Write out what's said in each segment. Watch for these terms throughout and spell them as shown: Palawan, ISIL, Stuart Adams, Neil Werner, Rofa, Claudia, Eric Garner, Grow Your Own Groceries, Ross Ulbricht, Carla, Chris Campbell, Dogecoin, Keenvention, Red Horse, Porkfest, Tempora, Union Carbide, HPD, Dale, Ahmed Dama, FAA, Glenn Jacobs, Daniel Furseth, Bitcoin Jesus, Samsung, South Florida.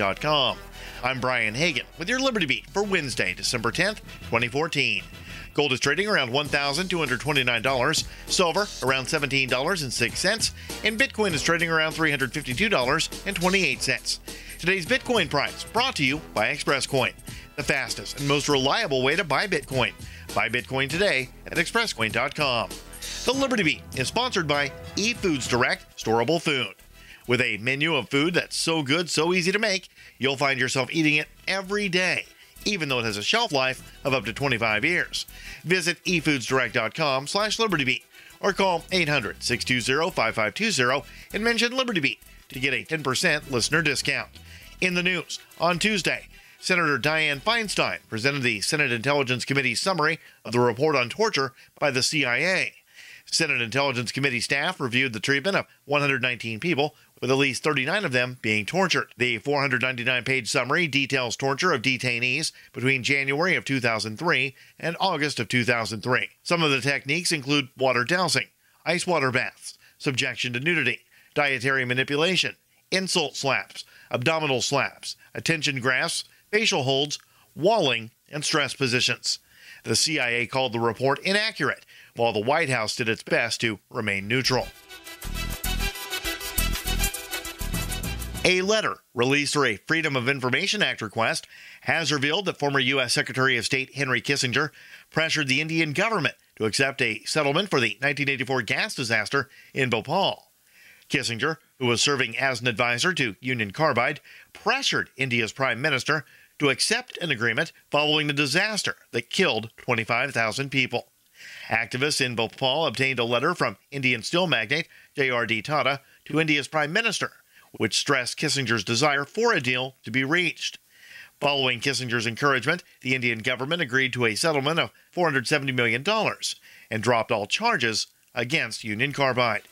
libertybeat.com. I'm Brian Hagen with your Liberty Beat for Wednesday, December 10th, 2014. Gold is trading around $1,229, silver around $17.06, and Bitcoin is trading around $352.28. Today's Bitcoin price brought to you by ExpressCoin, the fastest and most reliable way to buy Bitcoin. Buy Bitcoin today at expresscoin.com. The Liberty Beat is sponsored by eFoods Direct Storable Food. With a menu of food that's so good, so easy to make, you'll find yourself eating it every day, even though it has a shelf life of up to 25 years. Visit efoodsdirect.com/LibertyBeat or call 800-620-5520 and mention Liberty Beat to get a 10% listener discount. In the news, on Tuesday, Senator Dianne Feinstein presented the Senate Intelligence Committee's summary of the report on torture by the CIA. Senate Intelligence Committee staff reviewed the treatment of 119 people, with at least 39 of them being tortured. The 499-page summary details torture of detainees between January of 2003 and August of 2003. Some of the techniques include water dousing, ice water baths, subjection to nudity, dietary manipulation, insult slaps, abdominal slaps, attention grasps, facial holds, walling, and stress positions. The CIA called the report inaccurate, while the White House did its best to remain neutral. A letter released through a Freedom of Information Act request has revealed that former U.S. Secretary of State Henry Kissinger pressured the Indian government to accept a settlement for the 1984 gas disaster in Bhopal. Kissinger, who was serving as an advisor to Union Carbide, pressured India's prime minister to accept an agreement following the disaster that killed 25,000 people. Activists in Bhopal obtained a letter from Indian steel magnate J.R.D. Tata to India's prime minister, which stressed Kissinger's desire for a deal to be reached. Following Kissinger's encouragement, the Indian government agreed to a settlement of $470 million and dropped all charges against Union Carbide.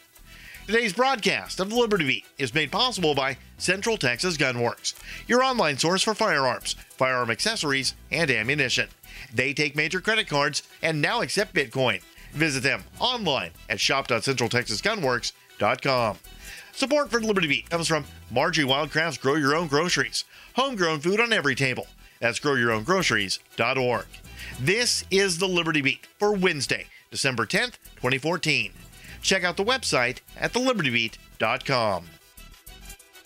Today's broadcast of the Liberty Beat is made possible by Central Texas Gunworks, your online source for firearms, firearm accessories, and ammunition. They take major credit cards and now accept Bitcoin. Visit them online at shop.centraltexasgunworks.com. Support for Liberty Beat comes from Margie Wildcraft's Grow Your Own Groceries, homegrown food on every table. That's growyourowngroceries.org. This is the Liberty Beat for Wednesday, December 10th, 2014. Check out the website at thelibertybeat.com.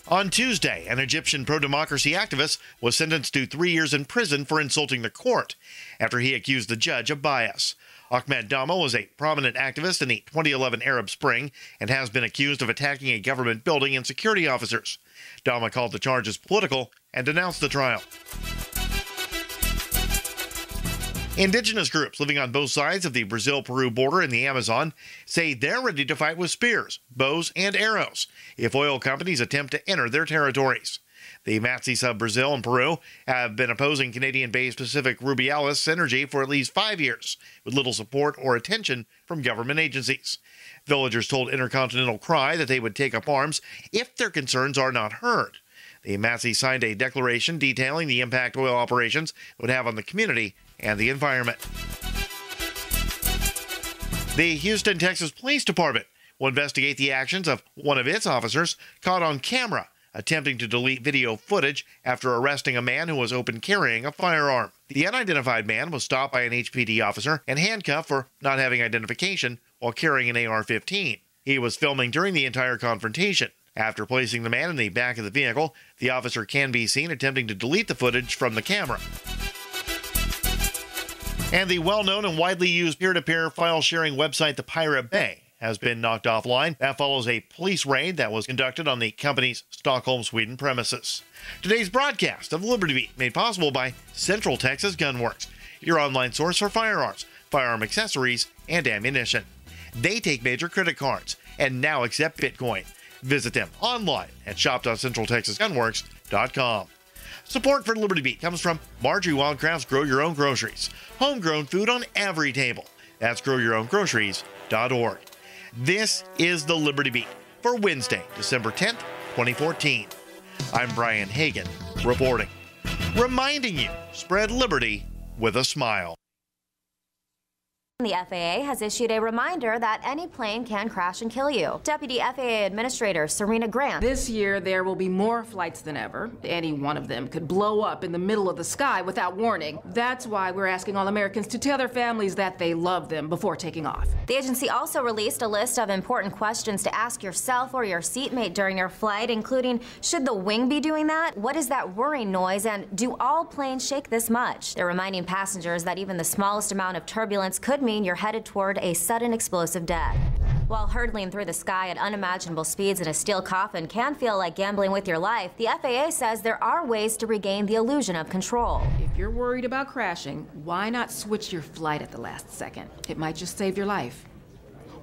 On Tuesday, an Egyptian pro-democracy activist was sentenced to 3 years in prison for insulting the court after he accused the judge of bias. Ahmed Dama was a prominent activist in the 2011 Arab Spring and has been accused of attacking a government building and security officers. Dama called the charges political and denounced the trial. Indigenous groups living on both sides of the Brazil-Peru border in the Amazon say they're ready to fight with spears, bows, and arrows if oil companies attempt to enter their territories. The Matzis of Brazil and Peru have been opposing Canadian-based Pacific Rubialis Energy for at least 5 years, with little support or attention from government agencies. Villagers told Intercontinental Cry that they would take up arms if their concerns are not heard. The Matzis signed a declaration detailing the impact oil operations would have on the community and the environment. The Houston, Texas Police Department will investigate the actions of one of its officers caught on camera attempting to delete video footage after arresting a man who was open carrying a firearm. The unidentified man was stopped by an HPD officer and handcuffed for not having identification while carrying an AR-15. He was filming during the entire confrontation. After placing the man in the back of the vehicle, the officer can be seen attempting to delete the footage from the camera. And the well-known and widely used peer-to-peer file-sharing website, The Pirate Bay, has been knocked offline. That follows a police raid that was conducted on the company's Stockholm, Sweden premises. Today's broadcast of Liberty Beat made possible by Central Texas Gunworks, your online source for firearms, firearm accessories, and ammunition. They take major credit cards and now accept Bitcoin. Visit them online at shop.centraltexasgunworks.com. Support for Liberty Beat comes from Margie Wildcraft's Grow Your Own Groceries, homegrown food on every table. That's growyourowngroceries.org. This is the Liberty Beat for Wednesday, December 10th, 2014. I'm Brian Hagen reporting, reminding you, spread liberty with a smile. The FAA has issued a reminder that any plane can crash and kill you. Deputy FAA Administrator Serena Grant. This year there will be more flights than ever. Any one of them could blow up in the middle of the sky without warning. That's why we're asking all Americans to tell their families that they love them before taking off. The agency also released a list of important questions to ask yourself or your seatmate during your flight, including should the wing be doing that? What is that whirring noise? And do all planes shake this much? They're reminding passengers that even the smallest amount of turbulence could mean you're headed toward a sudden explosive death. While hurtling through the sky at unimaginable speeds in a steel coffin can feel like gambling with your life, the FAA says there are ways to regain the illusion of control. If you're worried about crashing, why not switch your flight at the last second? It might just save your life.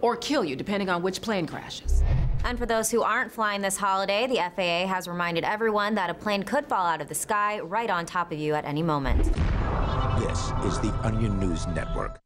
Or kill you, depending on which plane crashes. And for those who aren't flying this holiday, the FAA has reminded everyone that a plane could fall out of the sky right on top of you at any moment. This is the Onion News Network.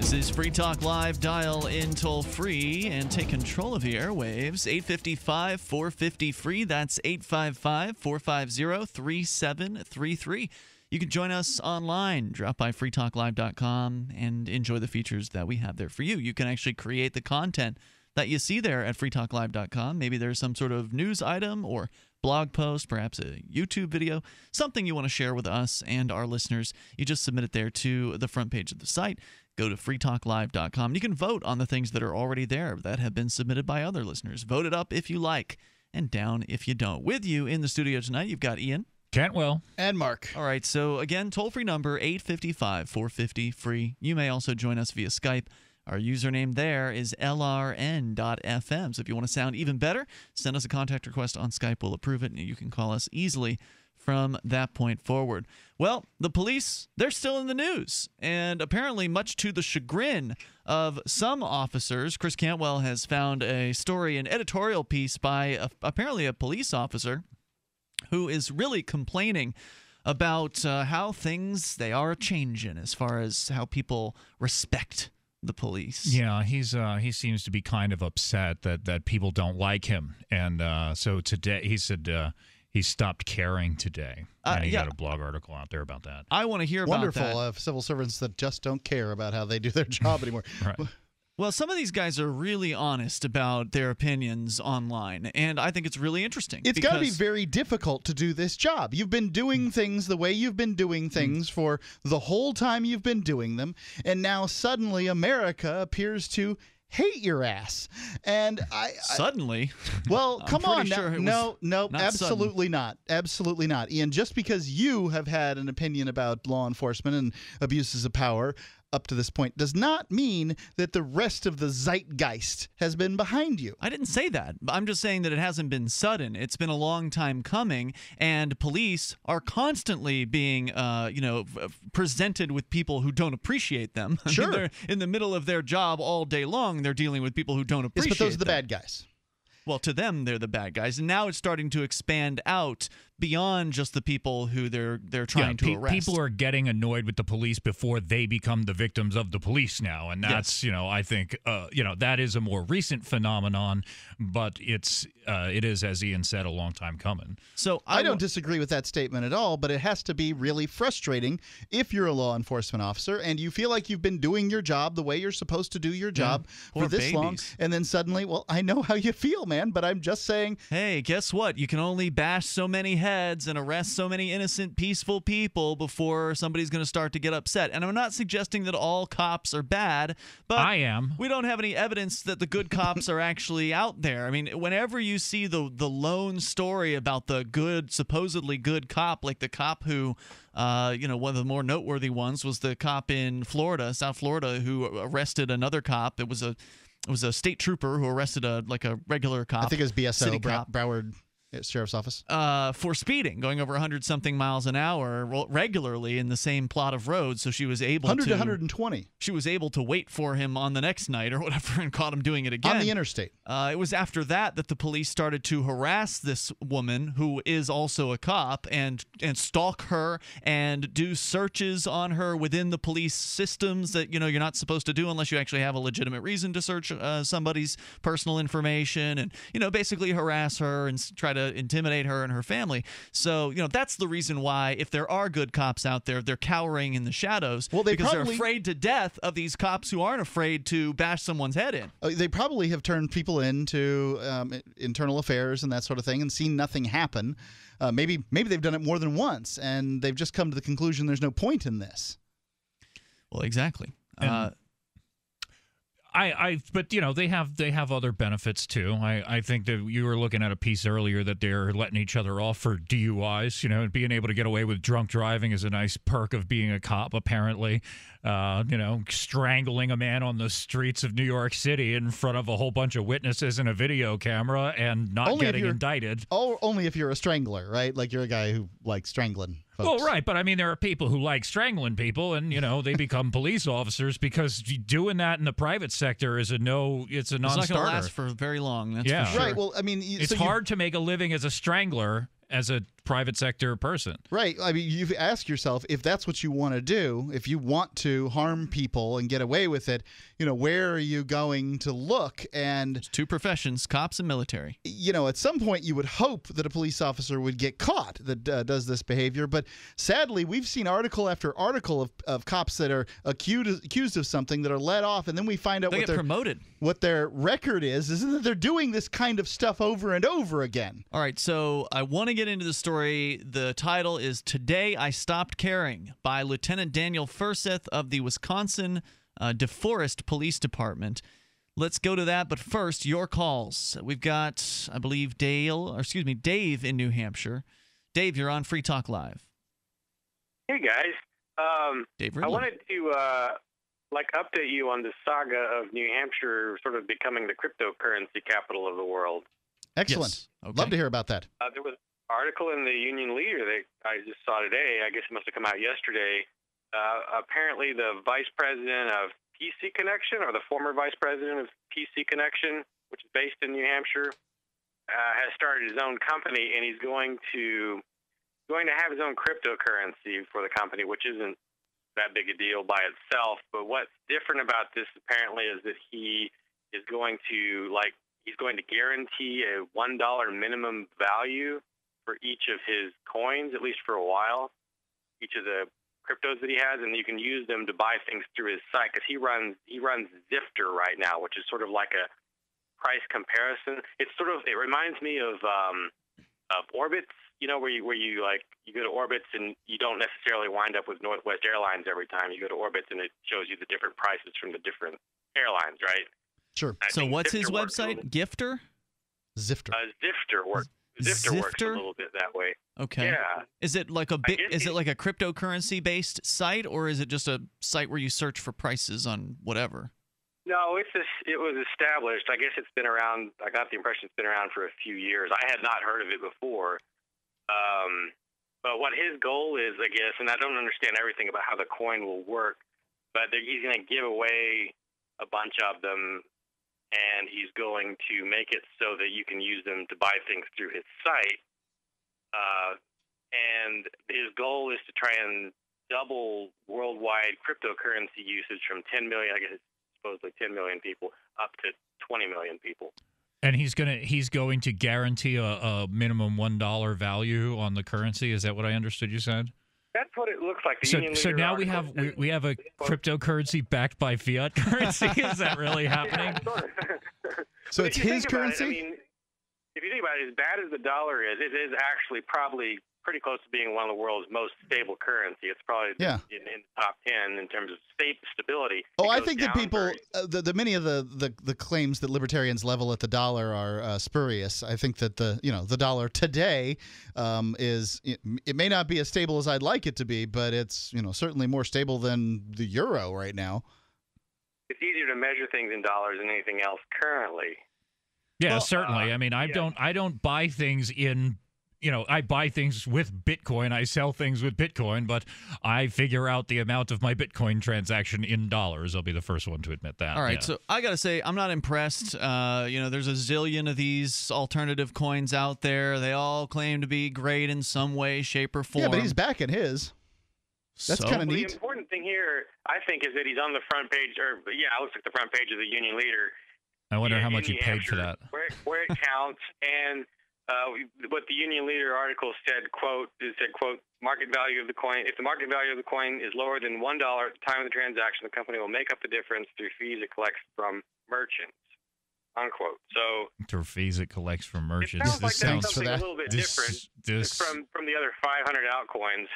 This is Free Talk Live. Dial in toll free and take control of the airwaves. 855-450-FREE. That's 855-450-3733. You can join us online. Drop by freetalklive.com and enjoy the features that we have there for you. You can actually create the content that you see there at freetalklive.com. Maybe there's some sort of news item or blog post, perhaps a YouTube video, something you want to share with us and our listeners. You just submit it there to the front page of the site. Go to freetalklive.com. You can vote on the things that are already there that have been submitted by other listeners. Vote it up if you like and down if you don't. With you in the studio tonight, you've got Ian Cantwell and Mark. All right, so again, toll-free number 855-450-FREE. You may also join us via Skype. Our username there is lrn.fm. So if you want to sound even better, send us a contact request on Skype. We'll approve it, and you can call us easily from that point forward. Well, the police, they're still in the news. And apparently, much to the chagrin of some officers, Chris Cantwell has found a story, an editorial piece by apparently a police officer who is really complaining about how things, they are changing as far as how people respect the police. Yeah, he seems to be kind of upset that people don't like him, and so today he said he stopped caring today. And he got a blog article out there about that. I want to hear about that. Wonderful civil servants that just don't care about how they do their job anymore. Right. Well, some of these guys are really honest about their opinions online, and I think it's really interesting. It's got to be very difficult to do this job. You've been doing things the way you've been doing things for the whole time you've been doing them, and now suddenly America appears to hate your ass. And suddenly? Well, come on. Sure no, absolutely not. Absolutely not. Ian, just because you have had an opinion about law enforcement and abuses of power up to this point does not mean that the rest of the zeitgeist has been behind you. I didn't say that. I'm just saying that it hasn't been sudden. It's been a long time coming, and police are constantly being, you know, presented with people who don't appreciate them. Sure. I mean, they're in the middle of their job all day long. They're dealing with people who don't appreciate them. Yes, but those are the bad guys. Well, to them, they're the bad guys, and now it's starting to expand out beyond just the people who they're trying to arrest. People are getting annoyed with the police before they become the victims of the police now, and that's yes. You know, I think you know, that is a more recent phenomenon, but it's it is, as Ian said, a long time coming. So I don't disagree with that statement at all, but it has to be really frustrating if you're a law enforcement officer and you feel like you've been doing your job the way you're supposed to do your job for this long, and then suddenly, well, I know how you feel, man. But I'm just saying, hey, guess what? You can only bash so many heads and arrest so many innocent, peaceful people before somebody's going to start to get upset. And I'm not suggesting that all cops are bad, but I am. We don't have any evidence that the good cops are actually out there. I mean, whenever you see the lone story about the good, supposedly good cop, like the cop who, you know, one of the more noteworthy ones was the cop in Florida, South Florida, who arrested another cop. It was a state trooper who arrested a regular cop. I think it was BSO Broward. sheriff's office? For speeding, going over 100-something miles an hour regularly in the same plot of road. So she was able 100 to 120. She was able to wait for him on the next night or whatever and caught him doing it again. On the interstate. It was after that that the police started to harass this woman, who is also a cop, and stalk her and do searches on her within the police systems that, you know, you're not supposed to do unless you actually have a legitimate reason to search somebody's personal information, and, you know, basically harass her and try to intimidate her and her family. So, you know, that's the reason why, if there are good cops out there, they're cowering in the shadows, well, because they're afraid to death of these cops who aren't afraid to bash someone's head in. They probably have turned people into internal affairs and that sort of thing and seen nothing happen. Maybe they've done it more than once, and they've just come to the conclusion there's no point in this. Well, exactly. But you know, they have other benefits too. I think that you were looking at a piece earlier that they're letting each other off for DUIs. You know, and being able to get away with drunk driving is a nice perk of being a cop, apparently. You know, strangling a man on the streets of New York City in front of a whole bunch of witnesses and a video camera, and not getting indicted. Oh, only if you're a strangler, right? Like, you're a guy who likes strangling. Well, right, but I mean, there are people who like strangling people, and, you know, they become police officers because doing that in the private sector is a non-starter. It's not going to last for very long. That's for sure. Right. Well, I mean, it's hard to make a living as a strangler as a private sector person. Right. I mean, you ask yourself, if that's what you want to do, if you want to harm people and get away with it, you know, where are you going to look? And there's two professions, cops and military. You know, at some point you would hope that a police officer would get caught that does this behavior. But sadly, we've seen article after article of cops that are accused of something, that are let off, and then we find out what their record is that they're doing this kind of stuff over and over again. All right. So I want to get into the story. The title is "Today I Stopped Caring" by Lieutenant Daniel Furseth of the Wisconsin DeForest Police Department. Let's go to that, but first, your calls. We've got, I believe, Dave in New Hampshire. Dave, you're on Free Talk Live. Hey guys, Dave Ridley. I wanted to update you on the saga of New Hampshire sort of becoming the cryptocurrency capital of the world. Excellent. Yes. Okay. Love to hear about that. There was article in the Union Leader that I just saw today. I guess it must have come out yesterday. Apparently, the vice president of PC Connection, or the former vice president of PC Connection, which is based in New Hampshire, has started his own company, and he's going to have his own cryptocurrency for the company, which isn't that big a deal by itself. But what's different about this apparently is that he is going to guarantee a $1 minimum value for each of his coins, at least for a while, each of the cryptos that he has, and you can use them to buy things through his site, because he runs Zifter right now, which is sort of like a price comparison. It's sort of, it reminds me of Orbitz, you know, where you go to Orbitz and you don't necessarily wind up with Northwest Airlines every time. You go to Orbitz and it shows you the different prices from the different airlines, right? Sure. So what's Zifter his website? Gifter? Zifter. Zifter works. Zifter works a little bit that way. Okay. Yeah. Is it like a cryptocurrency based site, or is it just a site where you search for prices on whatever? No, it was established. I guess it's been around. I got the impression it's been around for a few years. I had not heard of it before. But what his goal is, I guess, and I don't understand everything about how the coin will work, but he's going to give away a bunch of them. And he's going to make it so that you can use them to buy things through his site. And his goal is to try and double worldwide cryptocurrency usage from 10 million, I guess it's supposedly 10 million people, up to 20 million people. And he's going to guarantee a minimum $1 value on the currency. Is that what I understood you said? That's what it looks like. So now we have a cryptocurrency backed by fiat currency. Is that really happening? Yeah, sure. So it's his currency? If you think about it, as bad as the dollar is, it is actually probably pretty close to being one of the world's most stable currency. It's probably in the top 10 in terms of stability. Oh, I think that people, many of the claims that libertarians level at the dollar are spurious. I think that the dollar today it may not be as stable as I'd like it to be, but it's certainly more stable than the euro right now. It's easier to measure things in dollars than anything else currently. Yeah, well, certainly. I mean, I don't buy things in, you know, I buy things with Bitcoin. I sell things with Bitcoin, but I figure out the amount of my Bitcoin transaction in dollars. I'll be the first one to admit that. All right. Yeah. So I got to say, I'm not impressed. You know, there's a zillion of these alternative coins out there. They all claim to be great in some way, shape, or form. Yeah, but he's backing his. That's kind of neat. The important thing here, I think, is that he's on the front page, or yeah, it looks like the front page of the Union Leader. I wonder how much he paid for that. Where it counts, and what the Union Leader article said, quote, it said, quote, market value of the coin. If the market value of the coin is lower than $1 at the time of the transaction, the company will make up the difference through fees it collects from merchants, unquote. So through fees it collects from merchants. It sounds like that's something a little bit different from the other 500 altcoins.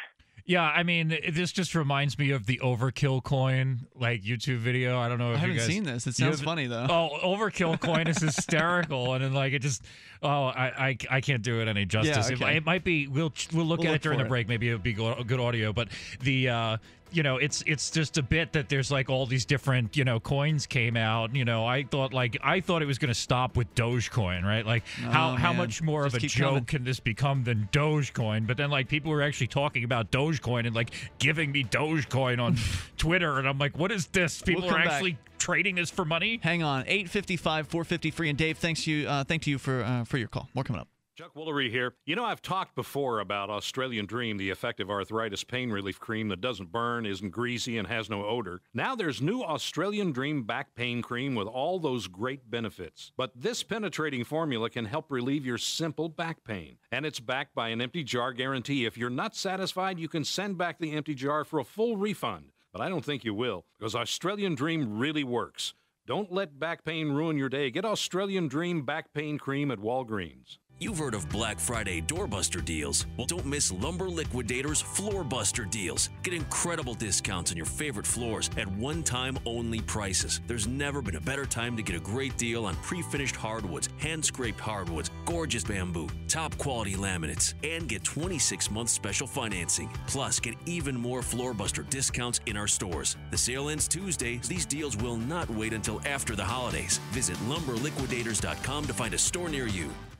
Yeah, I mean, this just reminds me of the Overkill Coin, like, YouTube video. I don't know if you guys... I haven't seen this. It sounds funny, though. Oh, Overkill Coin is hysterical, and then, like, it just... Oh, I can't do it any justice. Yeah, okay. It might be... We'll look at it during the break. Maybe it'll be good audio, but the... You know, it's just a bit that there's like all these different, you know, coins came out. You know, I thought it was going to stop with Dogecoin, right? Like how much more just of a joke can this become than Dogecoin? But then like people were actually talking about Dogecoin and like giving me Dogecoin on Twitter, and I'm like, what is this? People are actually trading this for money? Hang on, 855, 453, and Dave, thank you for your call. More coming up. Chuck Woolery here. You know, I've talked before about Australian Dream, the effective arthritis pain relief cream that doesn't burn, isn't greasy, and has no odor. Now there's new Australian Dream back pain cream with all those great benefits. But this penetrating formula can help relieve your simple back pain. And it's backed by an empty jar guarantee. If you're not satisfied, you can send back the empty jar for a full refund. But I don't think you will, because Australian Dream really works. Don't let back pain ruin your day. Get Australian Dream back pain cream at Walgreens. You've heard of Black Friday doorbuster deals. Well, don't miss Lumber Liquidator's floorbuster deals. Get incredible discounts on your favorite floors at one-time-only prices. There's never been a better time to get a great deal on pre-finished hardwoods, hand-scraped hardwoods, gorgeous bamboo, top-quality laminates, and get 26-month special financing. Plus, get even more floorbuster discounts in our stores. The sale ends Tuesday. These deals will not wait until after the holidays. Visit LumberLiquidators.com to find a store near you.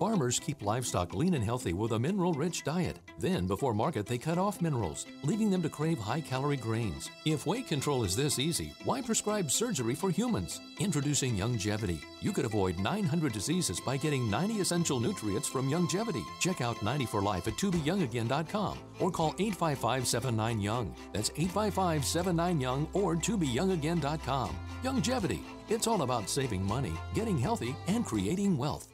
Farmers keep livestock lean and healthy with a mineral-rich diet. Then, before market, they cut off minerals, leaving them to crave high-calorie grains. If weight control is this easy, why prescribe surgery for humans? Introducing Youngevity. You could avoid 900 diseases by getting 90 essential nutrients from Youngevity. Check out 90 for Life at tobeyoungagain.com or call 855-79-YOUNG. That's 855-79-YOUNG or tobeyoungagain.com. Youngevity. It's all about saving money, getting healthy, and creating wealth.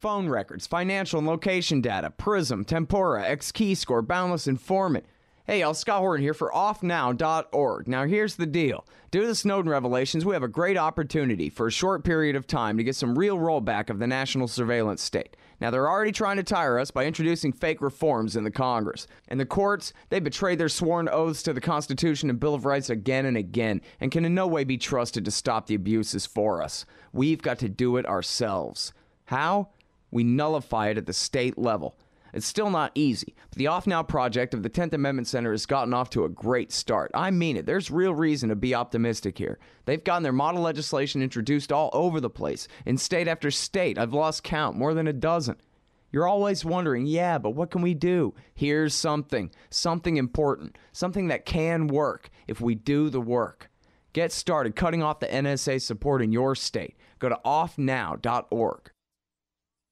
Phone records, financial and location data, Prism, Tempora, Xkeyscore, Boundless Informant. Hey, y'all, Scott Horton here for offnow.org. Now, here's the deal. Due to the Snowden revelations, we have a great opportunity for a short period of time to get some real rollback of the national surveillance state. Now, they're already trying to tire us by introducing fake reforms in the Congress. And the courts, they betrayed their sworn oaths to the Constitution and Bill of Rights again and again, and can in no way be trusted to stop the abuses for us. We've got to do it ourselves. How? We nullify it at the state level. It's still not easy, but the Off Now project of the 10th Amendment Center has gotten off to a great start. I mean it. There's real reason to be optimistic here. They've gotten their model legislation introduced all over the place, in state after state. I've lost count, more than a dozen. You're always wondering, yeah, but what can we do? Here's something important, something that can work if we do the work. Get started cutting off the NSA support in your state. Go to offnow.org.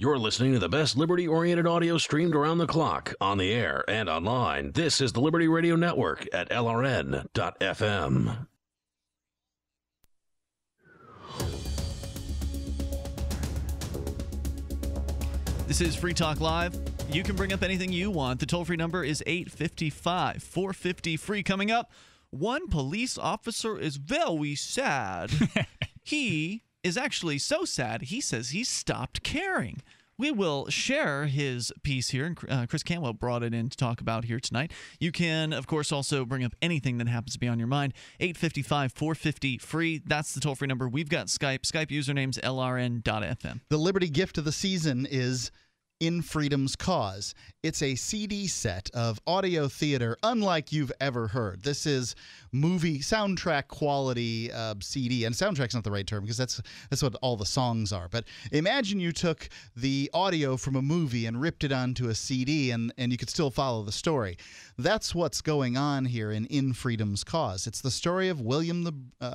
You're listening to the best liberty-oriented audio streamed around the clock, on the air, and online. This is the Liberty Radio Network at LRN.FM. This is Free Talk Live. You can bring up anything you want. The toll-free number is 855-450-FREE. Coming up, one police officer is very sad. He is actually so sad, he says he stopped caring. We will share his piece here, and Chris Campbell brought it in to talk about here tonight. You can, of course, also bring up anything that happens to be on your mind. 855-450-FREE. That's the toll-free number. We've got Skype. Skype username's LRN.FM. The Liberty gift of the season is In Freedom's Cause. It's a CD set of audio theater unlike you've ever heard. This is movie soundtrack quality CD, and soundtrack's not the right term because that's what all the songs are. But imagine you took the audio from a movie and ripped it onto a CD, and you could still follow the story. That's what's going on here in Freedom's Cause. It's the story of William Wallace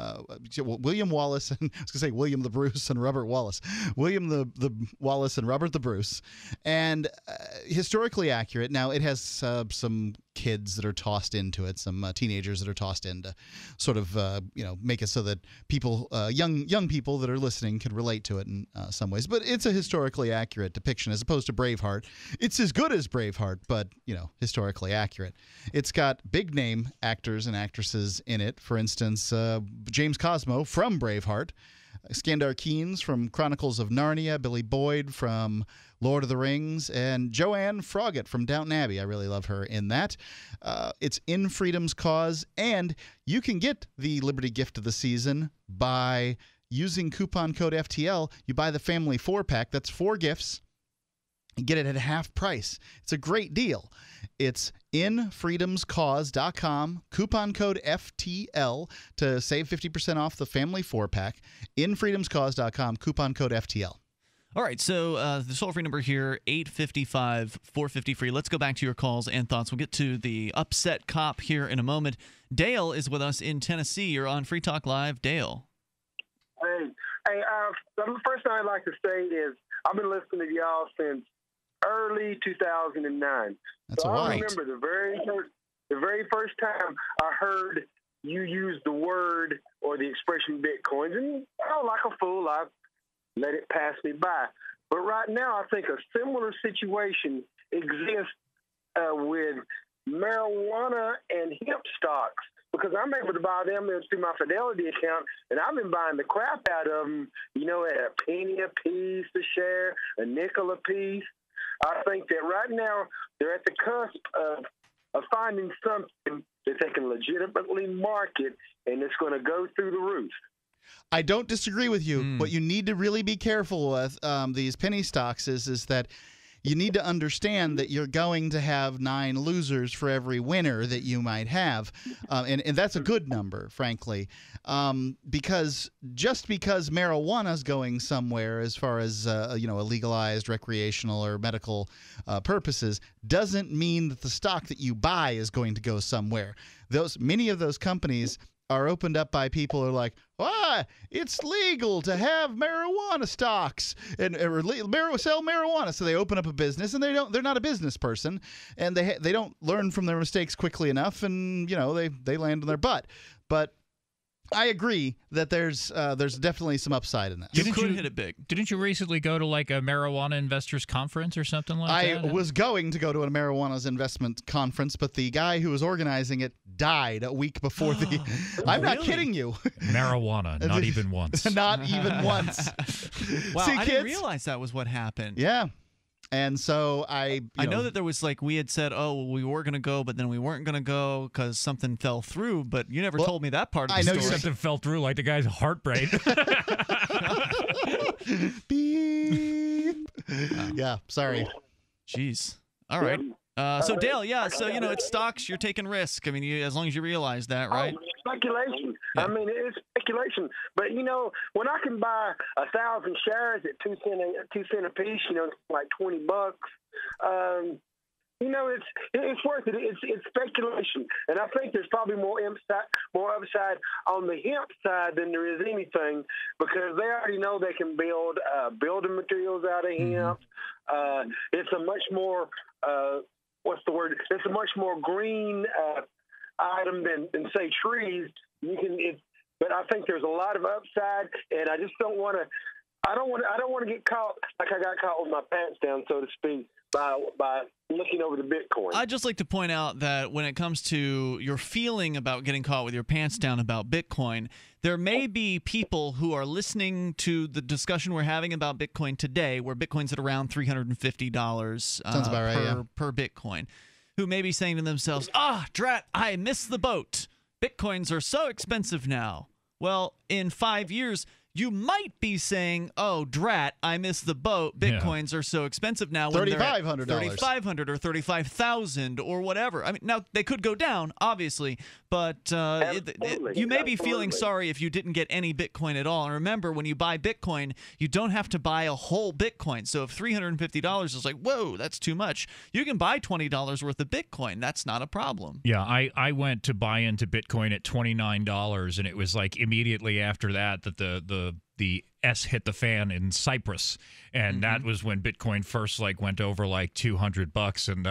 and I was gonna say William the Bruce and Robert Wallace, William the Wallace and Robert the Bruce. And historically accurate. Now, it has some kids that are tossed into it, some teenagers that are tossed in to sort of, you know, make it so that people, young people that are listening can relate to it in some ways. But it's a historically accurate depiction as opposed to Braveheart. It's as good as Braveheart, but, you know, historically accurate. It's got big name actors and actresses in it. For instance, James Cosmo from Braveheart, Skandar Keynes from Chronicles of Narnia, Billy Boyd from Lord of the Rings, and Joanne Froggatt from Downton Abbey. I really love her in that. It's In Freedom's Cause, and you can get the Liberty Gift of the Season by using coupon code FTL. You buy the family four-pack. That's four gifts. And get it at half price. It's a great deal. It's infreedomscause.com, coupon code FTL to save 50% off the family four-pack. Infreedomscause.com, coupon code FTL. All right, so the toll-free number here, 855-450-FREE. Let's go back to your calls and thoughts. We'll get to the upset cop here in a moment. Dale is with us in Tennessee. You're on Free Talk Live. Dale. Hey, the first thing I'd like to say is I've been listening to y'all since early 2009. That's so right. I remember the very first time I heard you use the word or the expression Bitcoins, and oh, like a fool, I let it pass me by. But right now, I think a similar situation exists with marijuana and hemp stocks, because I'm able to buy them through my Fidelity account, and I've been buying the crap out of them, you know, at a penny a piece a share, a nickel a piece. I think that right now they're at the cusp of finding something that they can legitimately market, and it's going to go through the roof. I don't disagree with you. What you need to really be careful with these penny stocks is that you need to understand that you're going to have 9 losers for every winner that you might have. And that's a good number, frankly, because just because marijuana's going somewhere as far as, you know, a legalized recreational or medical purposes doesn't mean that the stock that you buy is going to go somewhere. Many of those companies are opened up by people who are like, "Ah, it's legal to have marijuana stocks and sell marijuana." So they open up a business, and they're not a business person, and they don't learn from their mistakes quickly enough, and you know they land on their butt. But I agree that there's definitely some upside in that. You could hit it big. Didn't you recently go to like a marijuana investors conference or something like that? I was going to go to a marijuana investment conference, but the guy who was organizing it died a week before the. I'm not kidding you. Marijuana, not even once. Not even once. Wow, I didn't realize that was what happened. Yeah. And so I know that there was like we had said, oh, well, we were going to go, but then we weren't going to go because something fell through. But you never told me that part of the story. I know something fell through, like the guy's heartbreak. Beep. Wow. Yeah, sorry. Jeez. All right. So Dale, yeah. So you know, it's stocks. You're taking risk. I mean, as long as you realize that, right? Speculation. Yeah. I mean, it's speculation. But you know, when I can buy 1,000 shares at 2 cents a piece, you know, like $20. You know, it's worth it. It's speculation, and I think there's probably more upside on the hemp side than there is anything because they already know they can build building materials out of hemp. It's a much more what's the word? It's a much more green item than say trees. You can, but I think there's a lot of upside, and I just don't want to. I don't want to get caught like I got caught with my pants down, so to speak, by looking over the Bitcoin. I'd just like to point out that when it comes to your feeling about getting caught with your pants down about Bitcoin, there may be people who are listening to the discussion we're having about Bitcoin today, where Bitcoin's at around $350 per Bitcoin, who may be saying to themselves, "Ah, drat, I missed the boat. Bitcoins are so expensive now." Well, in 5 years, you might be saying, "Oh, drat, I missed the boat. Bitcoins are so expensive now." $3,500. $3,500 or $35,000 or whatever. I mean, now they could go down, obviously, but you may be feeling sorry if you didn't get any Bitcoin at all. And remember, when you buy Bitcoin, you don't have to buy a whole Bitcoin. So if $350 is like, whoa, that's too much, you can buy $20 worth of Bitcoin. That's not a problem. Yeah, I went to buy into Bitcoin at $29, and it was like immediately after that the S hit the fan in Cyprus, and that was when Bitcoin first like went over like $200, and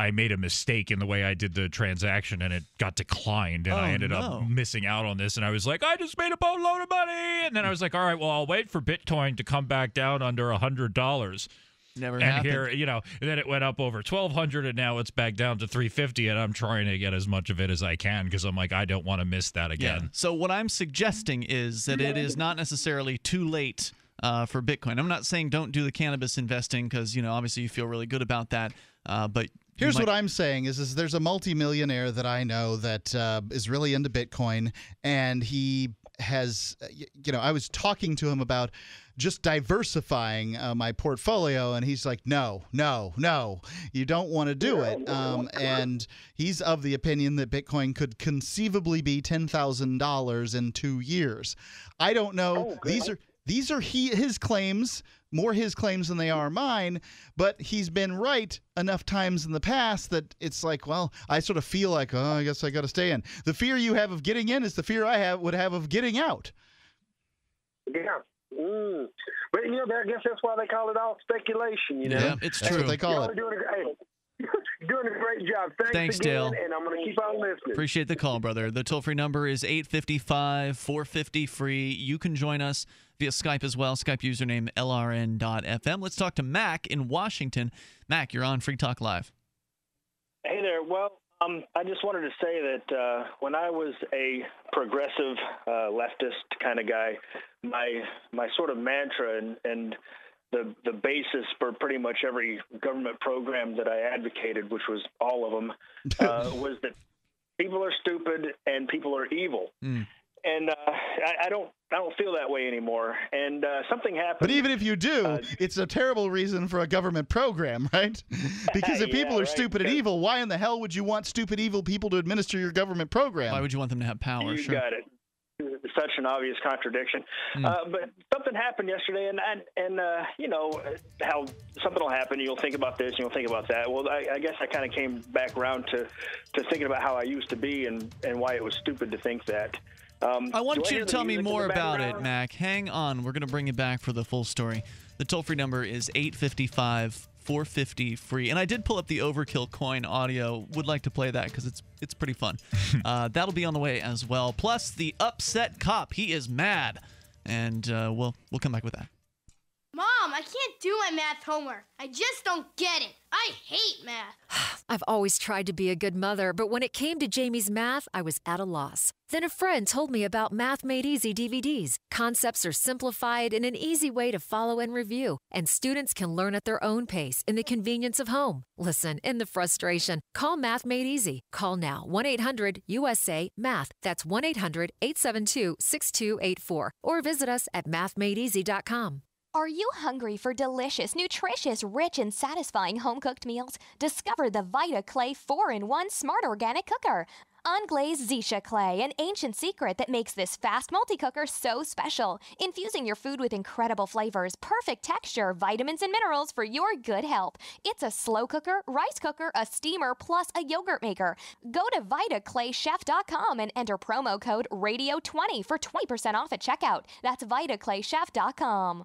I made a mistake in the way I did the transaction, and it got declined, and I ended up missing out on this, and I was like, I just made a boatload of money, and then I was like, all right, well, I'll wait for Bitcoin to come back down under $100. Never happened. Here, you know, and then it went up over 1,200, and now it's back down to 350, and I'm trying to get as much of it as I can because I'm like, I don't want to miss that again. Yeah. So what I'm suggesting is that it is not necessarily too late for Bitcoin. I'm not saying don't do the cannabis investing because, you know, obviously you feel really good about that, but here's what I'm saying is there's a multimillionaire that I know that is really into Bitcoin, and he has, you know, I was talking to him about just diversifying my portfolio, and he's like, no, no, no, you don't want to do it. And he's of the opinion that Bitcoin could conceivably be $10,000 in 2 years. I don't know. These are his claims, more his claims than they are mine, but he's been right enough times in the past that it's like, well, I sort of feel like, oh, I guess I got to stay in. The fear you have of getting in is the fear I would have of getting out. Yeah. But, you know, I guess that's why they call it all speculation, you know? Yeah, it's true. That's what they call it. Doing a great job. Thanks again, Dale. And I'm going to keep on listening. Appreciate the call, brother. The toll-free number is 855-450-FREE. You can join us via Skype as well. Skype username LRN.FM. Let's talk to Mac in Washington. Mac, you're on Free Talk Live. Hey there. Well, I just wanted to say that when I was a progressive leftist kind of guy, my sort of mantra and the basis for pretty much every government program that I advocated, which was all of them, was that people are stupid and people are evil. And I don't feel that way anymore. And something happened. But even if you do, it's a terrible reason for a government program, right? Because if people are stupid and evil, why in the hell would you want stupid, evil people to administer your government program? Why would you want them to have power? You got it. Such an obvious contradiction. But something happened yesterday, and you know how something will happen. You'll think about this, and you'll think about that. Well, I guess I kind of came back around to thinking about how I used to be and why it was stupid to think that. I want you to tell me more about it, Mac. Hang on. We're going to bring you back for the full story. The toll-free number is 855 $4.50 free. And I did pull up the Overkill Coin audio. Would like to play that because it's pretty fun. That'll be on the way as well. Plus the upset cop. He is mad. And we'll come back with that. Mom, I can't do my math homework. I just don't get it. I hate math. I've always tried to be a good mother, but when it came to Jamie's math, I was at a loss. Then a friend told me about Math Made Easy DVDs. Concepts are simplified in an easy way to follow and review, and students can learn at their own pace in the convenience of home. Listen, in the frustration, call Math Made Easy. Call now, 1-800-USA-MATH. That's 1-800-872-6284. Or visit us at mathmadeeasy.com. Are you hungry for delicious, nutritious, rich, and satisfying home-cooked meals? Discover the Vita Clay 4-in-1 Smart Organic Cooker. Unglazed Zesha clay, an ancient secret that makes this fast multi-cooker so special. Infusing your food with incredible flavors, perfect texture, vitamins, and minerals for your good health. It's a slow cooker, rice cooker, a steamer, plus a yogurt maker. Go to VitaClayChef.com and enter promo code RADIO20 for 20% off at checkout. That's VitaClayChef.com.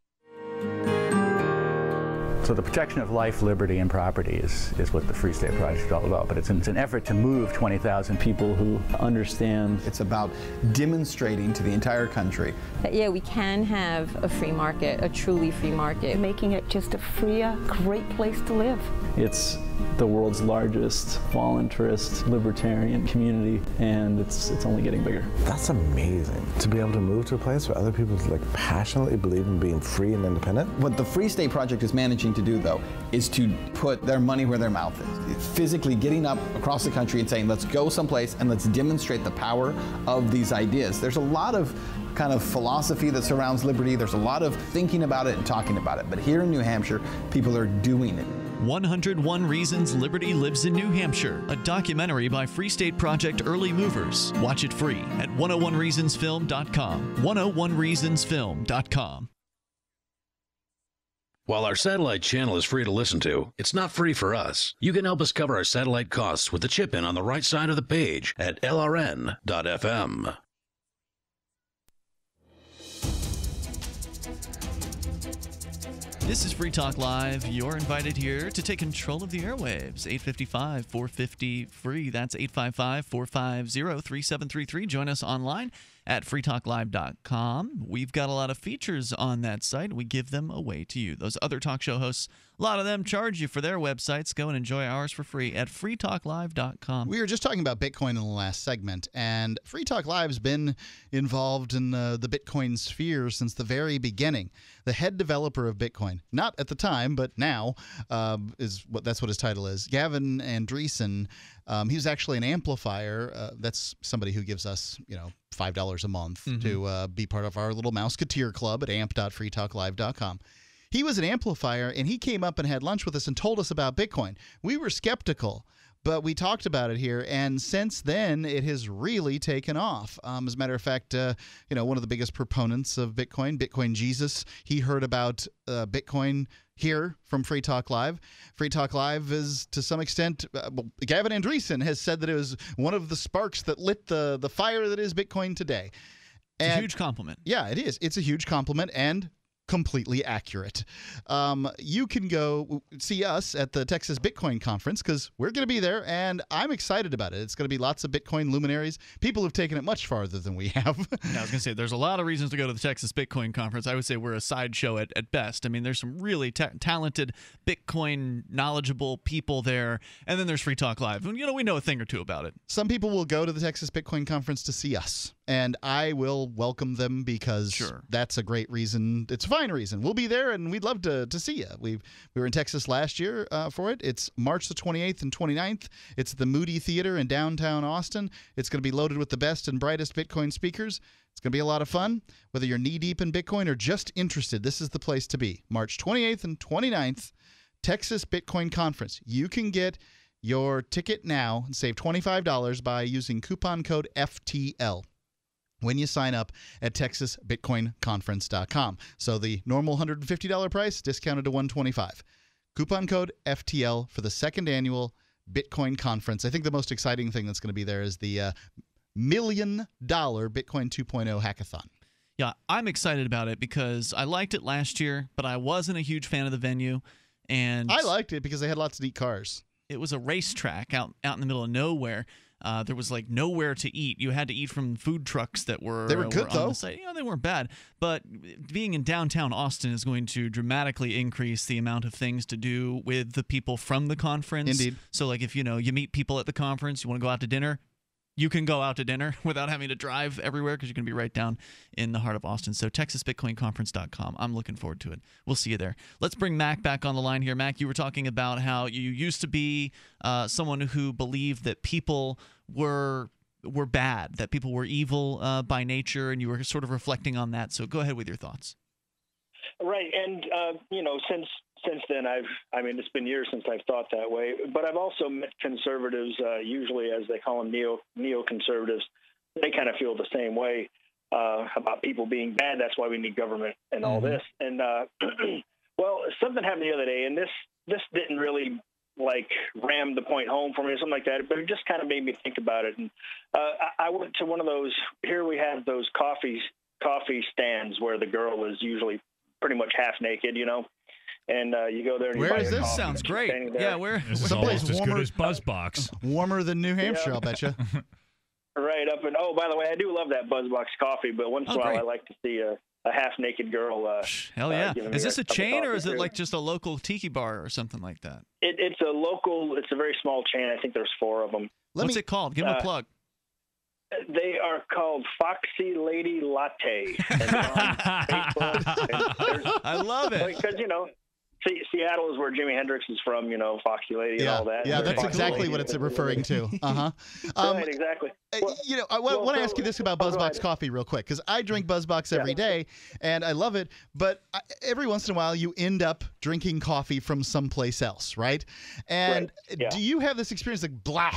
So the protection of life, liberty, and property is what the Free State Project is all about. But it's an effort to move 20,000 people who understand. It's about demonstrating to the entire country that, yeah, we can have a free market, a truly free market. Making it just a freer, great place to live. It's the world's largest voluntarist libertarian community, and it's only getting bigger. That's amazing, to be able to move to a place where other people like passionately believe in being free and independent. What the Free State Project is managing to do, though, is to put their money where their mouth is. It's physically getting up across the country and saying, let's go someplace and let's demonstrate the power of these ideas. There's a lot of kind of philosophy that surrounds liberty. There's a lot of thinking about it and talking about it. But here in New Hampshire, people are doing it. 101 Reasons Liberty Lives in New Hampshire, a documentary by Free State Project Early Movers. Watch it free at 101reasonsfilm.com. 101reasonsfilm.com. While our satellite channel is free to listen to, it's not free for us. You can help us cover our satellite costs with the chip-in on the right side of the page at lrn.fm. This is Free Talk Live. You're invited here to take control of the airwaves. 855-450-FREE. That's 855-450-3733. Join us online at freetalklive.com. We've got a lot of features on that site. We give them away to you. Those other talk show hosts, a lot of them charge you for their websites. Go and enjoy ours for free at freetalklive.com. We were just talking about Bitcoin in the last segment, and Free Talk Live's been involved in the Bitcoin sphere since the very beginning. The head developer of Bitcoin, not at the time, but now, that's what his title is, Gavin Andreessen. He was actually an amplifier. That's somebody who gives us, you know, $5 a month to be part of our little Mouseketeer Club at amp.freetalklive.com. He was an amplifier, and he came up and had lunch with us and told us about Bitcoin. We were skeptical, but we talked about it here, and since then, it has really taken off. As a matter of fact, you know, one of the biggest proponents of Bitcoin, Bitcoin Jesus, he heard about Bitcoin here from Free Talk Live. Free Talk Live is, to some extent, Gavin Andreessen has said that it was one of the sparks that lit the fire that is Bitcoin today. It's a huge compliment. Yeah, it is. It's a huge compliment, and completely accurate. You can go see us at the Texas Bitcoin Conference because we're going to be there, and I'm excited about it. It's going to be lots of Bitcoin luminaries, people who've taken it much farther than we have. Yeah, I was going to say, there's a lot of reasons to go to the Texas Bitcoin Conference. I would say we're a sideshow at best. I mean, there's some really talented Bitcoin knowledgeable people there, and then there's Free Talk Live. And, you know, we know a thing or two about it. Some people will go to the Texas Bitcoin Conference to see us, and I will welcome them because that's a great reason. It's fun. Reason. We'll be there, and we'd love to see you. We were in Texas last year for it. It's March the 28th and 29th. It's the Moody Theater in downtown Austin. It's going to be loaded with the best and brightest Bitcoin speakers. It's going to be a lot of fun. Whether you're knee-deep in Bitcoin or just interested, this is the place to be. March 28th and 29th, Texas Bitcoin Conference. You can get your ticket now and save $25 by using coupon code FTL when you sign up at TexasBitcoinConference.com. So the normal $150 price discounted to $125. Coupon code FTL for the second annual Bitcoin Conference. I think the most exciting thing that's going to be there is the $1 million Bitcoin 2.0 hackathon. Yeah, I'm excited about it because I liked it last year, but I wasn't a huge fan of the venue. And I liked it because they had lots of neat cars. It was a racetrack out in the middle of nowhere. There was like nowhere to eat. You had to eat from food trucks that were good though. On the site. You know, they weren't bad. But being in downtown Austin is going to dramatically increase the amount of things to do with the people from the conference. Indeed. So like if you know you meet people at the conference, you want to go out to dinner, you can go out to dinner without having to drive everywhere because you're going to be right down in the heart of Austin. So TexasBitcoinConference.com. I'm looking forward to it. We'll see you there. Let's bring Mac back on the line here. Mac, you were talking about how you used to be someone who believed that people were bad, that people were evil by nature, and you were sort of reflecting on that. So go ahead with your thoughts. Right, and you know, since then, I mean, it's been years since I've thought that way. But I've also met conservatives, usually as they call them neoconservatives. They kind of feel the same way about people being bad. That's why we need government and all this. And well, something happened the other day, and this didn't really like ram the point home for me or something like that. But it just kind of made me think about it. And I went to one of those. Here we have those coffee stands where the girl is usually pretty much half naked, you know. And you go there. And where is this? Coffee. Sounds great. Yeah, this is almost as good as BuzzBox. Warmer than New Hampshire, yeah. I'll bet you. Right up and oh, by the way, I do love that BuzzBox coffee, but once in a while I like to see a half-naked girl. Hell yeah! Is this a chain or is it like just a local tiki bar or something like that? It's a local. It's a very small chain. I think there's 4 of them. What's it called? Give them a plug. They are called Foxy Lady Latte. And they're on Facebook. I love it because you know. Seattle is where Jimi Hendrix is from, you know, Foxy Lady and all that. Yeah, that's exactly what it's referring to. Right, exactly. Well, you know, I want to ask you this about BuzzBox coffee real quick, because I drink BuzzBox every day, and I love it, but every once in a while you end up drinking coffee from someplace else, right? And do you have this experience like, blah,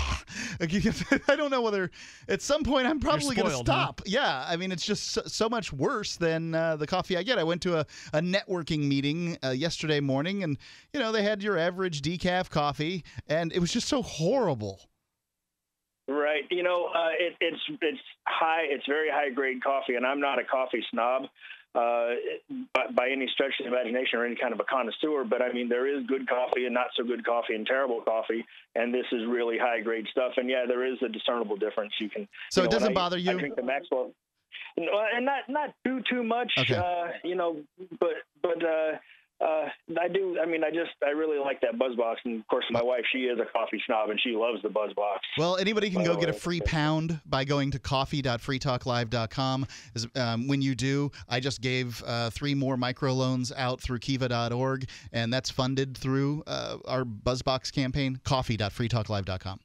I don't know whether at some point I'm probably going to stop. Huh? Yeah, I mean, it's just so much worse than the coffee I get. I went to a networking meeting yesterday morning, and you know, they had your average decaf coffee, and it was just so horrible. Right, you know, it's very high grade coffee, and I'm not a coffee snob by any stretch of the imagination or any kind of a connoisseur. But I mean, there is good coffee and not so good coffee and terrible coffee, and this is really high grade stuff. And yeah, there is a discernible difference. You can. So it doesn't bother you. I drink the Maxwell. and not do too much, okay. You know, but I do. I mean, I really like that BuzzBox, and of course, my wife, she is a coffee snob, and she loves the BuzzBox. Well, anybody can go get a free pound by going to coffee.freetalklive.com. When you do, I just gave 3 more microloans out through kiva.org, and that's funded through our BuzzBox campaign. Coffee.freetalklive.com.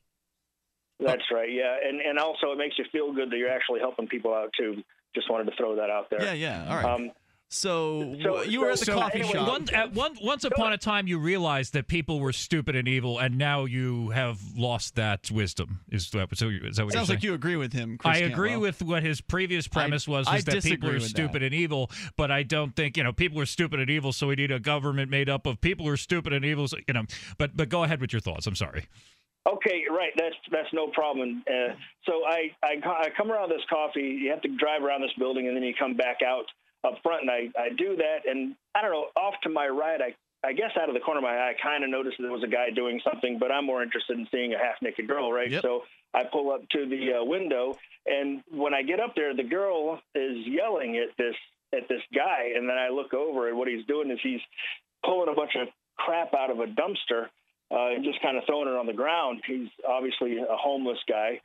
That's right, yeah, and also it makes you feel good that you're actually helping people out too. Just wanted to throw that out there. Yeah, yeah, all right. So you were at the coffee shop. Once upon a time, you realized that people were stupid and evil, and now you have lost that wisdom. Is that what you're saying? Sounds like you agree with him, Chris Campbell. I agree with what his previous premise was that people are stupid and evil, but I don't think, you know, people are stupid and evil, so we need a government made up of people who are stupid and evil. So, you know, but go ahead with your thoughts. I'm sorry. Okay, right. That's no problem. So I come around this coffee. You have to drive around this building, and then you come back out up front, and I do that. And I don't know, off to my right, I guess out of the corner of my eye, I kind of noticed there was a guy doing something, but I'm more interested in seeing a half-naked girl, right? Yep. So I pull up to the window, and when I get up there, the girl is yelling at this guy, and then I look over, and what he's doing is he's pulling a bunch of crap out of a dumpster. And just kind of throwing it on the ground. He's obviously a homeless guy,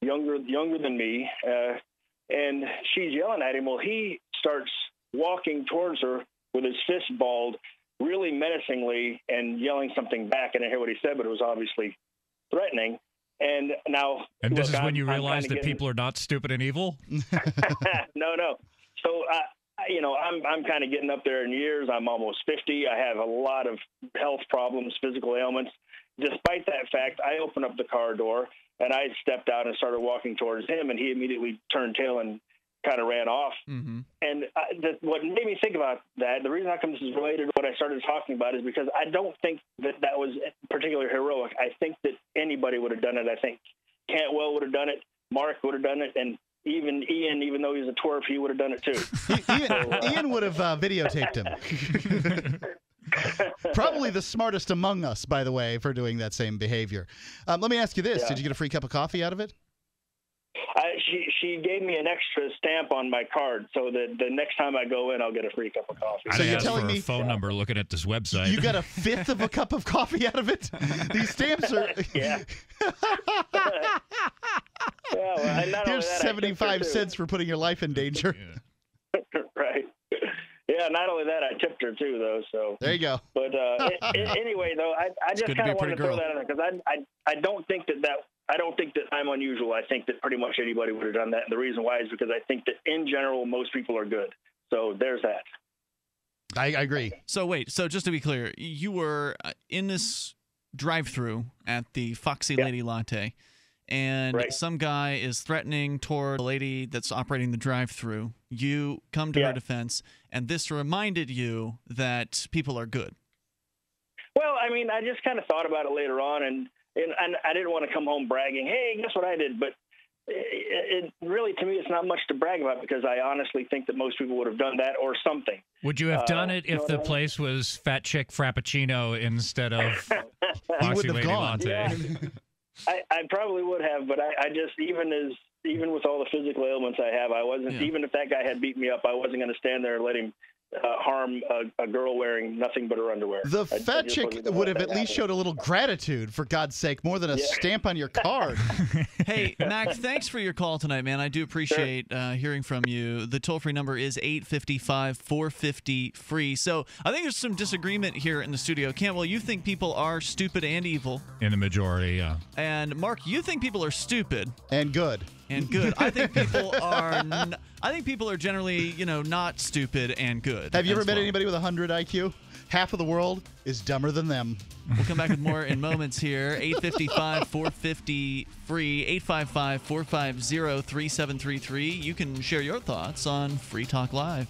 younger than me, and she's yelling at him. Well, he starts walking towards her with his fist balled, really menacingly, and yelling something back. I didn't hear what he said, but it was obviously threatening. And now, and this look, is when you realize that people are not stupid and evil. No. So you know, I'm kind of getting up there in years. I'm almost 50. I have a lot of health problems, physical ailments. Despite that fact, I opened up the car door, and I stepped out and started walking towards him, and he immediately turned tail and kind of ran off. Mm-hmm. And what made me think about that, the reason how come this is related to what I started talking about, is because I don't think that was particularly heroic. I think that anybody would have done it. I think Cantwell would have done it. Mark would have done it. And even Ian, even though he's a twerp, he would have done it too. Ian would have videotaped him. Probably the smartest among us, by the way, for doing that same behavior. Let me ask you this. Yeah. Did you get a free cup of coffee out of it? She gave me an extra stamp on my card, so that the next time I go in, I'll get a free cup of coffee. So you're telling me phone number looking at this website. You got a fifth of a cup of coffee out of it? These stamps are... Yeah. Here's 75 cents for putting your life in danger. Yeah. Right. Yeah, not only that, I tipped her too, though. So there you go. But anyway, though, I just kind of wanted to throw that in there because I don't think that I don't think that I'm unusual. I think that pretty much anybody would have done that. And the reason why is because I think that in general most people are good. So there's that. I agree. So wait, so just to be clear, you were in this drive-through at the Foxy Lady Latte, and some guy is threatening toward a lady that's operating the drive-through. You come to her defense, and this reminded you that people are good. Well, I mean, I just kind of thought about it later on, and I didn't want to come home bragging, hey, guess what I did, but it really, to me, it's not much to brag about because I honestly think that most people would have done that or something. Would you have done it if the place was Fat Chick Frappuccino instead of Foxy Lady Latte? Yeah. I probably would have, but I just, even with all the physical ailments I have, I wasn't, even if that guy had beat me up, I wasn't going to stand there and let him harm a girl wearing nothing but her underwear. The fat chick would have at least showed a little gratitude, for God's sake, more than a stamp on your card. Hey, Mac, thanks for your call tonight, man. I do appreciate hearing from you. The toll-free number is 855-450-FREE. So I think there's some disagreement here in the studio. Cantwell, you think people are stupid and evil. In the majority, yeah. And Mark, you think people are stupid. And good. And good. I think people are. I think people are generally, you know, not stupid and good. Have you ever met anybody with 100 IQ? Half of the world is dumber than them. We'll come back with more in moments here. 855-450-FREE. 855-450-3733. You can share your thoughts on Free Talk Live.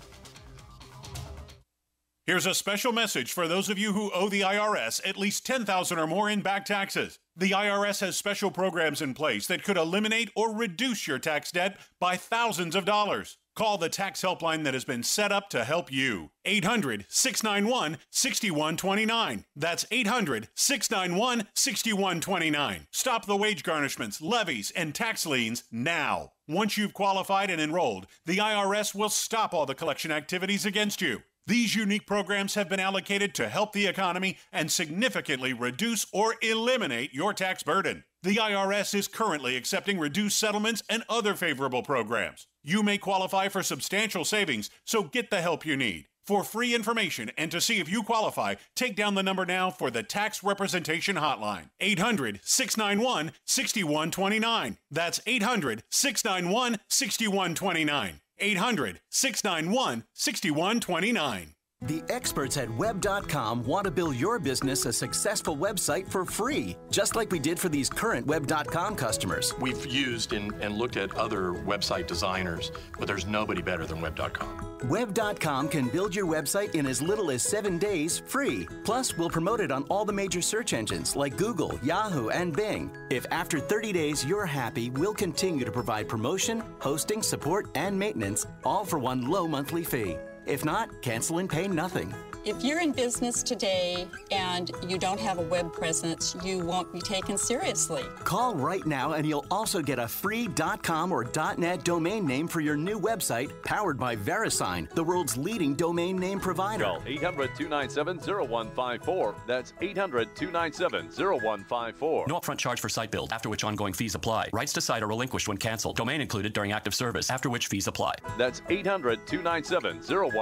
Here's a special message for those of you who owe the IRS at least $10,000 or more in back taxes. The IRS has special programs in place that could eliminate or reduce your tax debt by thousands of dollars. Call the tax helpline that has been set up to help you. 800-691-6129. That's 800-691-6129. Stop the wage garnishments, levies, and tax liens now. Once you've qualified and enrolled, the IRS will stop all the collection activities against you. These unique programs have been allocated to help the economy and significantly reduce or eliminate your tax burden. The IRS is currently accepting reduced settlements and other favorable programs. You may qualify for substantial savings, so get the help you need. For free information and to see if you qualify, take down the number now for the Tax Representation Hotline. 800-691-6129. That's 800-691-6129. 800-691-6129. The experts at Web.com want to build your business a successful website for free, just like we did for these current Web.com customers. We've used and looked at other website designers, but there's nobody better than Web.com. Web.com can build your website in as little as 7 days free. Plus, we'll promote it on all the major search engines like Google, Yahoo, and Bing. If after 30 days you're happy, we'll continue to provide promotion, hosting, support, and maintenance, all for one low monthly fee. If not, cancel and pay nothing. If you're in business today and you don't have a web presence, you won't be taken seriously. Call right now and you'll also get a free .com or .net domain name for your new website, powered by VeriSign, the world's leading domain name provider. Call 800-297-0154. That's 800-297-0154. No upfront charge for site build, after which ongoing fees apply. Rights to site are relinquished when canceled. Domain included during active service, after which fees apply. That's 800-297-0154.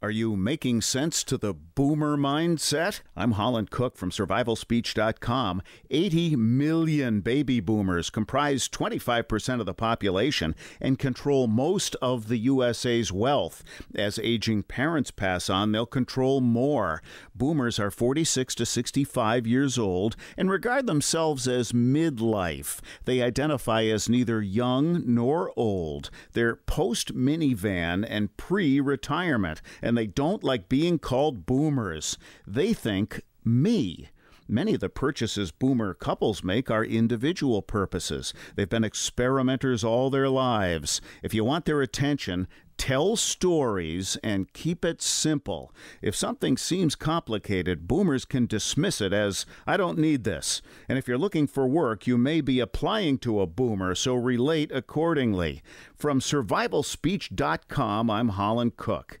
Are you making sense to the boomer mindset? I'm Holland Cook from SurvivalSpeech.com. 80 million baby boomers comprise 25% of the population and control most of the USA's wealth. As aging parents pass on, they'll control more. Boomers are 46 to 65 years old and regard themselves as midlife. They identify as neither young nor old. They're post-minivan and pre-retirement, and they don't like being called boomers. They think me. Many of the purchases boomer couples make are individual purposes. They've been experimenters all their lives. If you want their attention, tell stories and keep it simple. If something seems complicated, boomers can dismiss it as, I don't need this. And if you're looking for work, you may be applying to a boomer, so relate accordingly. From SurvivalSpeech.com, I'm Holland Cook.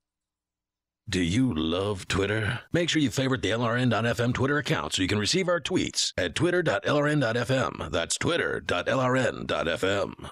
Do you love Twitter? Make sure you favorite the LRN.FM Twitter account so you can receive our tweets at twitter.lrn.fm. That's twitter.lrn.fm.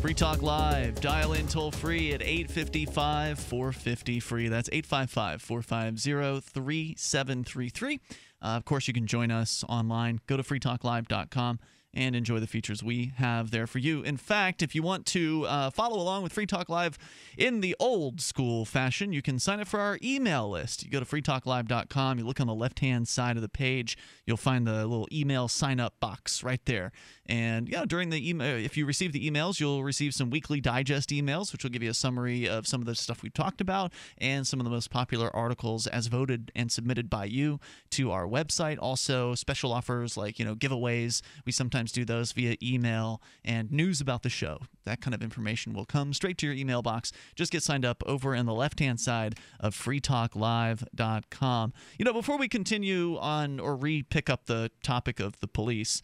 Free Talk Live. Dial in toll free at 855-450-FREE. That's 855-450-3733. Of course, you can join us online. Go to freetalklive.com and enjoy the features we have there for you. In fact, if you want to follow along with Free Talk Live in the old school fashion, you can sign up for our email list. You go to freetalklive.com, you look on the left-hand side of the page, you'll find the little email sign-up box right there. And yeah, during the email, if you receive the emails, you'll receive some weekly digest emails, which will give you a summary of some of the stuff we've talked about and some of the most popular articles as voted and submitted by you to our website. Also, special offers like, giveaways. We sometimes sometimes do those via email and news about the show. That kind of information will come straight to your email box. Just get signed up over in the left-hand side of freetalklive.com. You know, before we continue on or re-pick up the topic of the police,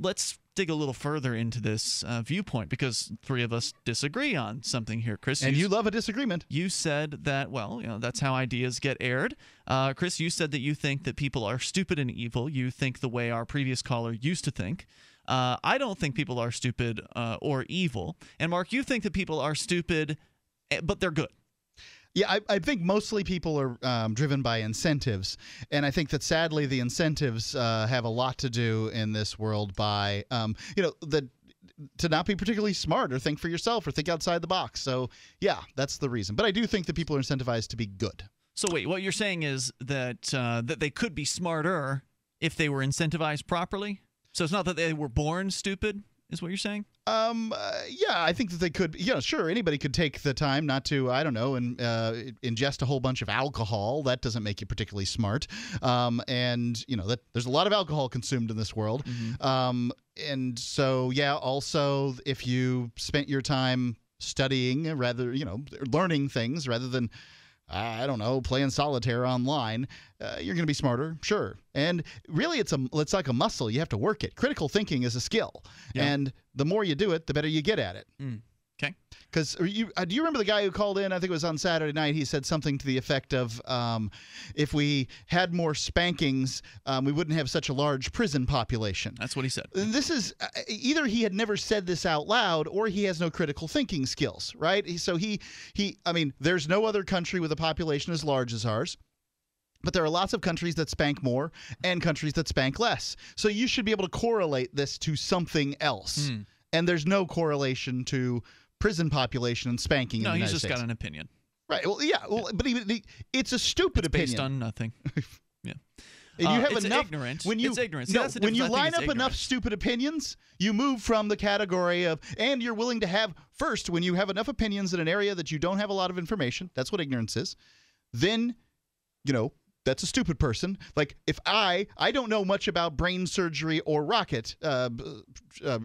let's dig a little further into this viewpoint, because three of us disagree on something here, Chris. And you love a disagreement. You said that, well, you know, that's how ideas get aired. Chris, you said that you think that people are stupid and evil. You think the way our previous caller used to think. I don't think people are stupid or evil. And Mark, you think that people are stupid, but they're good. Yeah, I think mostly people are driven by incentives, and I think that sadly the incentives have a lot to do in this world by, you know, to not be particularly smart or think for yourself or think outside the box. So, yeah, that's the reason. But I do think that people are incentivized to be good. So wait, what you're saying is that, that they could be smarter if they were incentivized properly? So it's not that they were born stupid? Is what you're saying? Yeah, I think that they could. You know, sure, anybody could take the time not to, I don't know, and ingest a whole bunch of alcohol. That doesn't make you particularly smart. And you know, that there's a lot of alcohol consumed in this world. Mm-hmm. And so, yeah. Also, if you spent your time studying, rather, you know, learning things rather than, I don't know, playing solitaire online, you're going to be smarter, sure. And really, it's like a muscle. You have to work it. Critical thinking is a skill, yeah. And the more you do it, the better you get at it. Mm. Okay. Because do you remember the guy who called in? I think it was on Saturday night. He said something to the effect of, if we had more spankings, we wouldn't have such a large prison population. That's what he said. This is either he had never said this out loud, or he has no critical thinking skills, right? So he I mean, there's no other country with a population as large as ours. But there are lots of countries that spank more and countries that spank less. So you should be able to correlate this to something else. Mm. And there's no correlation to prison population and spanking in the United States. No, he's just got an opinion. Right. Well, yeah. Well, yeah. But it's a stupid opinion. Based on nothing. Yeah. And you have enough ignorance. It's ignorance. No, when you line up enough stupid opinions, you move from the category of, and you're willing to have, first, when you have enough opinions in an area that you don't have a lot of information, that's what ignorance is, then, you know, that's a stupid person. Like, if I don't know much about brain surgery or rocket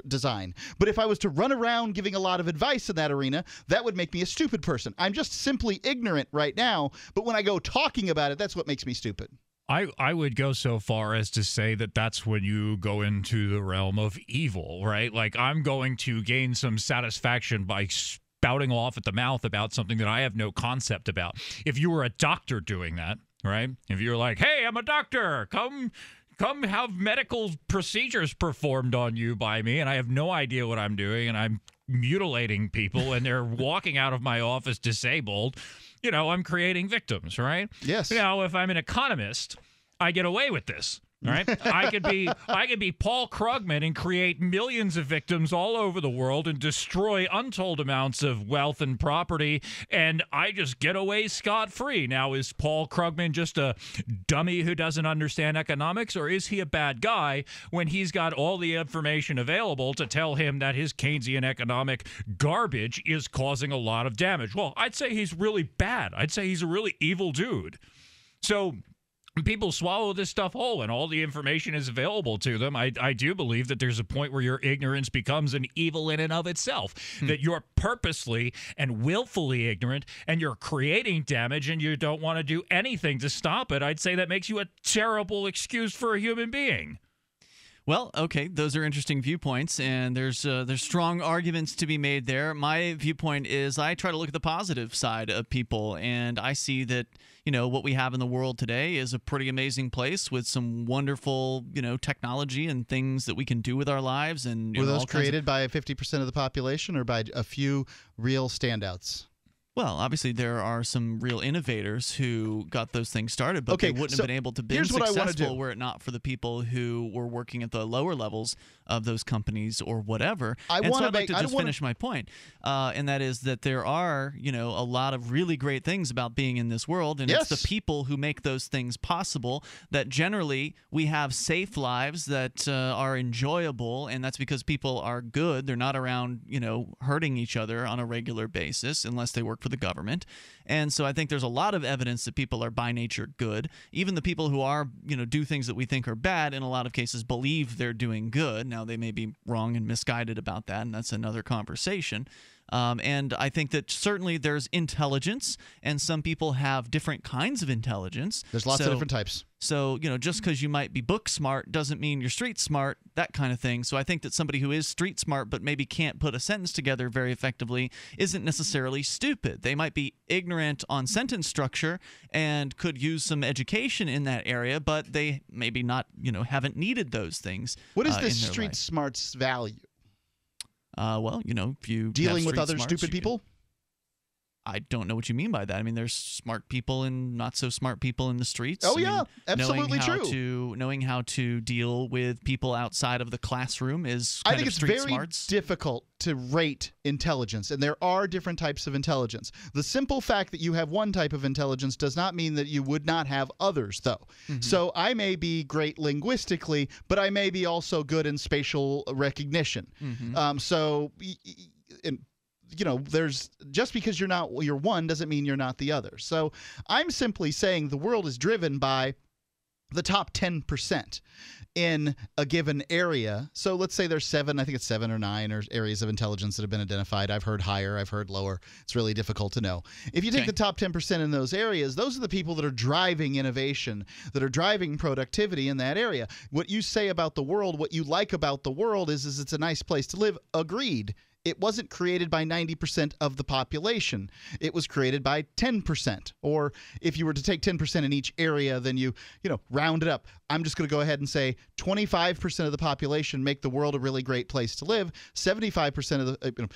design, but if I was to run around giving a lot of advice in that arena, that would make me a stupid person. I'm just simply ignorant right now, but when I go talking about it, that's what makes me stupid. I would go so far as to say that that's when you go into the realm of evil, right? Like, I'm going to gain some satisfaction by spouting off at the mouth about something that I have no concept about. If you were a doctor doing that, right? If you're like, hey, I'm a doctor, come have medical procedures performed on you by me, and I have no idea what I'm doing, and I'm mutilating people, and they're walking out of my office disabled, you know, I'm creating victims, right? Yes. Now, if I'm an economist, I get away with this. Right? I could be Paul Krugman and create millions of victims all over the world and destroy untold amounts of wealth and property, and I just get away scot-free. Now, is Paul Krugman just a dummy who doesn't understand economics, or is he a bad guy when he's got all the information available to tell him that his Keynesian economic garbage is causing a lot of damage? Well, I'd say he's really bad. I'd say he's a really evil dude. So people swallow this stuff whole, and all the information is available to them. I do believe that there's a point where your ignorance becomes an evil in and of itself, that you're purposely and willfully ignorant, and you're creating damage, and you don't want to do anything to stop it. I'd say that makes you a terrible excuse for a human being. Well, okay, those are interesting viewpoints, and there's strong arguments to be made there. My viewpoint is I try to look at the positive side of people, and I see that, you know, what we have in the world today is a pretty amazing place with some wonderful, you know, technology and things that we can do with our lives. And were those created by 50% of the population or by a few real standouts? Well, obviously there are some real innovators who got those things started, but okay, they wouldn't have been able to be successful were it not for the people who were working at the lower levels of those companies or whatever. I'd like to just finish my point, and that is that there are, you know, a lot of really great things about being in this world, and yes, it's the people who make those things possible that generally we have safe lives that are enjoyable, and that's because people are good. They're not around, you know, hurting each other on a regular basis unless they work for the government. And so I think there's a lot of evidence that people are by nature good. Even the people who are, you know, do things that we think are bad in a lot of cases believe they're doing good. Now, they may be wrong and misguided about that, and that's another conversation. And I think that certainly there's intelligence, and some people have different kinds of intelligence. There's lots of different types. So, you know, just because you might be book smart doesn't mean you're street smart, that kind of thing. So I think that somebody who is street smart but maybe can't put a sentence together very effectively isn't necessarily stupid. They might be ignorant on sentence structure and could use some education in that area, but they maybe not, you know, haven't needed those things. What is the street smart's value? Well, you know, if you dealing with other stupid people. I don't know what you mean by that. I mean, there's smart people and not so smart people in the streets. Oh, yeah, absolutely true. Knowing how to deal with people outside of the classroom is kind of street smarts. I think it's very difficult to rate intelligence, and there are different types of intelligence. The simple fact that you have one type of intelligence does not mean that you would not have others, though. Mm-hmm. So I may be great linguistically, but I may be also good in spatial recognition. Mm-hmm. You know, there's just because you're one doesn't mean you're not the other. So I'm simply saying the world is driven by the top 10% in a given area. So let's say there's seven, I think it's 7 or 9 areas of intelligence that have been identified. I've heard higher, I've heard lower. It's really difficult to know. If you take the top 10% in those areas, those are the people that are driving innovation, that are driving productivity in that area. What you say about the world, what you like about the world is it's a nice place to live. Agreed. It wasn't created by 90% of the population. It was created by 10%. Or if you were to take 10% in each area, then you know, round it up. I'm just going to go ahead and say 25% of the population make the world a really great place to live. 75% of the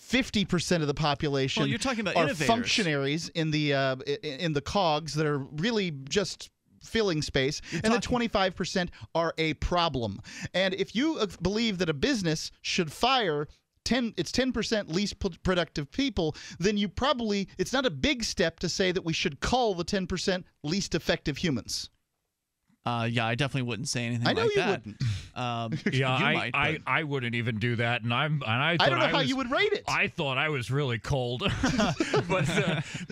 50% of the population you're talking about are functionaries in the cogs that are really just filling space, and the 25% are a problem. And if you believe that a business should fire it's 10% least productive people, then you probably – it's not a big step to say that we should cull the 10% least effective humans. Yeah, I definitely wouldn't say anything like that. I know you wouldn't. Yeah, I wouldn't even do that, and I don't know how you would rate it. I thought I was really cold, but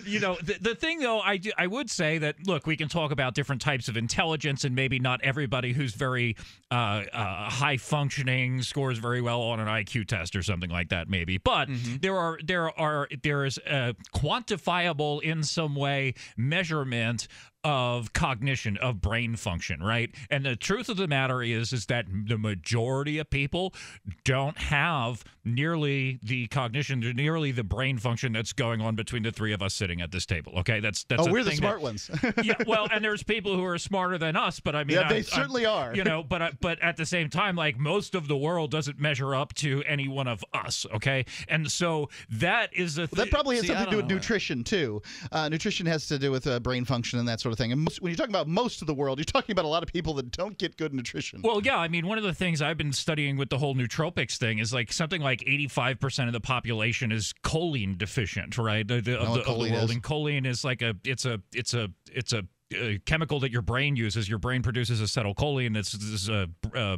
you know, the thing though, I would say that look, we can talk about different types of intelligence, and maybe not everybody who's very high functioning scores very well on an IQ test or something like that, maybe. But there is a quantifiable in some way measurement of cognition, of brain function, right? And the truth of the matter is that the majority of people don't have nearly the cognition, nearly the brain function that's going on between the three of us sitting at this table. Okay, that's we're the smart ones. Yeah, well, and there's people who are smarter than us, but I mean, yeah, they certainly are. You know, but at the same time, like most of the world doesn't measure up to any one of us. Okay, and so that is a that probably has something to do with nutrition too. Nutrition has to do with brain function and that sort of thing. And when you're talking about most of the world, you're talking about a lot of people that don't get good nutrition. Well, yeah, I mean, one of the things I've been studying with the whole nootropics thing is like something like 85% of the population is choline deficient, right? And choline is like a chemical that your brain uses. Your brain produces acetylcholine. This is a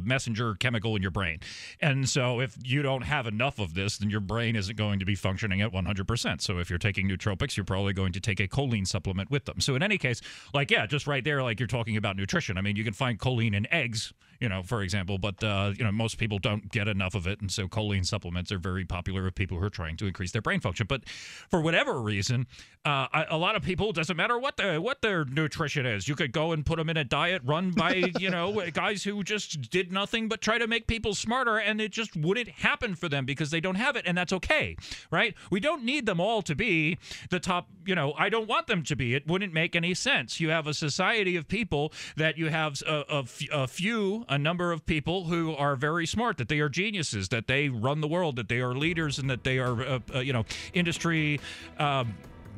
messenger chemical in your brain. And so if you don't have enough of this, then your brain isn't going to be functioning at 100%. So if you're taking nootropics, you're probably going to take a choline supplement with them. So in any case, like, yeah, just right there, like you're talking about nutrition. I mean, you can find choline in eggs, you know, for example, but, you know, most people don't get enough of it. And so choline supplements are very popular with people who are trying to increase their brain function. But for whatever reason, a lot of people, doesn't matter what their nutrition is. You could go and put them in a diet run by, you know, guys who just did nothing but try to make people smarter, and it just wouldn't happen for them because they don't have it. And that's okay, right? We don't need them all to be the top, you know, I don't want them to be. It wouldn't make any sense. You have a society of people that you have a number of people who are very smart, that they are geniuses, that they run the world, that they are leaders, and that they are, you know, industry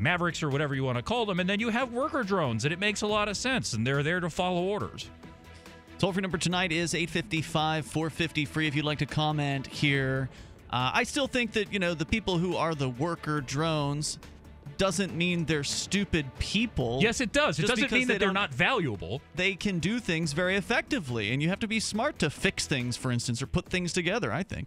mavericks or whatever you want to call them. And then you have worker drones, and it makes a lot of sense, and they're there to follow orders. Toll-free number tonight is 855-450-FREE if you'd like to comment here. I still think that, you know, the people who are the worker drones doesn't mean they're stupid people. Yes, it does. It doesn't mean that they're not valuable. They can do things very effectively, and you have to be smart to fix things, for instance, or put things together, I think.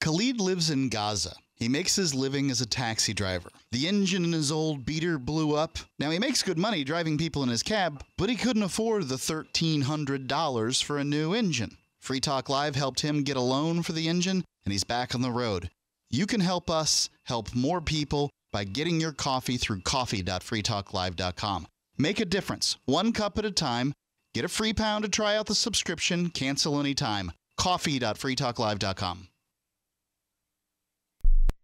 Khalid lives in Gaza. He makes his living as a taxi driver. The engine in his old beater blew up. Now, he makes good money driving people in his cab, but he couldn't afford the $1,300 for a new engine. Free Talk Live helped him get a loan for the engine, and he's back on the road. You can help us help more people by getting your coffee through coffee.freetalklive.com. Make a difference, one cup at a time. Get a free pound to try out the subscription. Cancel anytime. coffee.freetalklive.com.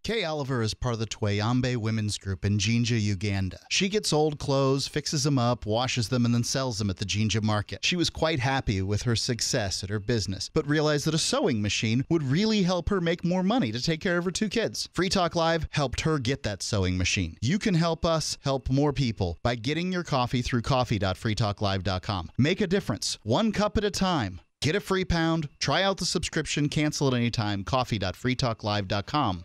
Kay Oliver is part of the Tweyambe Women's Group in Jinja, Uganda. She gets old clothes, fixes them up, washes them, and then sells them at the Jinja market. She was quite happy with her success at her business, but realized that a sewing machine would really help her make more money to take care of her two kids. Free Talk Live helped her get that sewing machine. You can help us help more people by getting your coffee through coffee.freetalklive.com. Make a difference, one cup at a time. Get a free pound, try out the subscription, cancel at any time, coffee.freetalklive.com.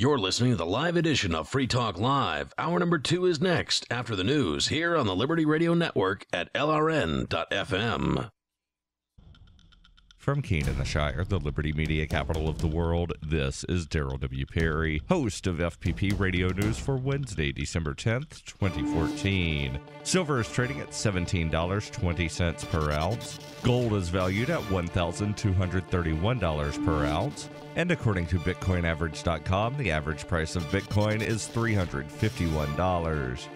You're listening to the live edition of Free Talk Live. Hour number 2 is next, after the news, here on the Liberty Radio Network at LRN.FM. From Keene in the Shire, the Liberty Media capital of the world, this is Daryl W. Perry, host of FPP Radio News for Wednesday, December 10th, 2014. Silver is trading at $17.20 per ounce. Gold is valued at $1,231 per ounce. And according to BitcoinAverage.com, the average price of Bitcoin is $351.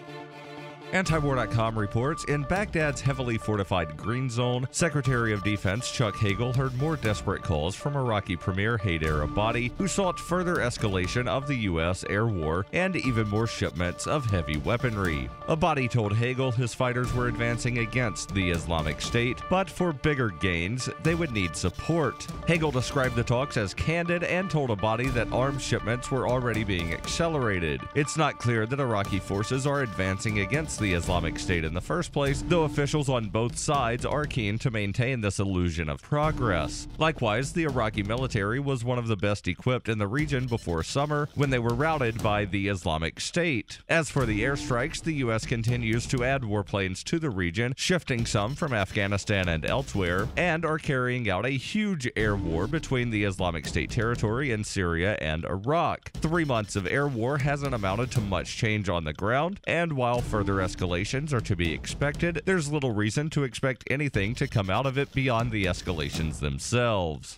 Antiwar.com reports, in Baghdad's heavily fortified green zone, Secretary of Defense Chuck Hagel heard more desperate calls from Iraqi Premier Haider Abadi, who sought further escalation of the U.S. air war and even more shipments of heavy weaponry. Abadi told Hagel his fighters were advancing against the Islamic State, but for bigger gains, they would need support. Hagel described the talks as candid and told Abadi that arms shipments were already being accelerated. It's not clear that Iraqi forces are advancing against the Islamic State in the first place, though officials on both sides are keen to maintain this illusion of progress. Likewise, the Iraqi military was one of the best equipped in the region before summer, when they were routed by the Islamic State. As for the airstrikes, the U.S. continues to add warplanes to the region, shifting some from Afghanistan and elsewhere, and are carrying out a huge air war between the Islamic State territory in Syria and Iraq. 3 months of air war hasn't amounted to much change on the ground, and while further escalations are to be expected, there's little reason to expect anything to come out of it beyond the escalations themselves.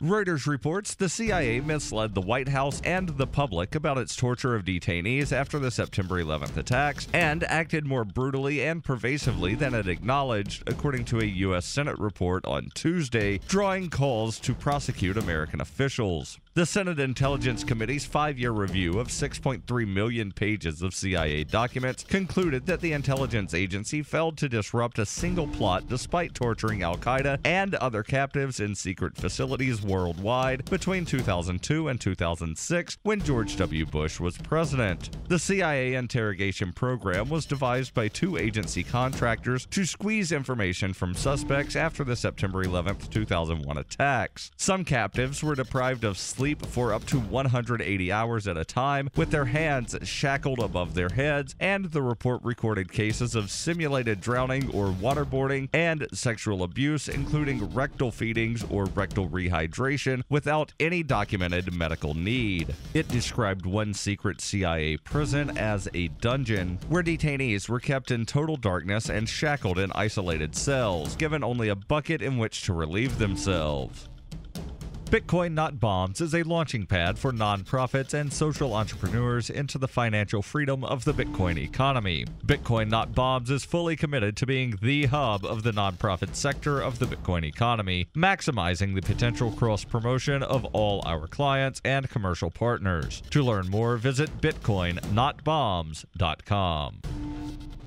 Reuters reports the CIA misled the White House and the public about its torture of detainees after the September 11th attacks and acted more brutally and pervasively than it acknowledged, according to a U.S. Senate report on Tuesday, drawing calls to prosecute American officials. The Senate Intelligence Committee's five-year review of 6.3 million pages of CIA documents concluded that the intelligence agency failed to disrupt a single plot despite torturing al-Qaeda and other captives in secret facilities worldwide between 2002 and 2006 when George W. Bush was president. The CIA interrogation program was devised by two agency contractors to squeeze information from suspects after the September 11, 2001 attacks. Some captives were deprived of sleep for up to 180 hours at a time, with their hands shackled above their heads, and the report recorded cases of simulated drowning or waterboarding and sexual abuse, including rectal feedings or rectal rehydration, without any documented medical need. It described one secret CIA prison as a dungeon, where detainees were kept in total darkness and shackled in isolated cells, given only a bucket in which to relieve themselves. Bitcoin Not Bombs is a launching pad for nonprofits and social entrepreneurs into the financial freedom of the Bitcoin economy. Bitcoin Not Bombs is fully committed to being the hub of the nonprofit sector of the Bitcoin economy, maximizing the potential cross-promotion of all our clients and commercial partners. To learn more, visit bitcoinnotbombs.com.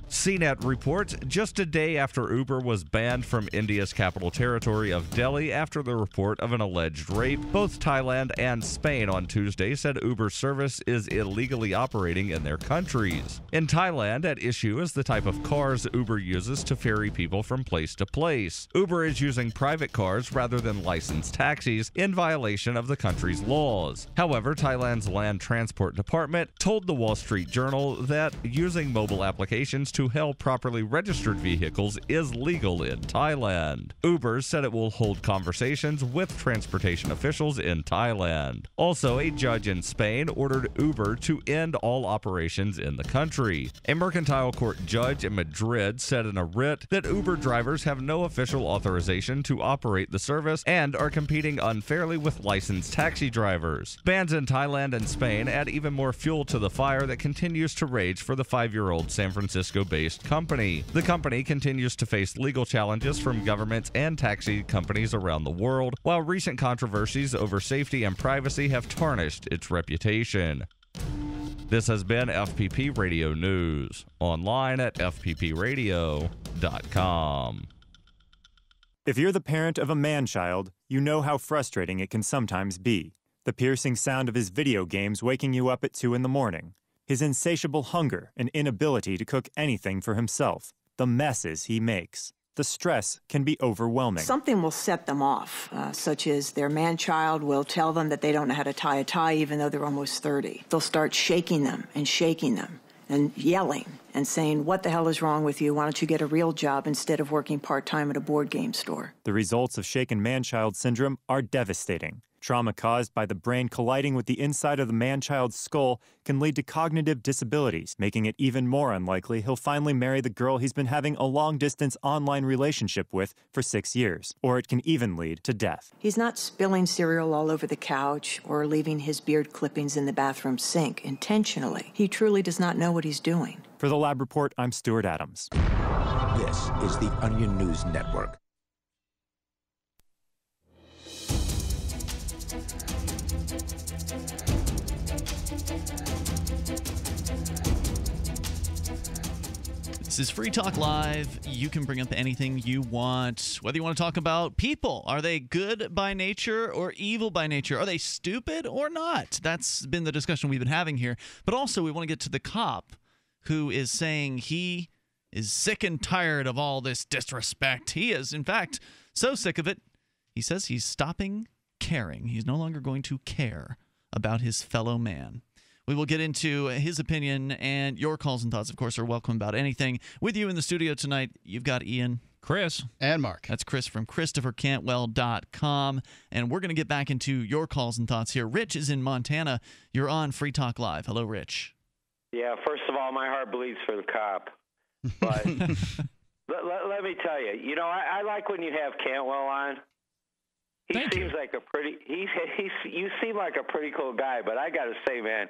CNET reports just a day after Uber was banned from India's capital territory of Delhi after the report of an alleged rape, both Thailand and Spain on Tuesday said Uber service is illegally operating in their countries. In Thailand, at issue is the type of cars Uber uses to ferry people from place to place. Uber is using private cars rather than licensed taxis in violation of the country's laws. However, Thailand's Land Transport Department told the Wall Street Journal that using mobile applications to hail properly registered vehicles is legal in Thailand. Uber said it will hold conversations with transportation officials in Thailand. Also, a judge in Spain ordered Uber to end all operations in the country. A mercantile court judge in Madrid said in a writ that Uber drivers have no official authorization to operate the service and are competing unfairly with licensed taxi drivers. Bans in Thailand and Spain add even more fuel to the fire that continues to rage for the five-year-old San Francisco-based company. The company continues to face legal challenges from governments and taxi companies around the world, while recent controversies over safety and privacy have tarnished its reputation. This has been FPP Radio News, online at fppradio.com. If you're the parent of a man-child, you know how frustrating it can sometimes be. The piercing sound of his video games waking you up at 2 in the morning. His insatiable hunger and inability to cook anything for himself, the messes he makes. The stress can be overwhelming. Something will set them off, such as their man-child will tell them that they don't know how to tie a tie even though they're almost 30. They'll start shaking them and yelling and saying, "What the hell is wrong with you? Why don't you get a real job instead of working part-time at a board game store?" The results of shaken man-child syndrome are devastating. Trauma caused by the brain colliding with the inside of the man-child's skull can lead to cognitive disabilities, making it even more unlikely he'll finally marry the girl he's been having a long-distance online relationship with for 6 years. Or it can even lead to death. He's not spilling cereal all over the couch or leaving his beard clippings in the bathroom sink intentionally. He truly does not know what he's doing. For the Lab Report, I'm Stuart Adams. This is the Onion News Network. This is Free Talk Live. You can bring up anything you want, whether you want to talk about people. Are they good by nature or evil by nature? Are they stupid or not? That's been the discussion we've been having here. But also, we want to get to the cop who is saying he is sick and tired of all this disrespect. He is, in fact, so sick of it, he says he's stopping caring. He's no longer going to care about his fellow man. We will get into his opinion, and your calls and thoughts, of course, are welcome about anything. With you in the studio tonight, you've got Ian, Chris, and Mark. That's Chris from ChristopherCantwell.com, and we're going to get back into your calls and thoughts here. Rich is in Montana. You're on Free Talk Live. Hello, Rich. Yeah, first of all, my heart bleeds for the cop, but let me tell you, I like when you have Cantwell on. You seem like a pretty cool guy, but I got to say, man,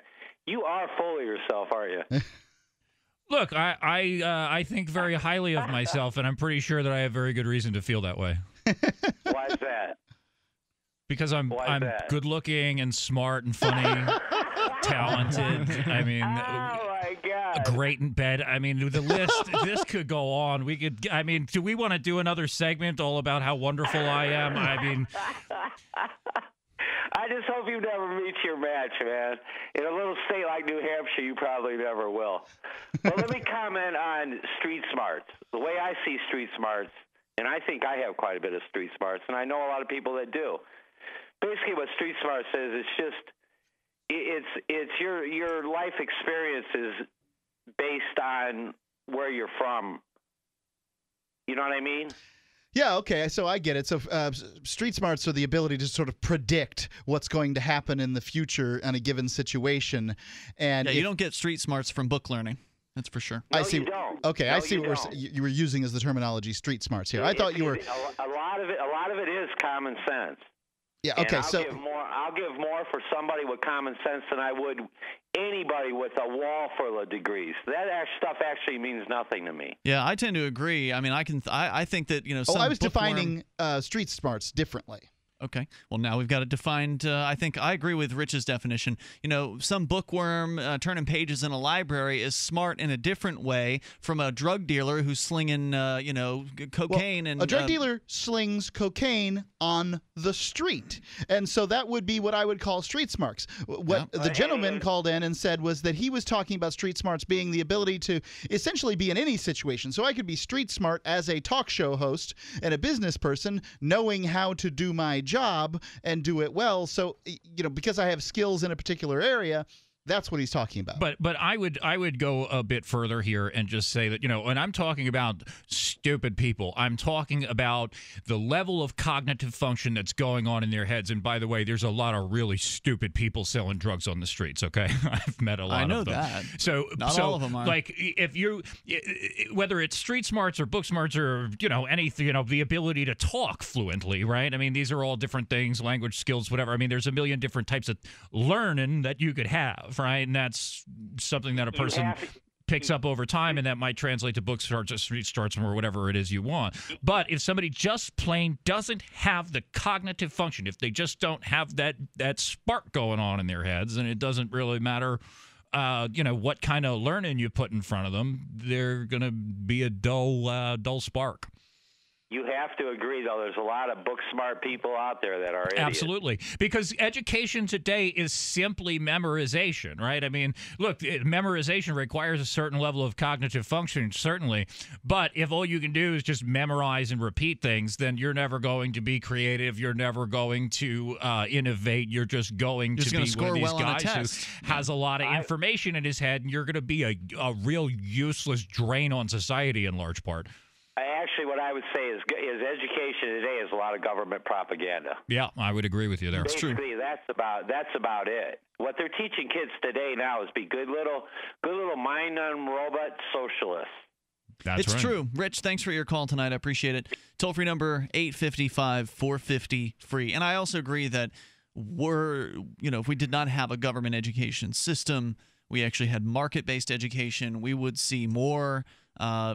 you are full of yourself, aren't you? Look, I think very highly of myself, and I'm pretty sure that I have very good reason to feel that way. Why is that? Because I'm good looking and smart and funny, talented. I mean, great in bed. I mean, the list, this could go on. We could, I mean, do we want to do another segment all about how wonderful I am? I mean, I just hope you never meet your match, man. In a little state like New Hampshire, you probably never will. But let me comment on street smarts. The way I see street smarts, and I think I have quite a bit of street smarts, and I know a lot of people that do. Basically, what street smarts says, it's your life experience is based on where you're from. You know what I mean? Yeah, okay, so I get it. So street smarts are the ability to sort of predict what's going to happen in the future on a given situation. And yeah, you don't get street smarts from book learning. That's for sure. No, I see. You don't. Okay, no, I see what you were using as the terminology street smarts here. I thought you were a lot of it is common sense. Yeah, okay, so I'll give more for somebody with common sense than I would anybody with a wall full of degrees. That stuff actually means nothing to me. Yeah, I tend to agree. I mean, I think that, you know, I was defining street smarts differently. Okay. Well, now we've got it defined. I think I agree with Rich's definition. You know, some bookworm turning pages in a library is smart in a different way from a drug dealer who's slinging, you know, cocaine. Well, and a drug dealer slings cocaine on the street. And so that would be what I would call street smarts. What the gentleman called in and said was that he was talking about street smarts being the ability to essentially be in any situation. So I could be street smart as a talk show host and a business person, knowing how to do my job and do it well. So, you know, because I have skills in a particular area, that's what he's talking about. But I would go a bit further here and just say that, you know, when I'm talking about stupid people, I'm talking about the level of cognitive function that's going on in their heads. And by the way, there's a lot of really stupid people selling drugs on the streets. Okay, I've met a lot of them. I know that. So not all of them are. Like, if you, whether it's street smarts or book smarts or, you know, anything, you know, the ability to talk fluently, right? I mean, these are all different things, language skills, whatever. I mean, there's a million different types of learning that you could have. Right, and that's something that a person picks up over time, and that might translate to book starts or street starts or whatever it is you want. But if somebody just plain doesn't have the cognitive function, if they just don't have that spark going on in their heads, and it doesn't really matter, you know, what kind of learning you put in front of them, they're going to be a dull spark. You have to agree, though, there's a lot of book-smart people out there that are idiots. Absolutely, because education today is simply memorization, right? I mean, look, memorization requires a certain level of cognitive function, certainly, but if all you can do is just memorize and repeat things, then you're never going to be creative, you're never going to innovate, you're just going to be one of these guys who has a lot of information in his head, and you're going to be a real useless drain on society in large part. Actually, what I would say is education today is a lot of government propaganda. Yeah, I would agree with you there. Basically, it's true. That's about it. What they're teaching kids today now is be good little mind-numbing robot socialists. That's right. It's true. Rich, thanks for your call tonight. I appreciate it. Toll-free number 855-450-FREE. And I also agree that you know, if we did not have a government education system, we actually had market-based education, we would see more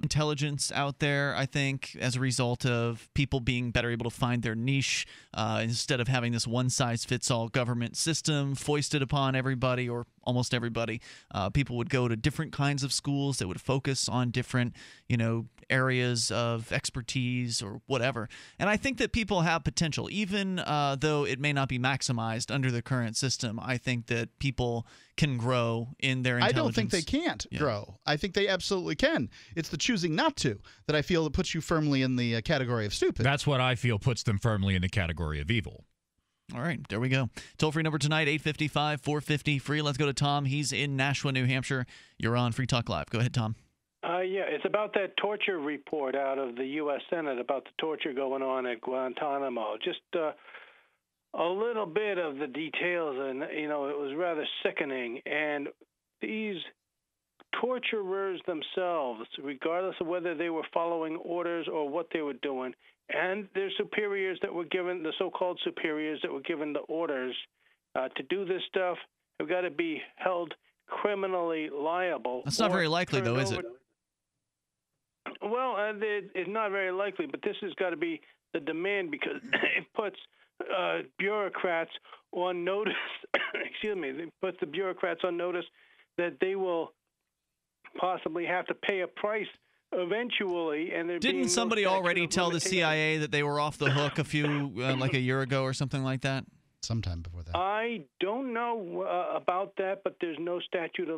intelligence out there, I think, as a result of people being better able to find their niche instead of having this one-size-fits-all government system foisted upon everybody or almost everybody. People would go to different kinds of schools that would focus on different, you know, areas of expertise or whatever. And I think that people have potential, even though it may not be maximized under the current system. I think that people can grow in their intelligence. I don't think they can't grow. I think they absolutely can. It's the choosing not to that I feel that puts you firmly in the category of stupid. That's what I feel puts them firmly in the category of evil. All right, there we go. Toll-free number tonight, 855-450-FREE. Let's go to Tom. He's in Nashua, New Hampshire. You're on Free Talk Live. Go ahead, Tom. Yeah, it's about that torture report out of the U.S. Senate about the torture going on at Guantanamo. Just a little bit of the details, and, you know, it was rather sickening. And these torturers themselves, regardless of whether they were following orders or what they were doing, and their superiors that were given, the so-called superiors that were given the orders to do this stuff, have got to be held criminally liable. That's not very likely, though, is it? Well, it's not very likely, but this has got to be the demand because it puts bureaucrats on notice. Excuse me. It puts the bureaucrats on notice that they will possibly have to pay a price eventually. And didn't somebody already tell the CIA that they were off the hook a few, like a year ago or something like that? Sometime before that. I don't know about that, but there's no statute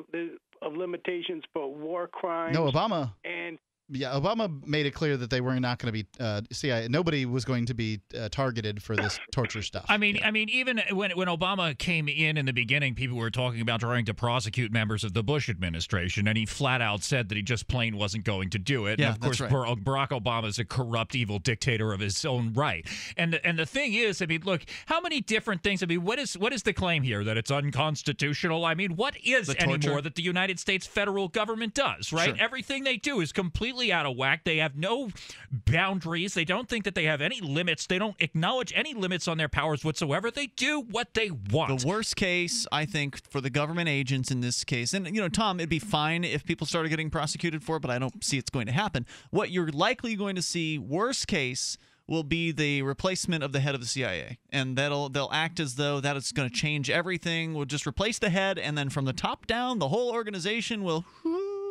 of limitations for war crimes. No, Obama. And yeah, Obama made it clear that they were not going to be CIA. Nobody was going to be targeted for this torture stuff. I mean, yeah. I mean, even when Obama came in the beginning, people were talking about trying to prosecute members of the Bush administration, and he flat out said that he just plain wasn't going to do it. Yeah, and of course, that's right. Barack Obama is a corrupt, evil dictator of his own right. And the thing is, I mean, look, how many different things? I mean, what is the claim here that it's unconstitutional? I mean, what is anymore that the United States federal government does? Right, sure. Everything they do is completely out of whack. They have no boundaries. They don't think that they have any limits. They don't acknowledge any limits on their powers whatsoever. They do what they want. The worst case, I think, for the government agents in this case, and, you know, Tom, it'd be fine if people started getting prosecuted for it, but I don't see it's going to happen. What you're likely going to see, worst case, will be the replacement of the head of the CIA, and they'll act as though that is going to change everything. We'll just replace the head, and then from the top down, the whole organization will...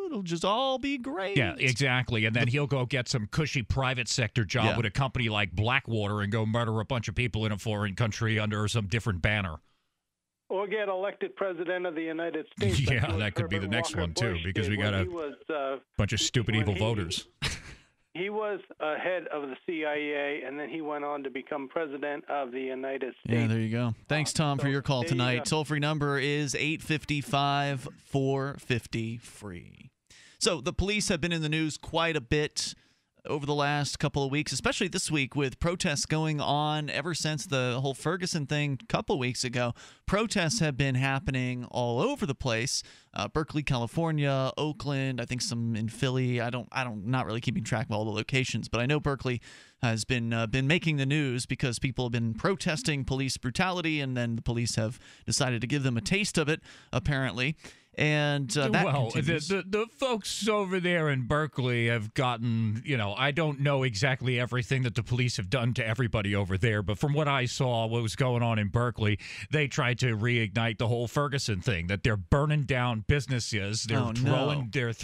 it'll just all be great. Yeah, exactly. And then he'll go get some cushy private sector job with a company like Blackwater and go murder a bunch of people in a foreign country under some different banner. Or get elected president of the United States. Yeah, that could be the next one, too, because we got a bunch of stupid evil voters. He was head of the CIA, and then he went on to become president of the United States. Yeah, there you go. Thanks, Tom, for your call tonight. Toll-free number is 855-450-FREE. So the police have been in the news quite a bit over the last couple of weeks, especially this week with protests going on ever since the whole Ferguson thing a couple of weeks ago. Protests have been happening all over the place. Berkeley, California, Oakland, I think some in Philly. I'm not really keeping track of all the locations, but I know Berkeley has been making the news because people have been protesting police brutality, and then the police have decided to give them a taste of it, apparently. And that continues. The folks over there in Berkeley have gotten, you know, I don't know exactly everything that the police have done to everybody over there, but from what I saw, what was going on in Berkeley, they tried to reignite the whole Ferguson thing, that they're burning down businesses, they're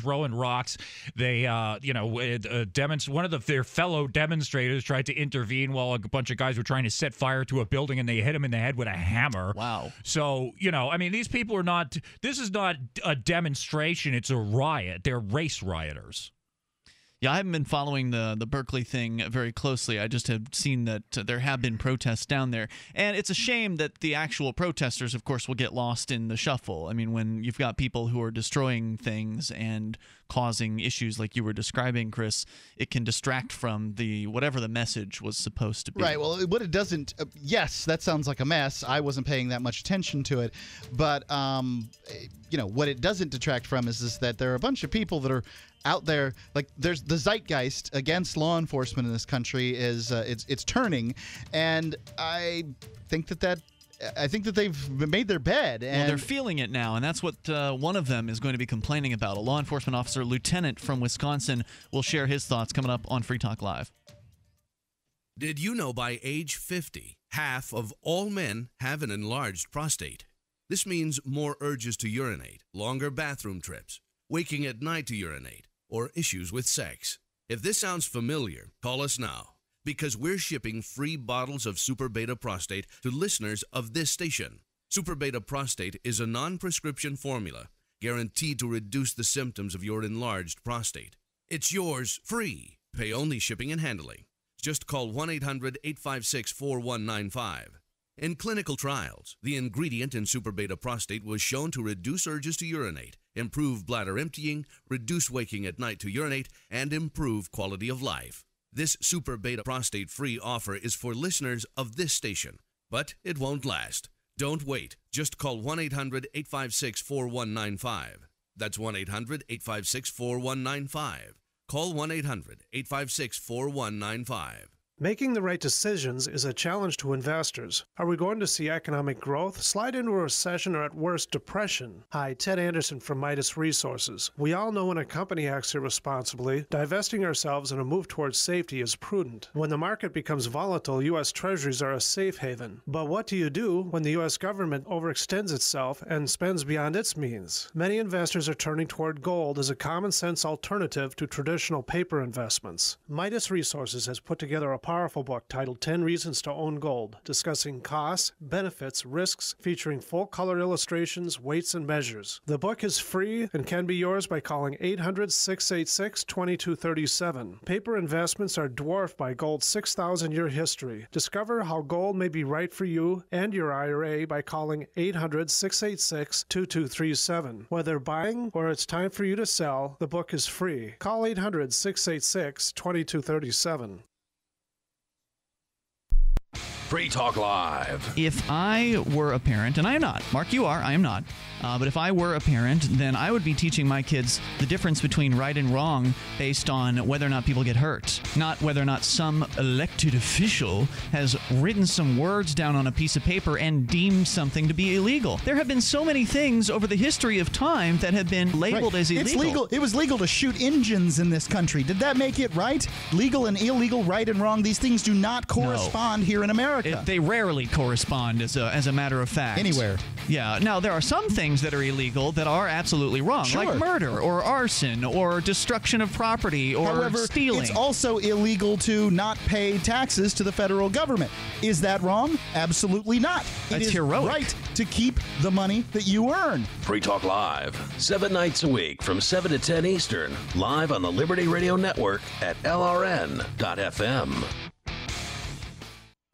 throwing rocks, they, you know, one of their fellow demonstrators tried to intervene while a bunch of guys were trying to set fire to a building, and they hit him in the head with a hammer. Wow. So, you know, I mean, these people are not, this is not a demonstration, it's a riot. They're race rioters. Yeah, I haven't been following the Berkeley thing very closely. I just have seen that there have been protests down there. And it's a shame that the actual protesters, of course, will get lost in the shuffle. I mean, when you've got people who are destroying things and causing issues like you were describing, Chris, it can distract from whatever the message was supposed to be. Right. Well, what it doesn't – yes, that sounds like a mess. I wasn't paying that much attention to it. But, you know, what it doesn't detract from is that there are a bunch of people that are – out there, like, there's the zeitgeist against law enforcement in this country is it's turning, and I think that they've made their bed. And well, they're feeling it now, and that's what one of them is going to be complaining about. A law enforcement officer, lieutenant from Wisconsin, will share his thoughts coming up on Free Talk Live. Did you know by age 50, half of all men have an enlarged prostate? This means more urges to urinate, longer bathroom trips, waking at night to urinate, or issues with sex. If this sounds familiar, call us now, because we're shipping free bottles of Super Beta Prostate to listeners of this station. Super Beta Prostate is a non-prescription formula guaranteed to reduce the symptoms of your enlarged prostate. It's yours free. Pay only shipping and handling. Just call 1-800-856-4195. In clinical trials, the ingredient in Super Beta Prostate was shown to reduce urges to urinate, improve bladder emptying, reduce waking at night to urinate, and improve quality of life. This Super Beta Prostate free offer is for listeners of this station, but it won't last. Don't wait. Just call 1-800-856-4195. That's 1-800-856-4195. Call 1-800-856-4195. Making the right decisions is a challenge to investors. Are we going to see economic growth slide into a recession or at worst depression? Hi, Ted Anderson from Midas Resources. We all know when a company acts irresponsibly, divesting ourselves in a move towards safety is prudent. When the market becomes volatile, U.S. Treasuries are a safe haven. But what do you do when the U.S. government overextends itself and spends beyond its means? Many investors are turning toward gold as a common sense alternative to traditional paper investments. Midas Resources has put together a powerful book titled 10 Reasons to Own Gold, discussing costs, benefits, risks, featuring full-color illustrations, weights, and measures. The book is free and can be yours by calling 800-686-2237. Paper investments are dwarfed by gold's 6,000-year history. Discover how gold may be right for you and your IRA by calling 800-686-2237. Whether buying or it's time for you to sell, the book is free. Call 800-686-2237. Free Talk Live. If I were a parent, and I am not, Mark, you are, I am not, but if I were a parent, then I would be teaching my kids the difference between right and wrong based on whether or not people get hurt, not whether or not some elected official has written some words down on a piece of paper and deemed something to be illegal. There have been so many things over the history of time that have been labeled as illegal. It's legal. It was legal to shoot engines in this country. Did that make it right? Legal and illegal, right and wrong, these things do not correspond here in America. They rarely correspond, as a matter of fact. Anywhere. Yeah. Now, there are some things that are illegal that are absolutely wrong, sure, like murder or arson or destruction of property or stealing. However, it's also illegal to not pay taxes to the federal government. Is that wrong? Absolutely not. It's heroic. Right to keep the money that you earn. Free Talk Live, 7 nights a week from 7 to 10 Eastern, live on the Liberty Radio Network at LRN.FM.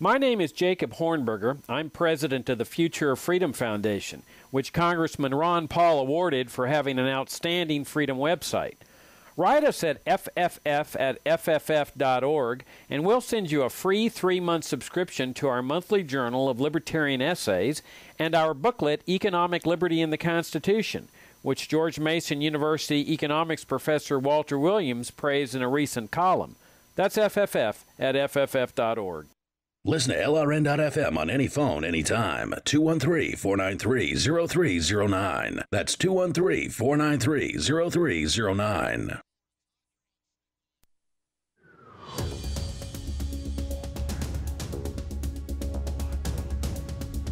My name is Jacob Hornberger. I'm president of the Future of Freedom Foundation, which Congressman Ron Paul awarded for having an outstanding freedom website. Write us at fff@fff.org, and we'll send you a free 3-month subscription to our monthly journal of libertarian essays and our booklet, Economic Liberty in the Constitution, which George Mason University economics professor Walter Williams praised in a recent column. That's fff@fff.org. Listen to LRN.FM on any phone, anytime. 213-493-0309. That's 213-493-0309.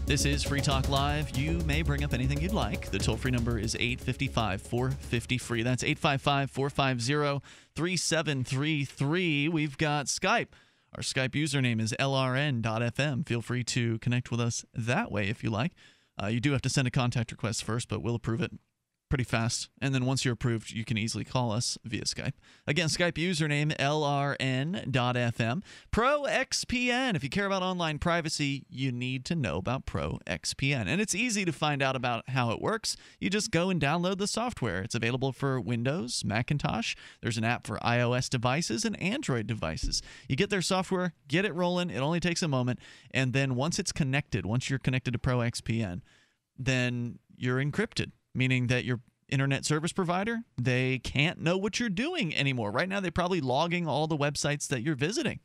This is Free Talk Live. You may bring up anything you'd like. The toll-free number is 855-450-FREE. That's 855-450-3733. We've got Skype. Our Skype username is LRN.FM. Feel free to connect with us that way if you like. You do have to send a contact request first, but we'll approve it pretty fast. And then once you're approved, you can easily call us via Skype. Again, Skype username LRN.FM. ProXPN. If you care about online privacy, you need to know about ProXPN. And it's easy to find out about how it works. You just go and download the software. It's available for Windows, Macintosh. There's an app for iOS devices and Android devices. You get their software, get it rolling. It only takes a moment. And then once it's connected, once you're connected to ProXPN, then you're encrypted, meaning that your internet service provider, they can't know what you're doing anymore. Right now, they're probably logging all the websites that you're visiting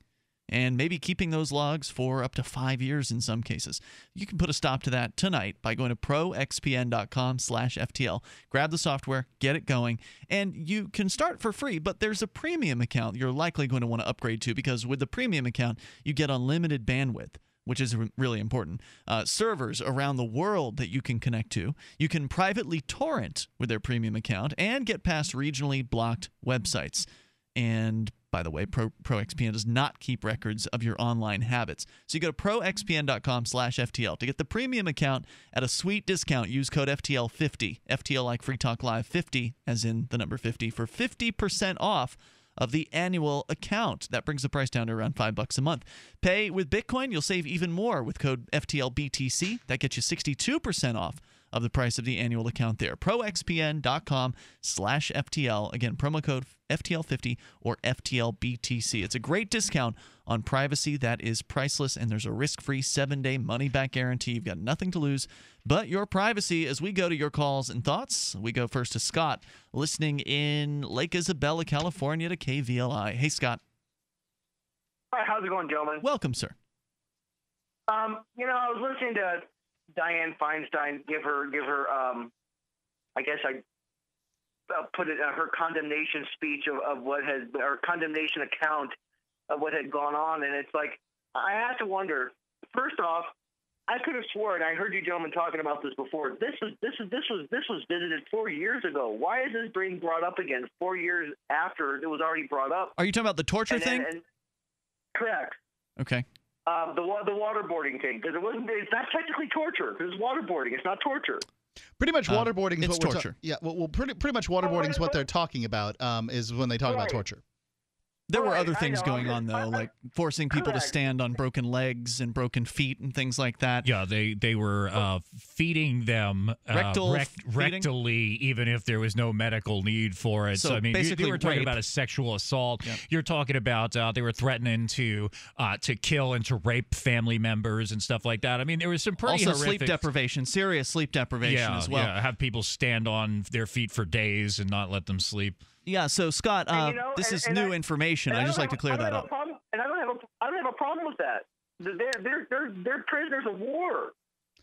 and maybe keeping those logs for up to 5 years in some cases. You can put a stop to that tonight by going to proxpn.com/FTL. Grab the software, get it going, and you can start for free, but there's a premium account you're likely going to want to upgrade to, because with the premium account, you get unlimited bandwidth, which is really important, servers around the world that you can connect to. You can privately torrent with their premium account and get past regionally blocked websites. And by the way, ProXPN does not keep records of your online habits. So you go to proxpn.com/FTL to get the premium account at a sweet discount. Use code FTL50, FTL like Free Talk Live 50, as in the number 50, for 50% off of the annual account. That brings the price down to around $5 a month. Pay with Bitcoin, you'll save even more with code FTLBTC. That gets you 62% off of the price of the annual account there. ProXPN.com/FTL. Again, promo code FTL50 or FTLBTC. It's a great discount on privacy that is priceless, and there's a risk-free 7-day money-back guarantee. You've got nothing to lose but your privacy. As we go to your calls and thoughts, we go first to Scott, listening in Lake Isabella, California, to KVLI. Hey, Scott. Hi, how's it going, gentlemen? Welcome, sir. You know, I was listening to Dianne Feinstein her condemnation speech of what had, or condemnation account of what had gone on, and it's like, I have to wonder. First off, I could have sworn I heard you gentlemen talking about this before. This was visited 4 years ago. Why is this being brought up again 4 years after it was already brought up? Are you talking about the torture thing? Correct. Okay. The waterboarding thing, because it's not technically torture, because it's waterboarding. It's not torture. Pretty much waterboarding is what torture. Yeah, well, pretty much waterboarding is what they're talking about. Is when they talk about torture. There were other things going on, though, like forcing people to stand on broken legs and broken feet and things like that. Yeah, they were feeding them rectally, even if there was no medical need for it. So I mean, basically, we're talking about a sexual assault. Yep. You're talking about they were threatening to kill and to rape family members and stuff like that. I mean, there was some pretty horrific... sleep deprivation, serious sleep deprivation as well. Yeah, have people stand on their feet for days and not let them sleep. Yeah, so Scott, this is new information. I just like to clear that up. And I don't have a problem with that. They're prisoners of war.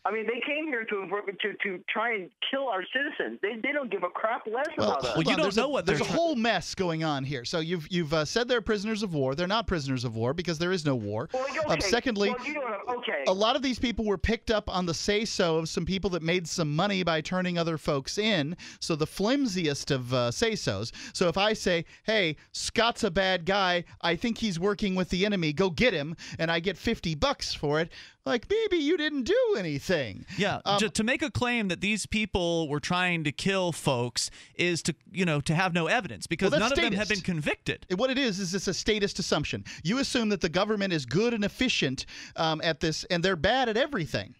I mean, they came here to try and kill our citizens. They don't give a crap less about us. Well, you don't know what there's a whole mess going on here. So you've said they're prisoners of war. They're not prisoners of war because there is no war. Well, okay. Secondly, well, you don't have, okay. A lot of these people were picked up on the say-so of some people that made some money by turning other folks in. So the flimsiest of say-sos. So if I say, hey, Scott's a bad guy, I think he's working with the enemy, go get him, and I get $50 for it, like, maybe you didn't do anything. Yeah, to make a claim that these people were trying to kill folks is to have no evidence, because none of them have been convicted. What it is it's a statist assumption. You assume that the government is good and efficient at this, and they're bad at everything.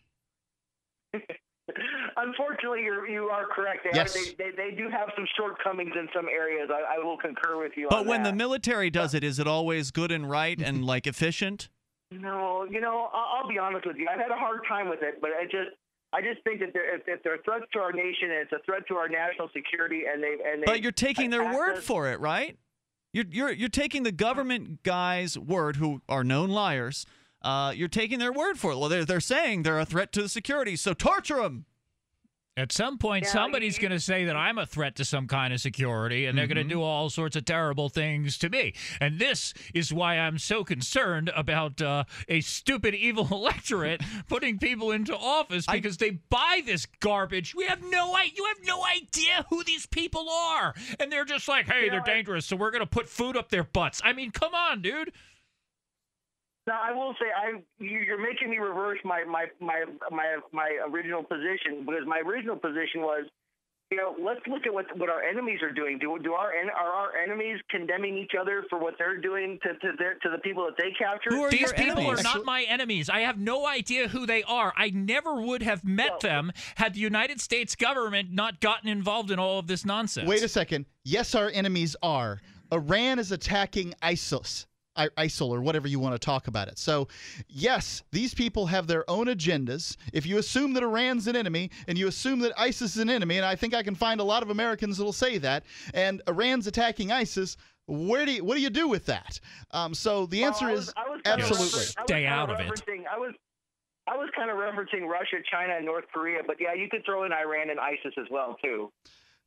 Unfortunately, you are correct. They do have some shortcomings in some areas. I will concur with you on that. But when the military does it, is it always good and right and, like, efficient? No, you know, I'll be honest with you. I've had a hard time with it, but I just think that if they're a threat to our nation, and it's a threat to our national security, But you're taking their word for it, right? You're taking the government guys' word, who are known liars. You're taking their word for it. Well, they're saying they're a threat to the security, so torture them. At some point, somebody's going to say that I'm a threat to some kind of security, and they're going to do all sorts of terrible things to me. And this is why I'm so concerned about a stupid, evil electorate putting people into office, because they buy this garbage. You have no idea who these people are, and they're just like, hey, they're dangerous, so we're going to put food up their butts. I mean, come on, dude. Now, I will say, you're making me reverse my original position, because my original position was, you know, let's look at what our enemies are doing. Are our enemies condemning each other for what they're doing to the people that they capture? These people are not my enemies. I have no idea who they are. I never would have met them had the United States government not gotten involved in all of this nonsense. Wait a second. Yes, our enemies are. Iran is attacking ISIL or whatever you want to talk about it. So, yes, these people have their own agendas. If you assume that Iran's an enemy and you assume that ISIS is an enemy, and I think I can find a lot of Americans that will say that, and Iran's attacking ISIS, what do you do with that? So the answer is absolutely. Stay out of it. I was kind of referencing Russia, China, and North Korea, but, yeah, you could throw in Iran and ISIS as well, too.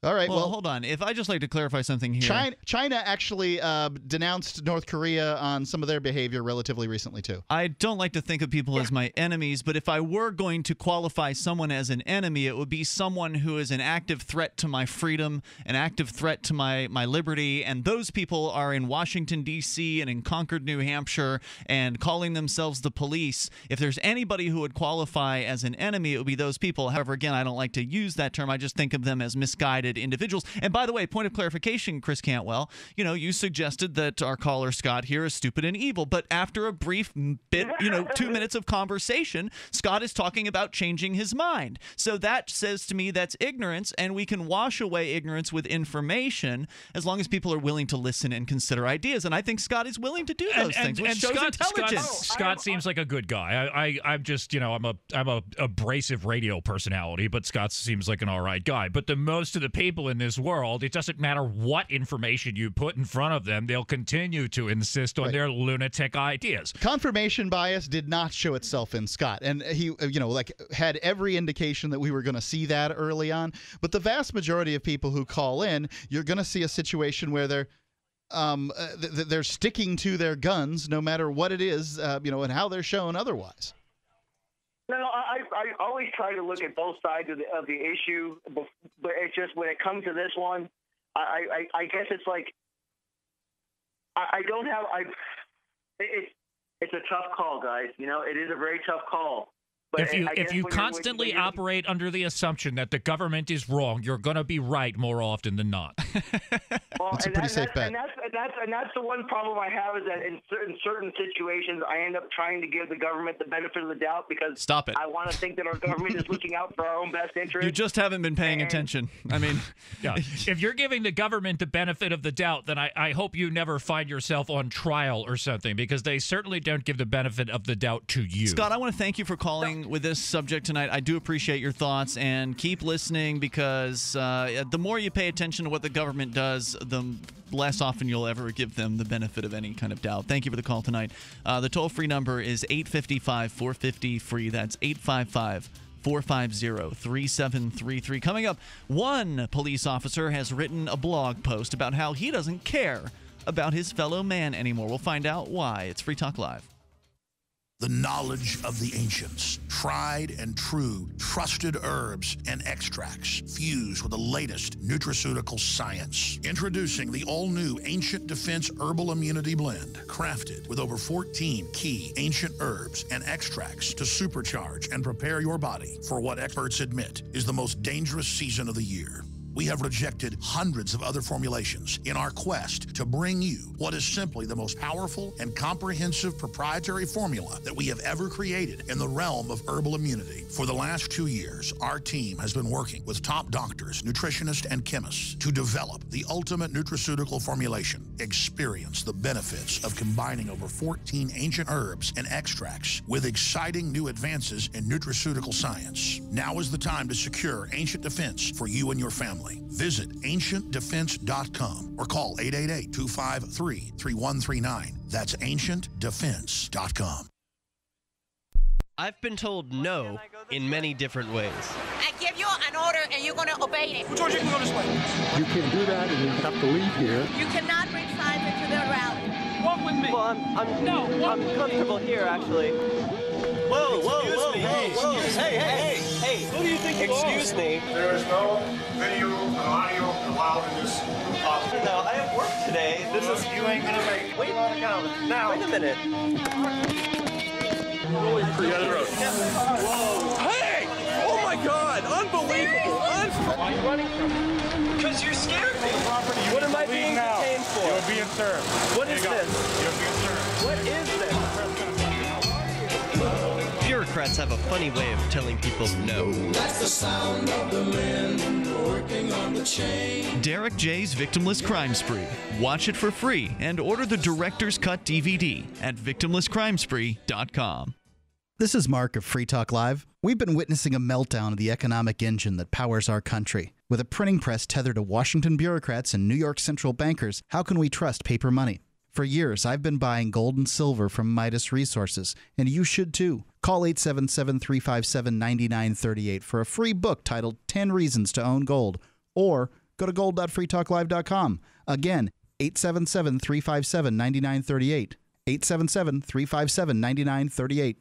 All right. Well, hold on. If I just like to clarify something here, China actually denounced North Korea on some of their behavior relatively recently too. I don't like to think of people as my enemies, but if I were going to qualify someone as an enemy, it would be someone who is an active threat to my freedom, an active threat to my liberty, and those people are in Washington, D.C. and in Concord, New Hampshire, and calling themselves the police. If there's anybody who would qualify as an enemy, it would be those people. However, again, I don't like to use that term. I just think of them as misguided minded individuals. And by the way, point of clarification, Chris Cantwell, you know, you suggested that our caller Scott here is stupid and evil, but after a brief bit, you know, 2 minutes of conversation, Scott is talking about changing his mind. So that says to me that's ignorance, and we can wash away ignorance with information as long as people are willing to listen and consider ideas. And I think Scott is willing to do those things. And shows intelligence. Scott seems like a good guy. I'm just, you know, I'm a abrasive radio personality, but Scott seems like an all right guy. But the most of the people in this world, it doesn't matter what information you put in front of them, they'll continue to insist on their lunatic ideas. Confirmation bias did not show itself in Scott, and he, you know, like had every indication that we were going to see that early on. But the vast majority of people who call in, you're going to see a situation where they're sticking to their guns no matter what it is, you know, and how they're shown otherwise. No, I always try to look at both sides of the issue, but it's just when it comes to this one, I guess it's like I don't have it's a tough call, guys. You know, it is a very tough call. But if you constantly operate under the assumption that the government is wrong, you're going to be right more often than not. Well, that's a pretty safe bet. And that's the one problem I have, is that in certain situations, I end up trying to give the government the benefit of the doubt because stop it. I want to think that our government is looking out for our own best interest. You just haven't been paying attention. I mean, yeah. If you're giving the government the benefit of the doubt, then I hope you never find yourself on trial or something, because they certainly don't give the benefit of the doubt to you. Scott, I want to thank you for calling with this subject tonight. I do appreciate your thoughts, and keep listening, because the more you pay attention to what the government does, the less often you'll ever give them the benefit of any kind of doubt. Thank you for the call tonight. The toll-free number is 855-450-FREE. That's 855-450-3733. Coming up, one police officer has written a blog post about how he doesn't care about his fellow man anymore. We'll find out why. It's Free Talk Live. The knowledge of the ancients, tried and true, trusted herbs and extracts fused with the latest nutraceutical science. Introducing the all-new Ancient Defense Herbal Immunity Blend, crafted with over 14 key ancient herbs and extracts to supercharge and prepare your body for what experts admit is the most dangerous season of the year. We have rejected hundreds of other formulations in our quest to bring you what is simply the most powerful and comprehensive proprietary formula that we have ever created in the realm of herbal immunity. For the last 2 years, our team has been working with top doctors, nutritionists, and chemists to develop the ultimate nutraceutical formulation. Experience the benefits of combining over 14 ancient herbs and extracts with exciting new advances in nutraceutical science. Now is the time to secure Ancient Defense for you and your family. Visit ancientdefense.com or call 888-253-3139. That's ancientdefense.com. I've been told no in many different ways. I give you an order and you're going to obey it. George, you can go this way. You can't do that, and you have to leave here. You cannot bring signs into the rally. Walk with me. Well, I'm comfortable here, actually. Whoa, whoa, whoa, hey, whoa, hey, hey, hey, hey. Who do you think you Excuse are? Me. There is no video and audio allowed in this office. No, I have work today. This is... You ain't gonna make it. Wait, now. Wait a minute. Holy free. Whoa. Hey! Oh my God! Unbelievable! Why are you running from me? Because you're scared me. What am I being detained for? You're being served. What is this? You're being served. What is this? Bureaucrats have a funny way of telling people no. That's the sound of the men working on the chain. Derek J's Victimless Crime Spree. Watch it for free and order the Director's Cut DVD at victimlesscrimespree.com. This is Mark of Free Talk Live. We've been witnessing a meltdown of the economic engine that powers our country. With a printing press tethered to Washington bureaucrats and New York central bankers, how can we trust paper money? For years, I've been buying gold and silver from Midas Resources, and you should too. Call 877-357-9938 for a free book titled 10 Reasons to Own Gold, or go to gold.freetalklive.com. Again, 877-357-9938. 877-357-9938.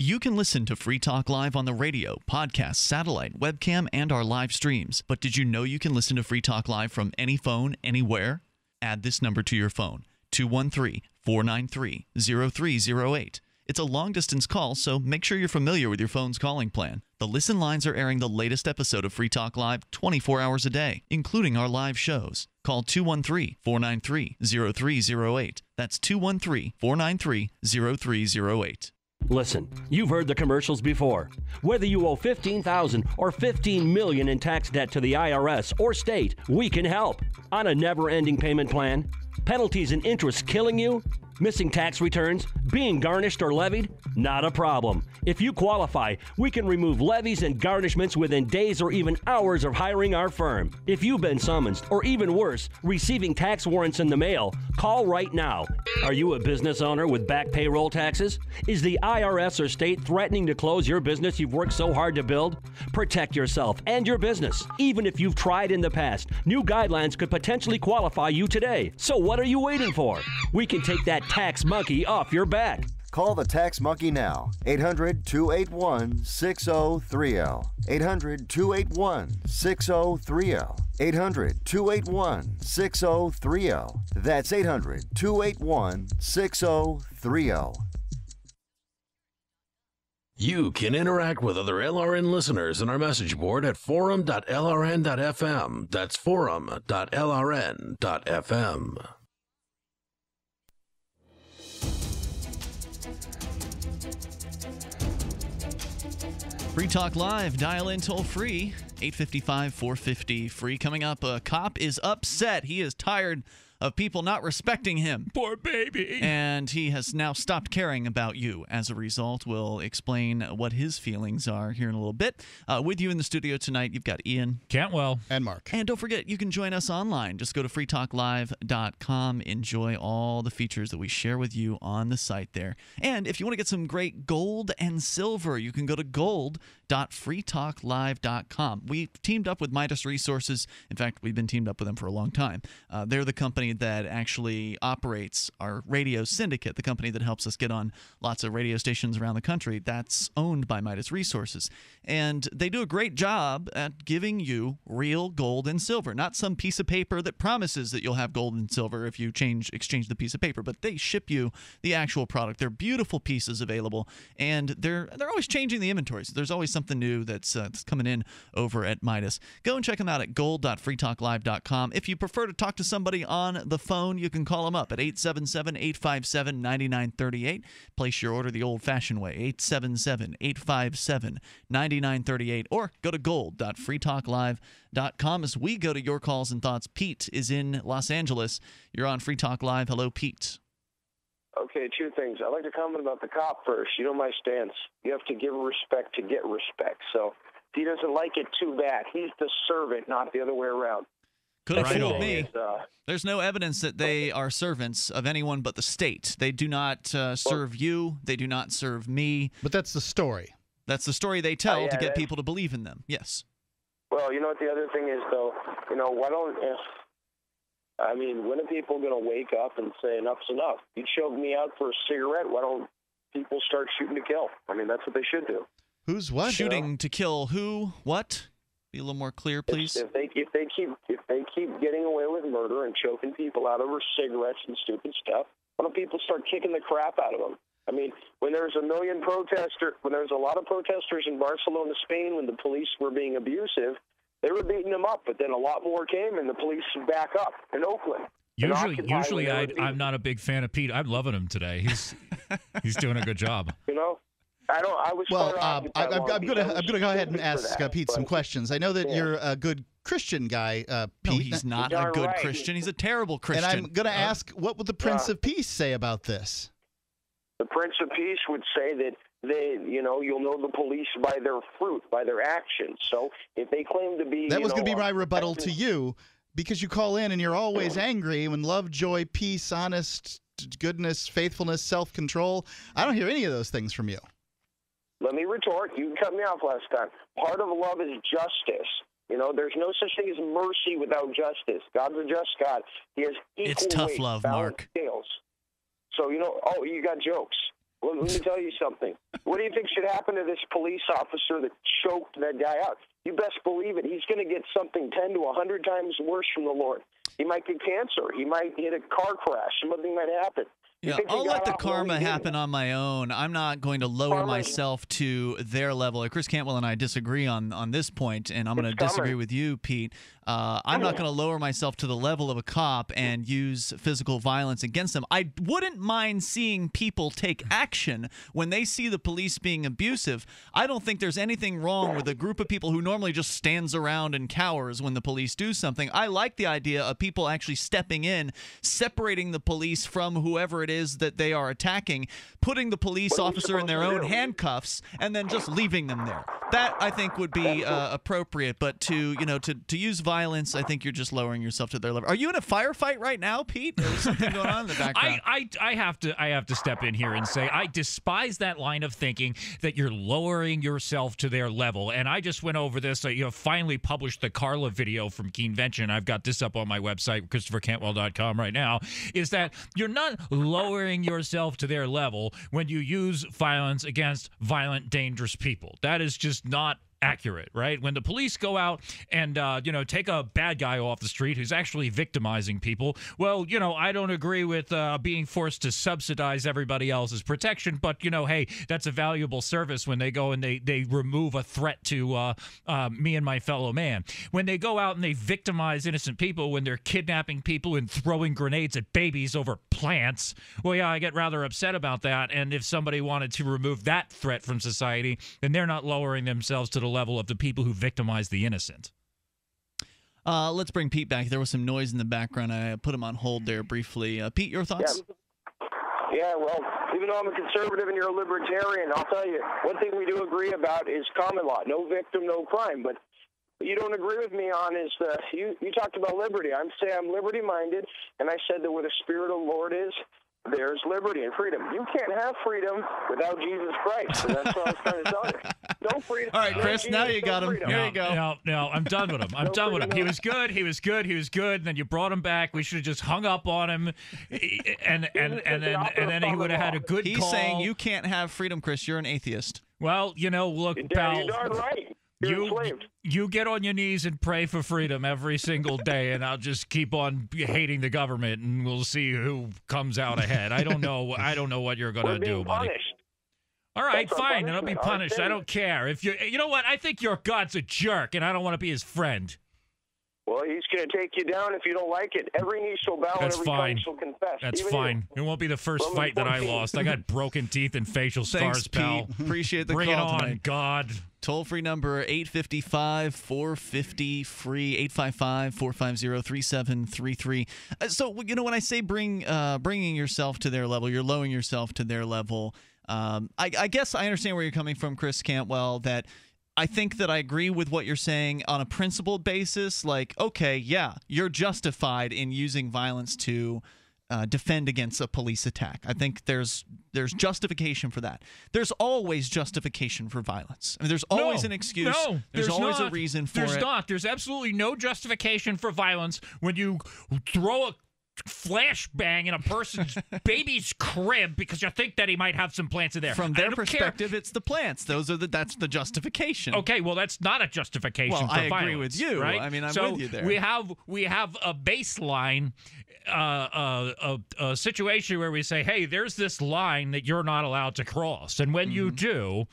You can listen to Free Talk Live on the radio, podcast, satellite, webcam, and our live streams. But did you know you can listen to Free Talk Live from any phone, anywhere? Add this number to your phone. 213-493-0308. It's a long-distance call, so make sure you're familiar with your phone's calling plan. The listen lines are airing the latest episode of Free Talk Live 24 hours a day, including our live shows. Call 213-493-0308. That's 213-493-0308. Listen, you've heard the commercials before. Whether you owe $15,000 or $15 million in tax debt to the IRS or state, we can help. On a never-ending payment plan? Penalties and interest killing you? Missing tax returns? Being garnished or levied? Not a problem. If you qualify, we can remove levies and garnishments within days or even hours of hiring our firm. If you've been summoned, or even worse, receiving tax warrants in the mail, call right now. Are you a business owner with back payroll taxes? Is the IRS or state threatening to close your business you've worked so hard to build? Protect yourself and your business. Even if you've tried in the past, new guidelines could potentially qualify you today. So what are you waiting for? We can take that tax monkey off your back. Call the tax monkey now. 800-281-6030. 800-281-6030. 800-281-6030. That's 800-281-6030. You can interact with other LRN listeners in our message board at forum.lrn.fm. That's forum.lrn.fm. Free Talk Live, dial in toll free, 855-450-FREE. Coming up, a cop is upset. He is tired of people not respecting him. Poor baby. And he has now stopped caring about you. As a result, we'll explain what his feelings are here in a little bit. With you in the studio tonight, you've got Ian Cantwell and Mark. And don't forget, you can join us online. Just go to freetalklive.com. Enjoy all the features that we share with you on the site there. And if you want to get some great gold and silver, you can go to gold.freetalklive.com. We've teamed up with Midas Resources. In fact, we've been teamed up with them for a long time. They're the company that actually operates our radio syndicate, the company that helps us get on lots of radio stations around the country. That's owned by Midas Resources. And they do a great job at giving you real gold and silver, not some piece of paper that promises that you'll have gold and silver if you exchange the piece of paper, but they ship you the actual product. They're beautiful pieces available, and they're always changing the inventories. There's always something new that's coming in over at Midas. Go and check them out at gold.freetalklive.com. If you prefer to talk to somebody on the phone, you can call them up at 877-857-9938. Place your order the old-fashioned way, 877-857-9938, or go to gold.freetalklive.com as we go to your calls and thoughts. Pete is in Los Angeles. You're on Free Talk Live. Hello, Pete. Okay, two things. I'd like to comment about the cop first. You know my stance. You have to give respect to get respect. So if he doesn't like it, too bad. He's the servant, not the other way around. Could have fooled me. There's no evidence that they are servants of anyone but the state. They do not serve you. They do not serve me. But that's the story. That's the story they tell to get people to believe in them. Yes. Well, you know what the other thing is, though? You know, why don't... I mean, when are people going to wake up and say enough's enough? You choked me out for a cigarette. Why don't people start shooting to kill? I mean, that's what they should do. Who's what? Shooting to kill who? What? Be a little more clear, please. If they keep getting away with murder and choking people out over cigarettes and stupid stuff, why don't people start kicking the crap out of them? I mean, when there was a lot of protesters in Barcelona, Spain, when the police were being abusive, they were beating them up, but then a lot more came, and the police back up in Oakland. Usually I'm not a big fan of Pete. I'm loving him today. He's doing a good job. You know, I don't. I was. Well, I'm going to go ahead and ask Pete some questions. I know that you're a good Christian guy, Pete. No, he's not a good Christian. He's a terrible Christian. And I'm going to ask, what would the Prince of Peace say about this? The Prince of Peace would say that you'll know the police by their fruit, by their actions. So if they claim to be... That was going to be my rebuttal to you, because you call in and you're always angry when love, joy, peace, honest, goodness, faithfulness, self-control. I don't hear any of those things from you. Let me retort. You cut me off last time. Part of love is justice. You know, there's no such thing as mercy without justice. God's a just God. He has equal weight. It's tough love, Mark. Scales. So, you know, you got jokes. Let me tell you something. What do you think should happen to this police officer that choked that guy out? You best believe it. He's going to get something 10 to 100 times worse from the Lord. He might get cancer. He might hit a car crash. Something might happen. Yeah, I'll let the karma happen on my own. I'm not going to lower myself to their level. Chris Cantwell and I disagree on this point, and I'm going to disagree with you, Pete. I'm not going to lower myself to the level of a cop and use physical violence against them. I wouldn't mind seeing people take action when they see the police being abusive. I don't think there's anything wrong with a group of people who normally just stands around and cowers when the police do something. I like the idea of people actually stepping in, separating the police from whoever it is that they are attacking, putting the police officer in their own handcuffs, and then just leaving them there. That, I think, would be appropriate. But to use violence, I think you're just lowering yourself to their level. Are you in a firefight right now, Pete? There's something going on in the background. I have to step in here and say I despise that line of thinking that you're lowering yourself to their level. And I just went over this. You know, finally published the Carla video from Keenvention. I've got this up on my website, ChristopherCantwell.com, right now. Is that you're not lowering yourself to their level when you use violence against violent, dangerous people. That is just not accurate, right? When the police go out and, take a bad guy off the street who's actually victimizing people, well, I don't agree with being forced to subsidize everybody else's protection, but, hey, that's a valuable service when they go and they remove a threat to me and my fellow man. When they go out and they victimize innocent people, when they're kidnapping people and throwing grenades at babies over plants, well, yeah, I get rather upset about that, and if somebody wanted to remove that threat from society, then they're not lowering themselves to the level of the people who victimize the innocent. Let's bring Pete back. There was some noise in the background. I put him on hold there briefly. Pete, your thoughts? Yeah, well, even though I'm a conservative and you're a libertarian, I'll tell you, one thing we do agree about is common law. No victim, no crime. But what you don't agree with me on is that you talked about liberty. I'm saying I'm liberty-minded, and I said that where the Spirit of the Lord is, there's liberty and freedom. You can't have freedom without Jesus Christ. So that's what I was trying to tell you. No freedom. All right, Chris, now you got him. There you go. No, I'm done with him. I'm done with him. He was good. He was good. He was good. And then you brought him back. We should have just hung up on him. And then he would have had a good call. He's saying you can't have freedom, Chris. You're an atheist. Well, look, pal. You're darn right. You get on your knees and pray for freedom every single day, and I'll just keep on hating the government, and we'll see who comes out ahead. I don't know what you're going to do, buddy. All right, fine. I'll be punished. I don't care. If you know what? I think your God's a jerk, and I don't want to be his friend. Well, he's going to take you down if you don't like it. Every knee shall bow and every tongue shall confess. That's fine. It won't be the first fight that I lost. I got broken teeth and facial scars, pal. Appreciate the call. Bring it on, God. Toll-free number 855-450-FREE, 855-450-3733. So, when I say bringing yourself to their level, you're lowering yourself to their level. I guess I understand where you're coming from, Chris Cantwell, that I think that I agree with what you're saying on a principled basis. Like, okay, yeah, you're justified in using violence to defend against a police attack. I think there's justification for that. There's always justification for violence. I mean, there's always an excuse. No, there's always not a reason for it. There's not. There's absolutely no justification for violence when you throw a flashbang in a person's baby's crib because you think that he might have some plants in there. From their perspective, it's the plants. That's the justification. Okay, well, that's not a justification for violence. Well, I agree with you. Right? I mean, I'm with you there. We have a baseline, a situation where we say, hey, there's this line that you're not allowed to cross, and when you do,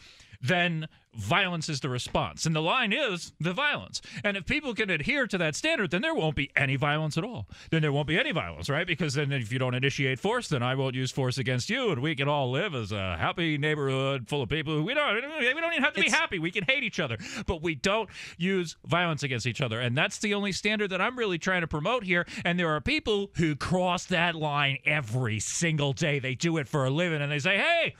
then violence is the response, and the line is the violence. And if people can adhere to that standard, then there won't be any violence at all. Then there won't be any violence, right? Because then if you don't initiate force, then I won't use force against you, and we can all live as a happy neighborhood full of people who we don't even have to be happy. We can hate each other, but we don't use violence against each other. And that's the only standard that I'm really trying to promote here. And there are people who cross that line every single day. They do it for a living, and they say, hey,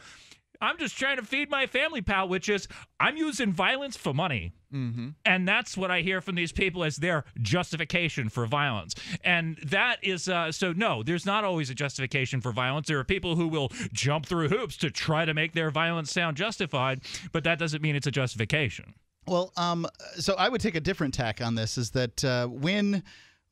I'm just trying to feed my family, pal, which is I'm using violence for money. And that's what I hear from these people as their justification for violence. And that is so no, there's not always a justification for violence. There are people who will jump through hoops to try to make their violence sound justified, but that doesn't mean it's a justification. Well, so I would take a different tack on this, is that when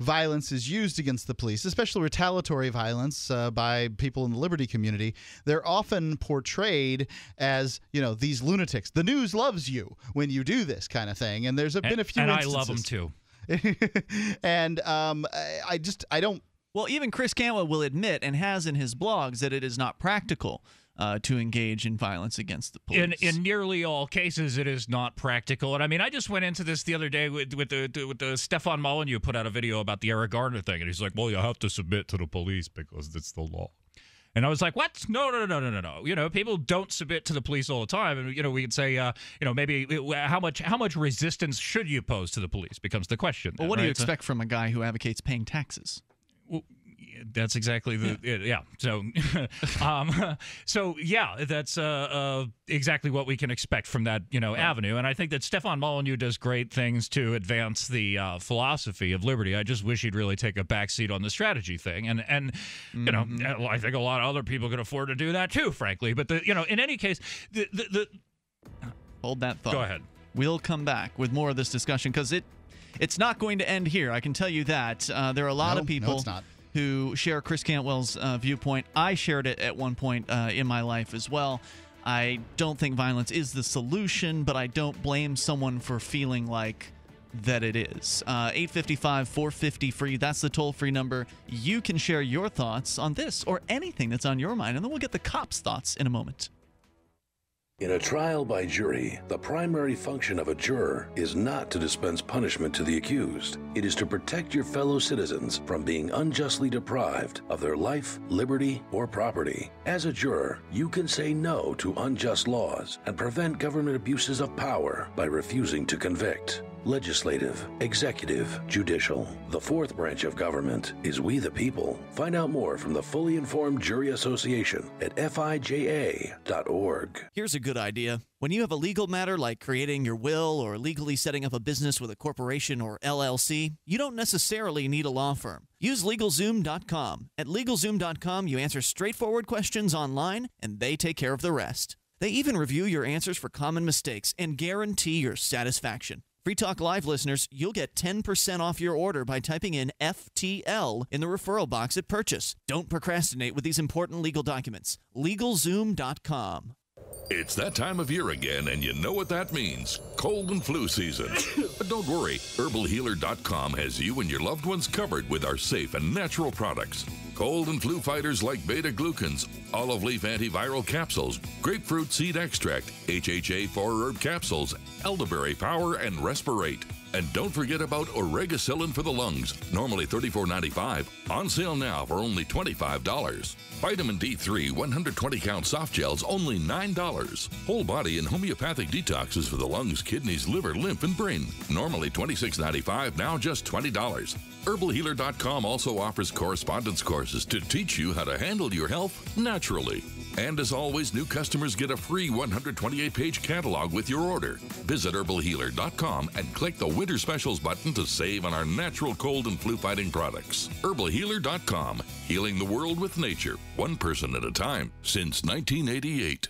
violence is used against the police, especially retaliatory violence by people in the liberty community, they're often portrayed as, these lunatics. The news loves you when you do this kind of thing, and there's been a few instances. And I love them, too. And I don't Well, even Chris Campbell will admit and has in his blogs that it is not practical to engage in violence against the police. In nearly all cases, it is not practical. And I mean, I just went into this the other day with Stefan Molyneux put out a video about the Eric Garner thing. And he's like, well, you have to submit to the police because it's the law. And I was like, what? No, no, no, no, no, no. You know, people don't submit to the police all the time. And, you know, we could say, you know, maybe how much resistance should you pose to the police becomes the question. Well, what do you expect from a guy who advocates paying taxes? Well, that's exactly the so exactly what we can expect from that avenue. And I think that Stefan Molyneux does great things to advance the philosophy of liberty. I just wish he'd really take a backseat on the strategy thing, and you know, I think a lot of other people could afford to do that too, frankly. But the, you know, in any case, hold that thought. Go ahead. We'll come back with more of this discussion because it's not going to end here. I can tell you that there are a lot of people. No, it's not. Who share Chris Cantwell's viewpoint. I shared it at one point in my life as well. I don't think violence is the solution, but I don't blame someone for feeling like that it is. 855-450-FREE, that's the toll-free number. You can share your thoughts on this or anything that's on your mind, and then we'll get the cops' thoughts in a moment. In a trial by jury, the primary function of a juror is not to dispense punishment to the accused. It is to protect your fellow citizens from being unjustly deprived of their life, liberty, or property. As a juror, you can say no to unjust laws and prevent government abuses of power by refusing to convict. Legislative, executive, judicial. The fourth branch of government is we the people. Find out more from the Fully Informed Jury Association at fija.org. Here's a good idea. When you have a legal matter like creating your will or legally setting up a business with a corporation or LLC, you don't necessarily need a law firm. Use LegalZoom.com. At LegalZoom.com, you answer straightforward questions online, and they take care of the rest. They even review your answers for common mistakes and guarantee your satisfaction. Free Talk Live listeners, you'll get 10% off your order by typing in FTL in the referral box at purchase. Don't procrastinate with these important legal documents. LegalZoom.com. It's that time of year again, and you know what that means. Cold and flu season. But don't worry. HerbalHealer.com has you and your loved ones covered with our safe and natural products. Cold and flu fighters like beta-glucans, olive leaf antiviral capsules, grapefruit seed extract, HHA 4-herb capsules, elderberry power, and respirate. And don't forget about oregacillin for the lungs, normally $34.95, on sale now for only $25. Vitamin D3 120-count soft gels, only $9. Whole body and homeopathic detoxes for the lungs, kidneys, liver, lymph, and brain, normally $26.95, now just $20. HerbalHealer.com also offers correspondence courses to teach you how to handle your health naturally. And as always, new customers get a free 128-page catalog with your order. Visit HerbalHealer.com and click the Winter Specials button to save on our natural cold and flu-fighting products. HerbalHealer.com, healing the world with nature, one person at a time, since 1988.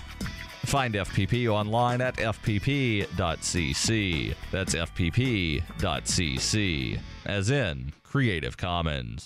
Find FPP online at fpp.cc. That's fpp.cc, as in Creative Commons.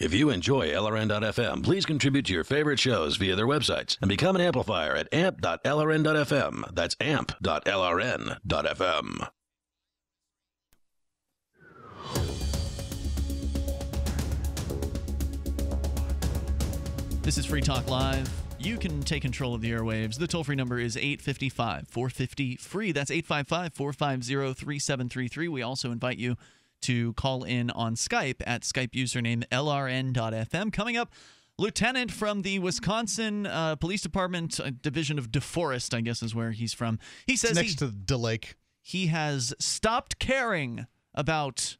If you enjoy LRN.FM, please contribute to your favorite shows via their websites and become an amplifier at amp.lrn.fm. That's amp.lrn.fm. This is Free Talk Live. You can take control of the airwaves. The toll-free number is 855-450-FREE. That's 855-450-3733. We also invite you to call in on Skype at Skype username LRN.FM. Coming up, Lieutenant from the Wisconsin Police Department, Division of DeForest, I guess is where he's from. He says it's next to DeLake. He has stopped caring about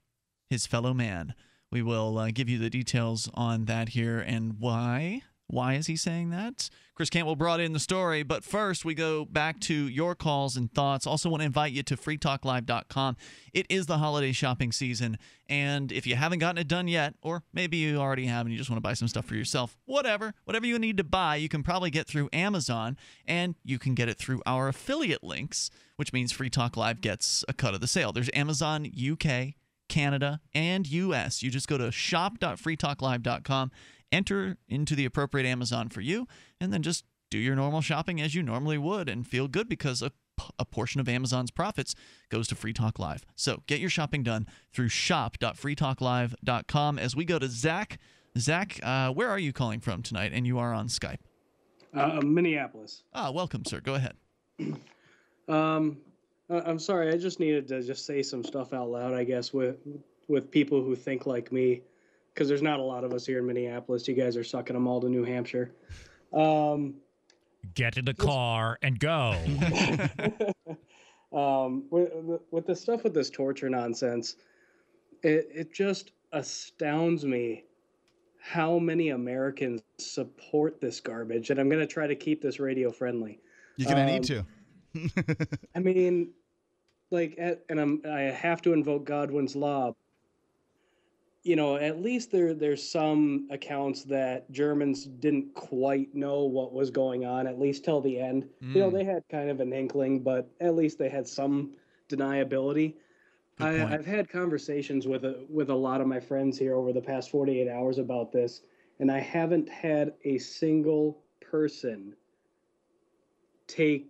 his fellow man. We will give you the details on that here and why. Why is he saying that? Chris Campbell brought in the story, but first we go back to your calls and thoughts. Also want to invite you to freetalklive.com. It is the holiday shopping season, and if you haven't gotten it done yet, or maybe you already have and you just want to buy some stuff for yourself, whatever you need to buy, you can probably get through Amazon, and you can get it through our affiliate links, which means Free Talk Live gets a cut of the sale. There's Amazon UK, Canada, and US. You just go to shop.freetalklive.com. Enter into the appropriate Amazon for you, and then just do your normal shopping as you normally would and feel good because a portion of Amazon's profits goes to Free Talk Live. So get your shopping done through shop.freetalklive.com. As we go to Zach. Zach, where are you calling from tonight? And you are on Skype. Minneapolis. Ah, welcome, sir. Go ahead. I'm sorry. I just needed to just say some stuff out loud, I guess, with people who think like me. Because there's not a lot of us here in Minneapolis. You guys are sucking them all to New Hampshire. Get in the car and go. With the stuff with this torture nonsense, it just astounds me how many Americans support this garbage. And I'm going to try to keep this radio friendly. You're going to need to. I mean, like, I have to invoke Godwin's Law. You know, at least there's some accounts that Germans didn't quite know what was going on, at least till the end. Mm. You know, they had kind of an inkling, but at least they had some deniability. I've had conversations with a lot of my friends here over the past 48 hours about this, and I haven't had a single person take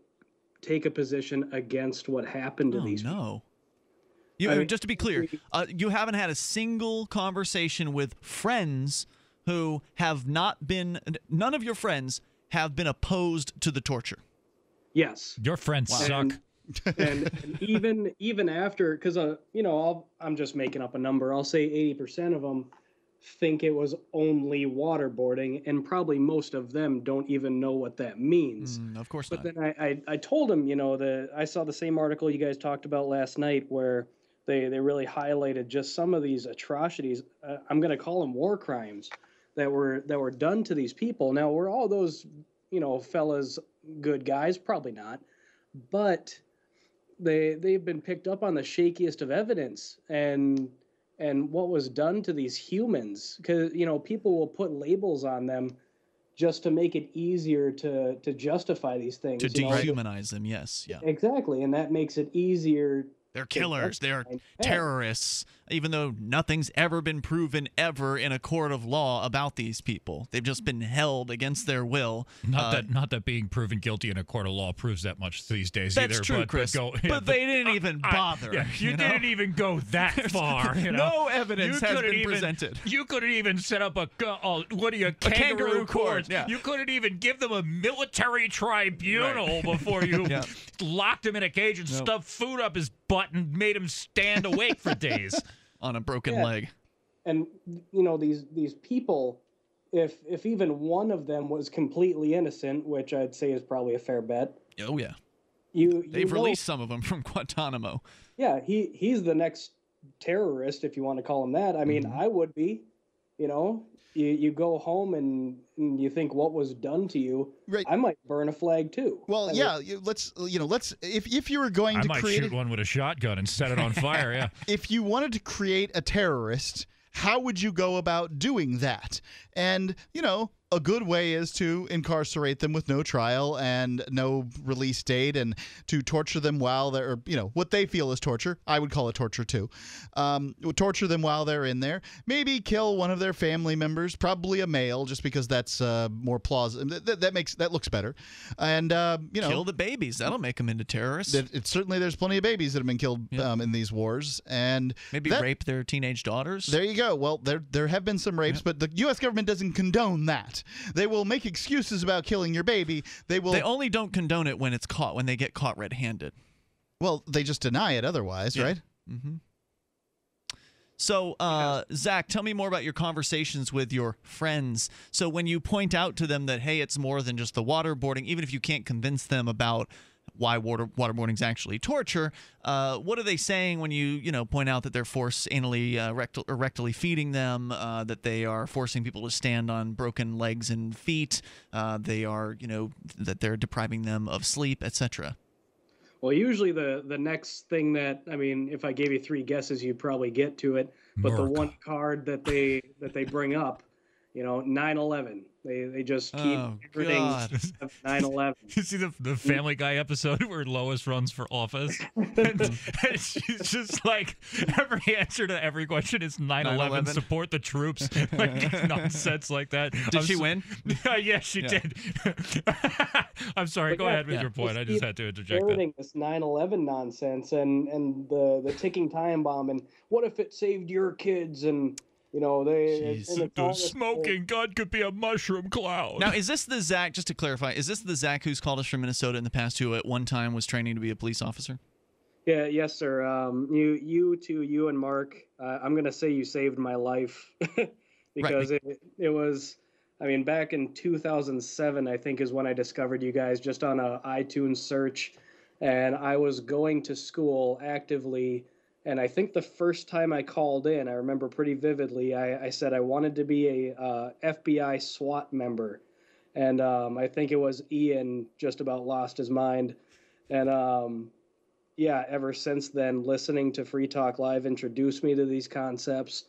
a position against what happened to these people. Just to be clear, you haven't had a single conversation with friends who have not been – none of your friends have been opposed to the torture. Yes. Your friends suck. And even after – because, you know, I'm just making up a number. I'll say 80% of them think it was only waterboarding, and probably most of them don't even know what that means. Of course not. But then I told them, you know, I saw the same article you guys talked about last night where – They really highlighted just some of these atrocities. I'm going to call them war crimes that were done to these people. Now, were all those, you know, fellas good guys? Probably not. But they've been picked up on the shakiest of evidence and what was done to these humans. Because, you know, people will put labels on them just to make it easier to justify these things. To dehumanize them, yes. Yeah. Exactly, and that makes it easier. They're killers. They're terrorists, even though nothing's ever been proven ever in a court of law about these people. They've just been held against their will. Not that being proven guilty in a court of law proves that much these days either. That's true, Chris. But they didn't even bother. You didn't even go that far. You know? No evidence has been presented. You couldn't even set up a kangaroo court. Yeah. You couldn't even give them a military tribunal before you locked him in a cage and stuffed food up his butt and made him stand awake for days on a broken leg. And you know, these people, if even one of them was completely innocent, which I'd say is probably a fair bet. Oh yeah, they've released some of them from Guantanamo. Yeah, he's the next terrorist, if you want to call him that. I mean, I would be. You know, you go home and you think what was done to you. Right. I might burn a flag too. Well, let's if you were going to create, I might shoot one with a shotgun and set it on fire. Yeah. If you wanted to create a terrorist, how would you go about doing that? And, you know, a good way is to incarcerate them with no trial and no release date, and to torture them while they're, you know, what they feel is torture. I would call it torture too. Torture them while they're in there. Maybe kill one of their family members, probably a male, just because that's more plausible. That looks better. And you know, kill the babies. That'll make them into terrorists. Certainly, there's plenty of babies that have been killed in these wars, and maybe rape their teenage daughters. There you go. Well, there have been some rapes, but the U.S. government doesn't condone that. They will make excuses about killing your baby. They only don't condone it when it's caught, when they get caught red-handed. Well, they just deny it otherwise, right? Mm-hmm. So, Zach, tell me more about your conversations with your friends. So when you point out to them that, hey, it's more than just the waterboarding, even if you can't convince them about why waterboarding is actually torture, what are they saying when you point out that they're forced anally rectally feeding them, that they are forcing people to stand on broken legs and feet, they are, you know, that they're depriving them of sleep, etc.? Well, usually the next thing that, I mean, if I gave you three guesses, you'd probably get to it. But Mark, the one card that they bring up, you know, 9/11. They just keep everything 9/11. You see the Family Guy episode where Lois runs for office? and she's just like, every answer to every question is 9/11, support the troops, like nonsense like that. Did she win? Yeah, she did. I'm sorry, go ahead with your point. I just had to interject that. This 9/11 nonsense and the ticking time bomb, and what if it saved your kids, and... You know, the smoking gun could be a mushroom cloud. Now, is this the Zach, just to clarify, is this the Zach who's called us from Minnesota in the past, who at one time was training to be a police officer? Yeah, yes, sir. You and Mark, I'm going to say you saved my life because it was, I mean, back in 2007, I think, is when I discovered you guys just on a iTunes search. And I was going to school actively. And I think the first time I called in, I remember pretty vividly, I said I wanted to be a FBI SWAT member. And I think it was Ian just about lost his mind. And yeah, ever since then, listening to Free Talk Live introduced me to these concepts.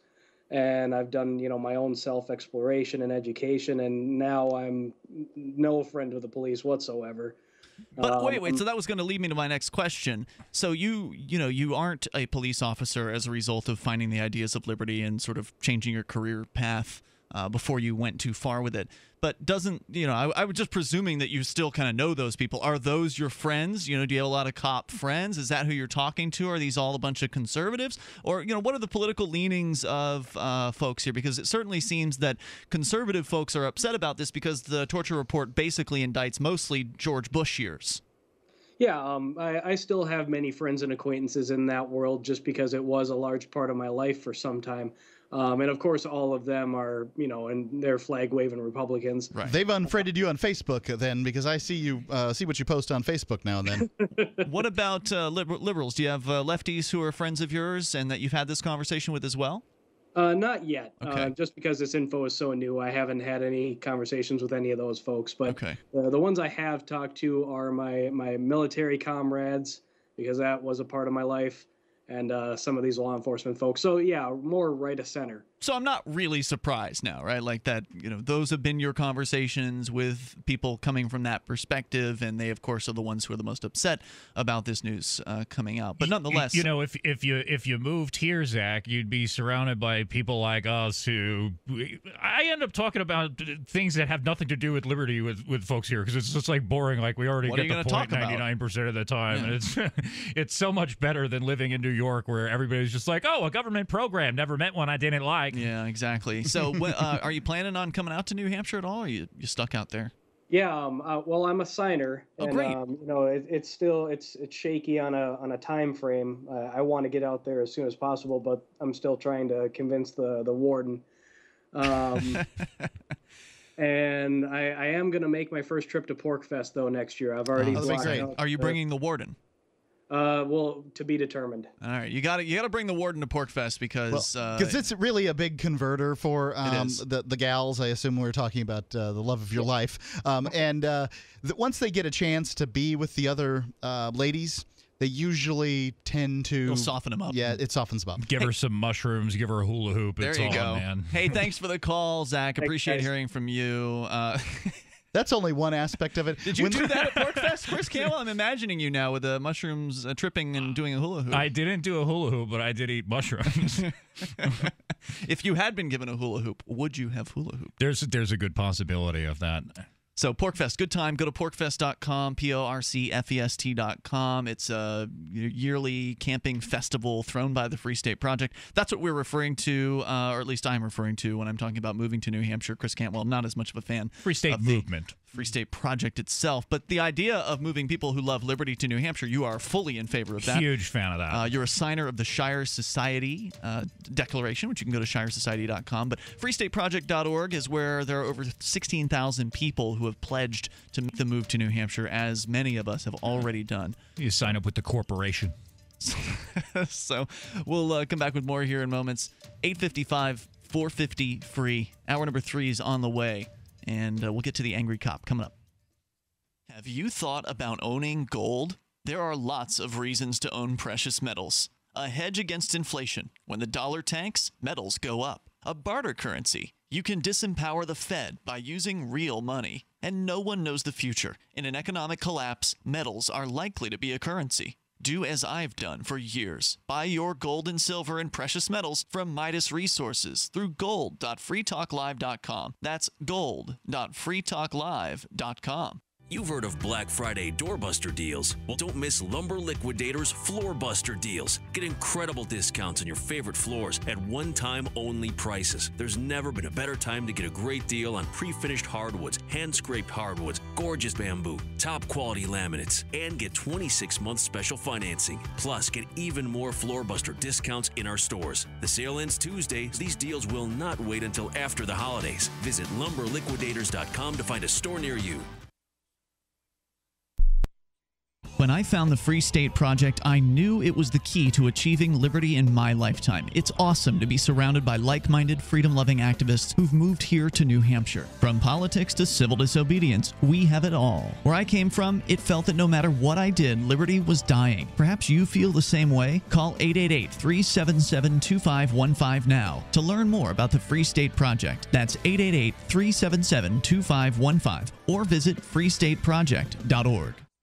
And I've done, you know, my own self-exploration and education. And now I'm no friend of the police whatsoever. But wait, so that was going to lead me to my next question. So you aren't a police officer as a result of finding the ideas of liberty and sort of changing your career path before you went too far with it. But doesn't, you know, I was just presuming that you still kind of know those people. Are those your friends? You know, do you have a lot of cop friends? Is that who you're talking to? Are these all a bunch of conservatives? Or, you know, what are the political leanings of folks here? Because it certainly seems that conservative folks are upset about this because the torture report basically indicts mostly George Bush years. Yeah, I still have many friends and acquaintances in that world just because it was a large part of my life for some time. And, of course, all of them are, you know, and they're flag-waving Republicans. Right. They've unfriended you on Facebook then, because I see you see what you post on Facebook now and then. What about liberals? Do you have lefties who are friends of yours and that you've had this conversation with as well? Not yet. Okay. Just because this info is so new, I haven't had any conversations with any of those folks. But the ones I have talked to are my military comrades, because that was a part of my life. And some of these law enforcement folks. So, yeah, more right of center. So I'm not really surprised now, right? Like that, you know, those have been your conversations with people coming from that perspective. And they, of course, are the ones who are the most upset about this news coming out. But nonetheless, you know, if you moved here, Zach, you'd be surrounded by people like us who I end up talking about things that have nothing to do with liberty with folks here, because it's just like boring. Like we already get the point 99% of the time. Yeah. And it's so much better than living in New York, where everybody's just like, oh, a government program, never meant one I didn't like. Yeah, exactly. So are you planning on coming out to New Hampshire at all, or are you stuck out there? Yeah, well, I'm a signer. Oh, and, great. You know, it's still it's shaky on a time frame. I want to get out there as soon as possible, but I'm still trying to convince the warden. And I am going to make my first trip to Porkfest, though, next year. I've already blocked out. Are you bringing the warden? Well, to be determined. All right, you got to bring the warden to Porkfest because it's really a big converter for the gals. I assume we were talking about the love of your life. Once they get a chance to be with the other ladies, they usually tend to... It'll soften them up. Yeah, it softens them up. Give her some mushrooms. Give her a hula hoop. There you go, man. Hey, thanks for the call, Zach. Appreciate hearing from you. That's only one aspect of it. Did you do that at Porkfest, Chris Campbell? I'm imagining you now with the mushrooms tripping and doing a hula hoop. I didn't do a hula hoop, but I did eat mushrooms. If you had been given a hula hoop, would you have hula hoop? There's a good possibility of that. So Porkfest, good time. Go to porkfest.com, porkfest.com. It's a yearly camping festival thrown by the Free State Project. That's what we're referring to, or at least I'm referring to when I'm talking about moving to New Hampshire. Chris Cantwell, not as much of a fan. Free State of movement. Free State Project itself. But the idea of moving people who love liberty to New Hampshire, you are fully in favor of that. Huge fan of that. You're a signer of the Shire Society Declaration, which you can go to shiresociety.com. But freestateproject.org is where there are over 16,000 people who have pledged to make the move to New Hampshire, as many of us have already done. You sign up with the corporation. So we'll come back with more here in moments. 855, 450 free. Hour number 3 is on the way. And we'll get to the angry cop coming up. Have you thought about owning gold? There are lots of reasons to own precious metals. A hedge against inflation. When the dollar tanks, metals go up. A barter currency. You can disempower the Fed by using real money. And no one knows the future. In an economic collapse, metals are likely to be a currency. Do as I've done for years. Buy your gold and silver and precious metals from Midas Resources through gold.freetalklive.com. That's gold.freetalklive.com. You've heard of Black Friday doorbuster deals. Well, don't miss Lumber Liquidator's floorbuster deals. Get incredible discounts on your favorite floors at one-time-only prices. There's never been a better time to get a great deal on pre-finished hardwoods, hand-scraped hardwoods, gorgeous bamboo, top-quality laminates, and get 26-month special financing. Plus, get even more floorbuster discounts in our stores. The sale ends Tuesday. These deals will not wait until after the holidays. Visit LumberLiquidators.com to find a store near you. When I found the Free State Project, I knew it was the key to achieving liberty in my lifetime. It's awesome to be surrounded by like-minded, freedom-loving activists who've moved here to New Hampshire. From politics to civil disobedience, we have it all. Where I came from, it felt that no matter what I did, liberty was dying. Perhaps you feel the same way? Call 888-377-2515 now to learn more about the Free State Project. That's 888-377-2515 or visit freestateproject.org.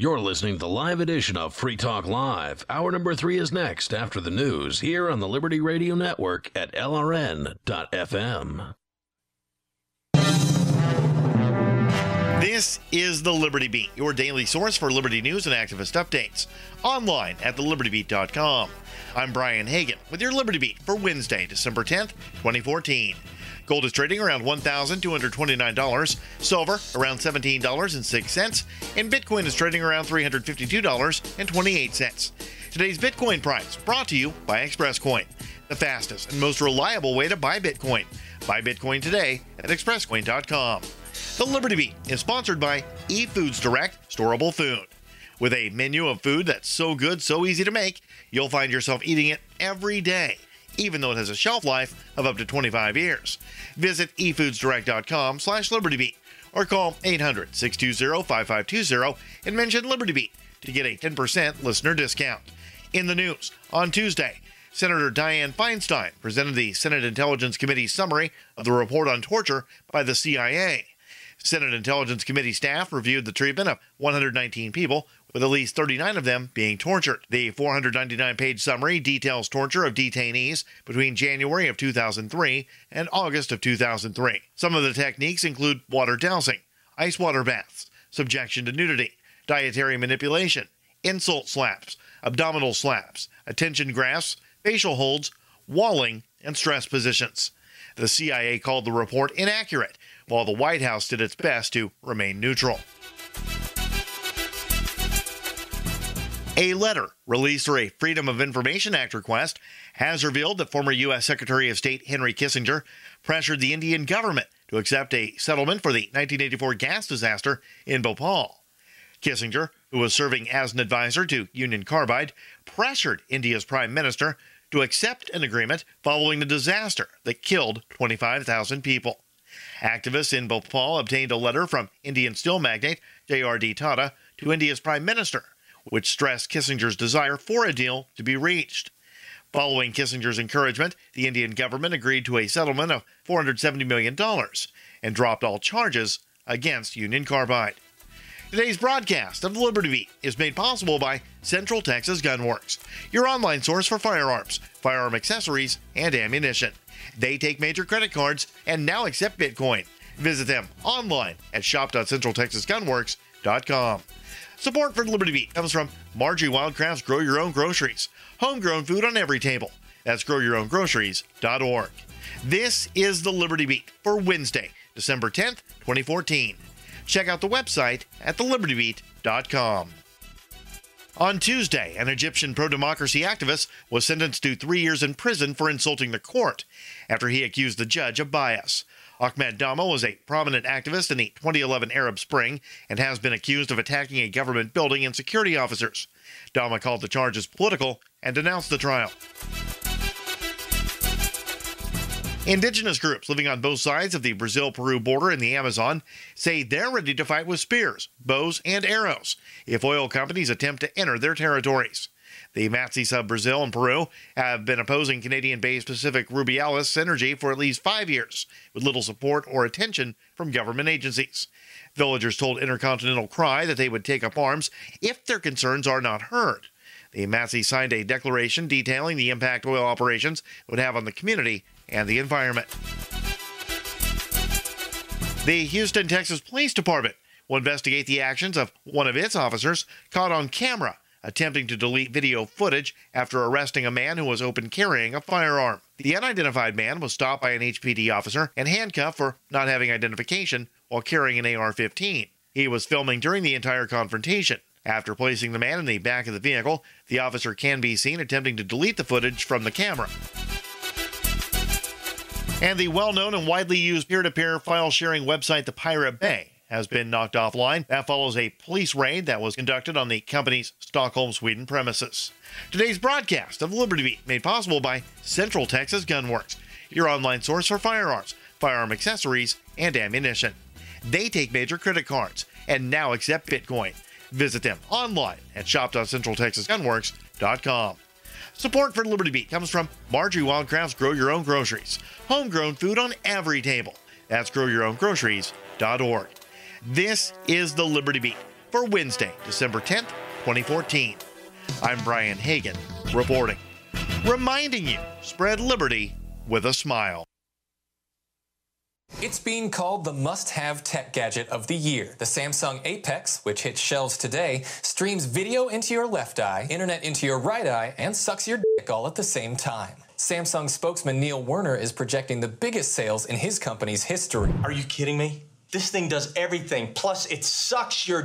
You're listening to the live edition of Free Talk Live. Hour number 3 is next after the news here on the Liberty Radio Network at LRN.FM. This is the Liberty Beat, your daily source for liberty news and activist updates. Online at thelibertybeat.com. I'm Brian Hagen with your Liberty Beat for Wednesday, December 10th, 2014. Gold is trading around $1,229, silver around $17.06, and Bitcoin is trading around $352.28. Today's Bitcoin price brought to you by ExpressCoin, the fastest and most reliable way to buy Bitcoin. Buy Bitcoin today at expresscoin.com. The Liberty Beat is sponsored by eFoods Direct Storable Food. With a menu of food that's so good, so easy to make, you'll find yourself eating it every day, even though it has a shelf life of up to 25 years. Visit efoodsdirect.com/LibertyBeat or call 800-620-5520 and mention Liberty Beat to get a 10% listener discount. In the news, on Tuesday, Senator Dianne Feinstein presented the Senate Intelligence Committee's summary of the report on torture by the CIA. Senate Intelligence Committee staff reviewed the treatment of 119 people, with at least 39 of them being tortured. The 499-page summary details torture of detainees between January of 2003 and August of 2003. Some of the techniques include water dousing, ice water baths, subjection to nudity, dietary manipulation, insult slaps, abdominal slaps, attention grasps, facial holds, walling, and stress positions. The CIA called the report inaccurate, while the White House did its best to remain neutral. A letter released through a Freedom of Information Act request has revealed that former U.S. Secretary of State Henry Kissinger pressured the Indian government to accept a settlement for the 1984 gas disaster in Bhopal. Kissinger, who was serving as an advisor to Union Carbide, pressured India's prime minister to accept an agreement following the disaster that killed 25,000 people. Activists in Bhopal obtained a letter from Indian steel magnate J.R.D. Tata to India's prime minister, which stressed Kissinger's desire for a deal to be reached. Following Kissinger's encouragement, the Indian government agreed to a settlement of $470 million and dropped all charges against Union Carbide. Today's broadcast of the Liberty Beat is made possible by Central Texas Gunworks, your online source for firearms, firearm accessories, and ammunition. They take major credit cards and now accept Bitcoin. Visit them online at shop.centraltexasgunworks.com. Support for Liberty Beat comes from Margie Wildcraft's Grow Your Own Groceries, homegrown food on every table. That's growyourowngroceries.org. This is the Liberty Beat for Wednesday, December 10th, 2014. Check out the website at thelibertybeat.com. On Tuesday, an Egyptian pro-democracy activist was sentenced to 3 years in prison for insulting the court after he accused the judge of bias. Ahmed Dama was a prominent activist in the 2011 Arab Spring and has been accused of attacking a government building and security officers. Dama called the charges political and denounced the trial. Indigenous groups living on both sides of the Brazil-Peru border in the Amazon say they're ready to fight with spears, bows, and arrows if oil companies attempt to enter their territories. The Matsys of Brazil and Peru have been opposing Canadian-based Pacific Rubialis Energy for at least 5 years, with little support or attention from government agencies. Villagers told Intercontinental Cry that they would take up arms if their concerns are not heard. The Matsys signed a declaration detailing the impact oil operations would have on the community and the environment. The Houston, Texas Police Department will investigate the actions of one of its officers caught on camera attempting to delete video footage after arresting a man who was open carrying a firearm. The unidentified man was stopped by an HPD officer and handcuffed for not having identification while carrying an AR-15. He was filming during the entire confrontation. After placing the man in the back of the vehicle, the officer can be seen attempting to delete the footage from the camera. And the well-known and widely used peer-to-peer file-sharing website, The Pirate Bay, has been knocked offline. That follows a police raid that was conducted on the company's Stockholm, Sweden premises. Today's broadcast of Liberty Beat made possible by Central Texas Gunworks, your online source for firearms, firearm accessories, and ammunition. They take major credit cards and now accept Bitcoin. Visit them online at shop.centraltexasgunworks.com. Support for Liberty Beat comes from Margie Wildcraft's Grow Your Own Groceries, homegrown food on every table. That's growyourowngroceries.org. This is the Liberty Beat for Wednesday, December 10th, 2014. I'm Brian Hagen reporting. Reminding you, spread liberty with a smile. It's being called the must-have tech gadget of the year. The Samsung Apex, which hits shelves today, streams video into your left eye, internet into your right eye, and sucks your dick all at the same time. Samsung spokesman Neil Werner is projecting the biggest sales in his company's history. Are you kidding me? This thing does everything, plus it sucks your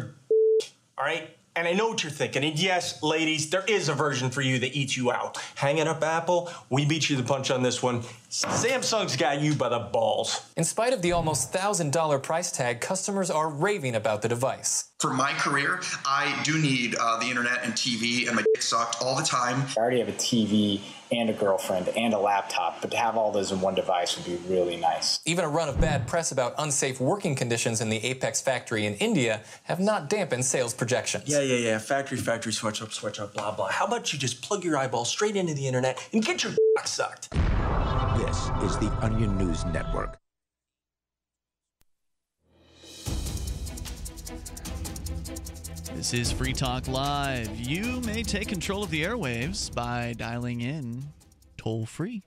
d***, all right? And I know what you're thinking, and yes, ladies, there is a version for you that eats you out. Hang it up, Apple, we beat you to the punch on this one. Samsung's got you by the balls. In spite of the almost $1,000 price tag, customers are raving about the device. For my career, I do need the internet and TV, and my dick sucked all the time. I already have a TV and a girlfriend and a laptop, but to have all those in one device would be really nice. Even a run of bad press about unsafe working conditions in the Apex factory in India have not dampened sales projections. Yeah, factory, switch up, blah, blah. How about you just plug your eyeball straight into the internet and get your dick sucked? This is the Onion News Network. This is Free Talk Live. You may take control of the airwaves by dialing in toll free,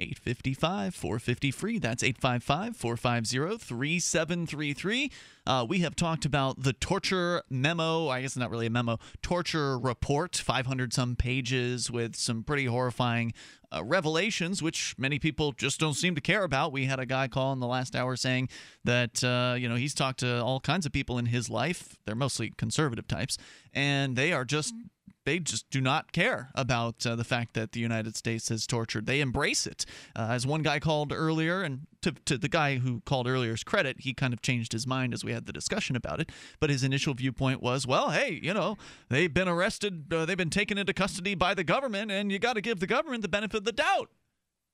855-450 free. That's 855-450-3733. We have talked about the torture memo. I guess not really a memo. Torture report, 500-some pages with some pretty horrifying revelations, which many people just don't seem to care about. We had a guy call in the last hour saying that, you know, he's talked to all kinds of people in his life. They're mostly conservative types, and they are just... They just do not care about the fact that the United States has tortured. They embrace it. As one guy called earlier, and to the guy who called earlier's credit, he kind of changed his mind as we had the discussion about it. But his initial viewpoint was, well, hey, you know, they've been arrested. They've been taken into custody by the government, and you got to give the government the benefit of the doubt.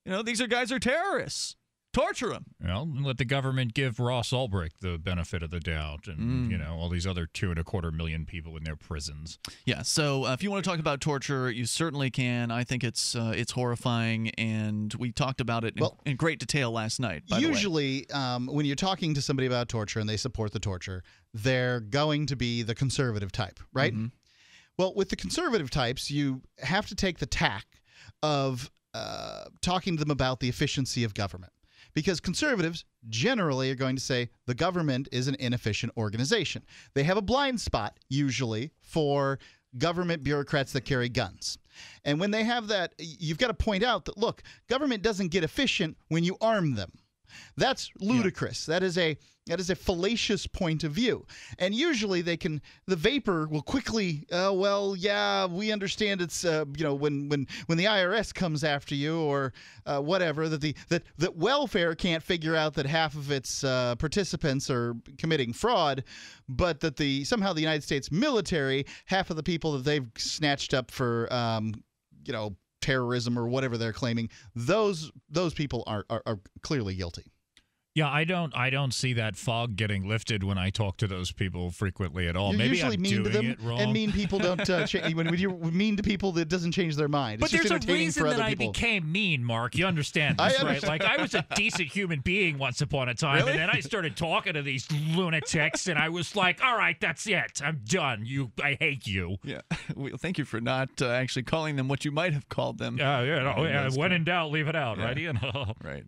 You know, these guys are terrorists. Torture them. Well, let the government give Ross Ulbricht the benefit of the doubt and, you know, all these other 2.25 million people in their prisons. Yeah, so if you want to talk about torture, you certainly can. I think it's horrifying, and we talked about it in great detail last night, by the way. Usually, when you're talking to somebody about torture and they support the torture, they're going to be the conservative type, right? Mm-hmm. Well, with the conservative types, you have to take the tack of talking to them about the efficiency of government. Because conservatives generally are going to say the government is an inefficient organization. They have a blind spot, usually, for government bureaucrats that carry guns. And when they have that, you've got to point out that, look, government doesn't get efficient when you arm them. That's ludicrous. Yeah. That is a fallacious point of view. And usually they can – the vapor will quickly, well, yeah, we understand it's you know, when the IRS comes after you or whatever, that welfare can't figure out that half of its participants are committing fraud, but that somehow the United States military, half of the people that they've snatched up for you know, terrorism or whatever they're claiming, those people are clearly guilty. Yeah, I don't see that fog getting lifted when I talk to those people frequently at all. You're maybe I'm mean doing to them, it wrong. And mean people don't when you're mean to people, that doesn't change their mind. It's but just there's a reason that I became mean, Mark. You understand this, right? Like I was a decent human being once upon a time, really? And then I started talking to these lunatics, and I was like, "All right, that's it. I'm done. I hate you." Yeah. Well, thank you for not actually calling them what you might have called them. When in doubt, leave it out, right, Ian? Right.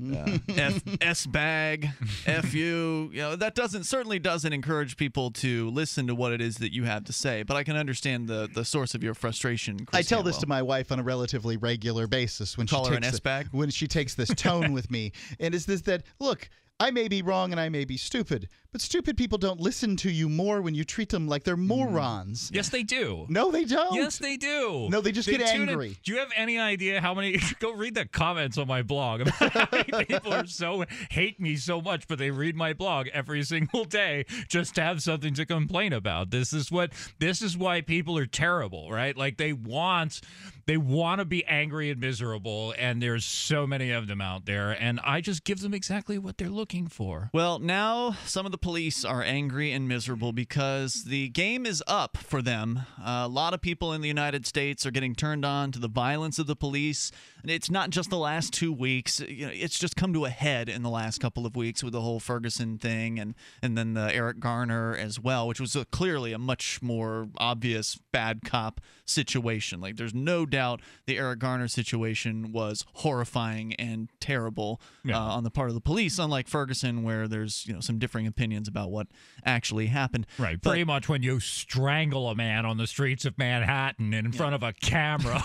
S bag. F you. You know, that certainly doesn't encourage people to listen to what it is that you have to say. But I can understand the source of your frustration, Chris. I tell this to my wife on a relatively regular basis when she takes an S-bag. When she takes this tone with me. And it's this that, look, I may be wrong and I may be stupid, but stupid people don't listen to you more when you treat them like they're morons. Yes, they do. No, they don't. Yes, they do. No, they just get angry. Do you have any idea how many? Go read the comments on my blog. How many people are so hate me so much, but they read my blog every single day just to have something to complain about. This is why people are terrible, right? Like they want to be angry and miserable, and there's so many of them out there, and I just give them exactly what they're looking for. Well, now some of the police are angry and miserable because the game is up for them. A lot of people in the United States are getting turned on to the violence of the police. And it's not just the last 2 weeks. You know, it's just come to a head in the last couple of weeks with the whole Ferguson thing and then the Eric Garner as well, which was clearly a much more obvious bad cop situation. Like, there's no doubt the Eric Garner situation was horrifying and terrible on the part of the police, unlike Ferguson, where there's, you know, some differing opinions about what actually happened. Right. Pretty much when you strangle a man on the streets of Manhattan and in front of a camera,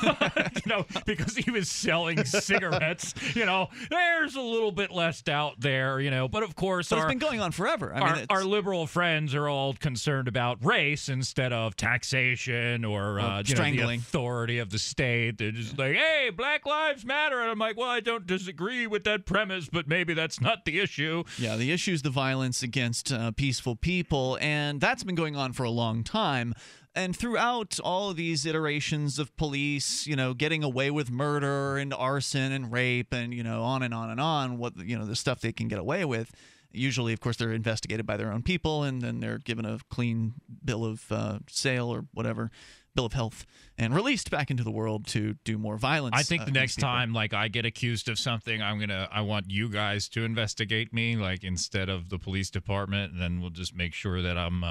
you know, because he was selling cigarettes, you know, there's a little bit less doubt there, you know. But of course, it's been going on forever. Our liberal friends are all concerned about race instead of taxation or strangling, the authority of the state. They're just like, hey, Black Lives Matter. And I'm like, well, I don't disagree with that premise, but maybe that's not the issue. Yeah, the issue is the violence against peaceful people, and that's been going on for a long time. And throughout all of these iterations of police, you know, getting away with murder and arson and rape and, you know, on and on and on, what, you know, the stuff they can get away with. Usually, of course, they're investigated by their own people, and then they're given a clean bill of sale or whatever, bill of health, and released back into the world to do more violence. I think the next time, like, I get accused of something, I want you guys to investigate me, like, instead of the police department, and then we'll just make sure that I'm,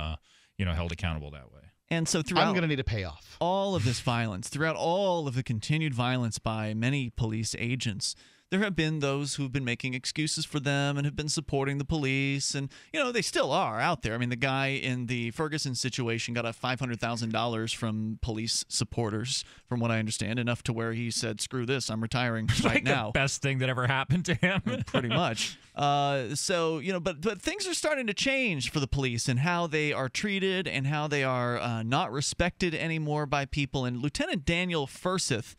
you know, held accountable that way. And so throughout, I'm going to need a payoff. All of this violence, throughout all of the continued violence by many police agents, there have been those who've been making excuses for them and have been supporting the police. And, you know, they still are out there. I mean, the guy in the Ferguson situation got a $500,000 from police supporters, from what I understand, enough to where he said, screw this, I'm retiring right now. The best thing that ever happened to him. Pretty much. So, you know, but things are starting to change for the police and how they are treated and how they are not respected anymore by people. And Lieutenant Daniel Furseth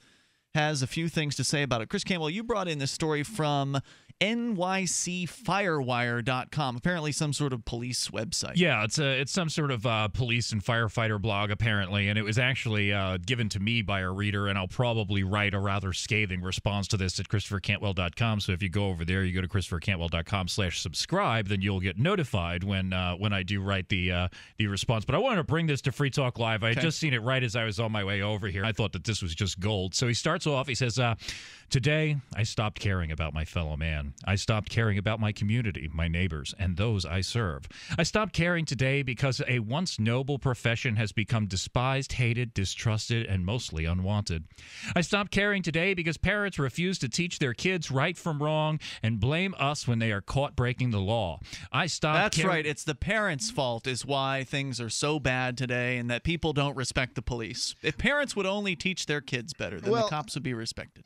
has a few things to say about it. Chris Campbell, you brought in this story from nycfirewire.com, apparently some sort of police website. Yeah, it's some sort of police and firefighter blog, apparently, and it was actually given to me by a reader, and I'll probably write a rather scathing response to this at ChristopherCantwell.com, so if you go over there, you go to ChristopherCantwell.com/subscribe, then you'll get notified when I do write the response. But I wanted to bring this to Free Talk Live. I had just seen it right as I was on my way over here. I thought that this was just gold. So he starts off, he says, today I stopped caring about my fellow man. I stopped caring about my community, my neighbors, and those I serve. I stopped caring today because a once noble profession has become despised, hated, distrusted, and mostly unwanted. I stopped caring today because parents refuse to teach their kids right from wrong and blame us when they are caught breaking the law. I stopped caring. That's right. It's the parents' fault is why things are so bad today and that people don't respect the police. If parents would only teach their kids better, then the cops would be respected.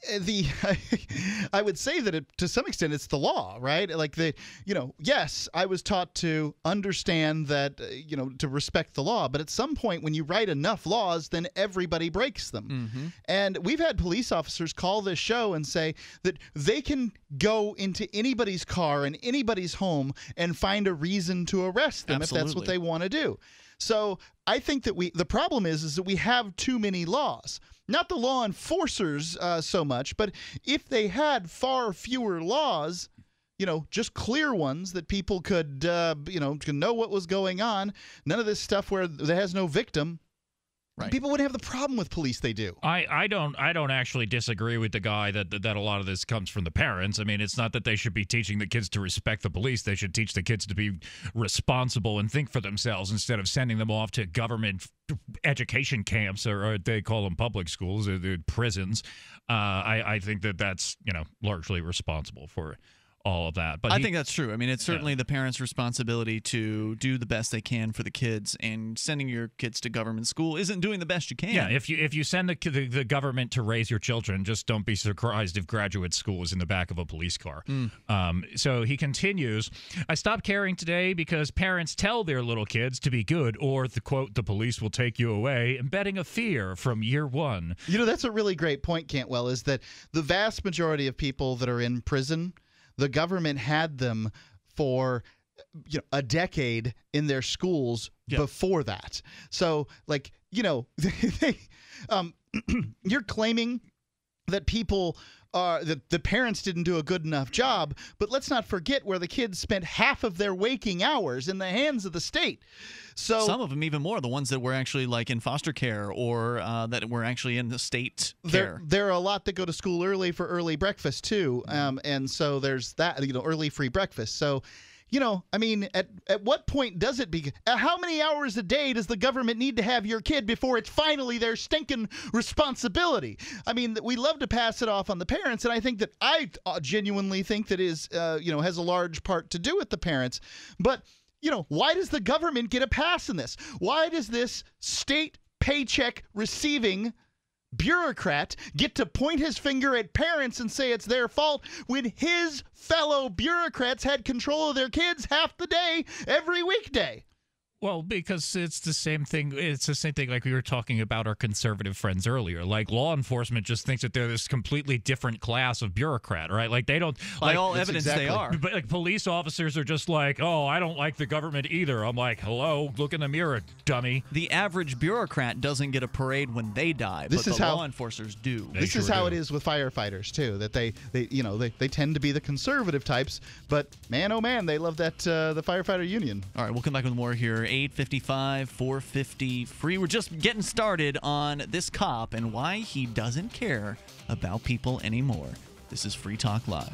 I would say that to some extent, it's the law, right? Like you know, yes, I was taught to understand that, you know, to respect the law, but at some point when you write enough laws, then everybody breaks them. Mm-hmm. And we've had police officers call this show and say that they can go into anybody's car and anybody's home and find a reason to arrest them. Absolutely. If that's what they want to do. So I think that the problem is that we have too many laws. Not the law enforcers so much, but if they had far fewer laws, you know, just clear ones that people could, you know what was going on, none of this stuff where there has no victim. Right. People wouldn't have the problem with police. They do. I don't actually disagree with the guy that a lot of this comes from the parents. I mean, it's not that they should be teaching the kids to respect the police. They should teach the kids to be responsible and think for themselves instead of sending them off to government education camps or they call them public schools or the prisons. I think that's, you know, largely responsible for it. All of that. But I think that's true. I mean, it's certainly the parents' responsibility to do the best they can for the kids, and sending your kids to government school isn't doing the best you can. Yeah, if you send the government to raise your children, just don't be surprised if graduate school is in the back of a police car. Mm. So he continues, I stopped caring today because parents tell their little kids to be good or, quote, the police will take you away, embedding a fear from year one. You know, that's a really great point, Cantwell, is that the vast majority of people that are in prison, the government had them for, you know, a decade in their schools before that. So, like, you know, you're claiming that people are that the parents didn't do a good enough job, but let's not forget where the kids spent half of their waking hours in the hands of the state. So some of them even more, the ones that were actually like in foster care or that were actually in the state care. There are a lot that go to school early for early breakfast too, and so there's that, you know, early free breakfast. So, you know, I mean, at what point does it be? How many hours a day does the government need to have your kid before it's finally their stinking responsibility? I mean, we love to pass it off on the parents, and I think that I genuinely think that is, you know, has a large part to do with the parents. But, you know, why does the government get a pass in this? Why does this state paycheck receiving bureaucrat get to point his finger at parents and say it's their fault when his fellow bureaucrats had control of their kids half the day every weekday? Well, because it's the same thing. It's the same thing like we were talking about our conservative friends earlier. Like, law enforcement just thinks that they're this completely different class of bureaucrat, right? Like, they don't— By all evidence, they are. But, like, police officers are just like, oh, I don't like the government either. I'm like, hello, look in the mirror, dummy. The average bureaucrat doesn't get a parade when they die, but the law enforcers do. This is how it is with firefighters, too, that they you know, they tend to be the conservative types, but man, oh man, they love that the firefighter union. All right, we'll come back with more here. 855 450 free. We're just getting started on this cop and why he doesn't care about people anymore. This is Free Talk Live.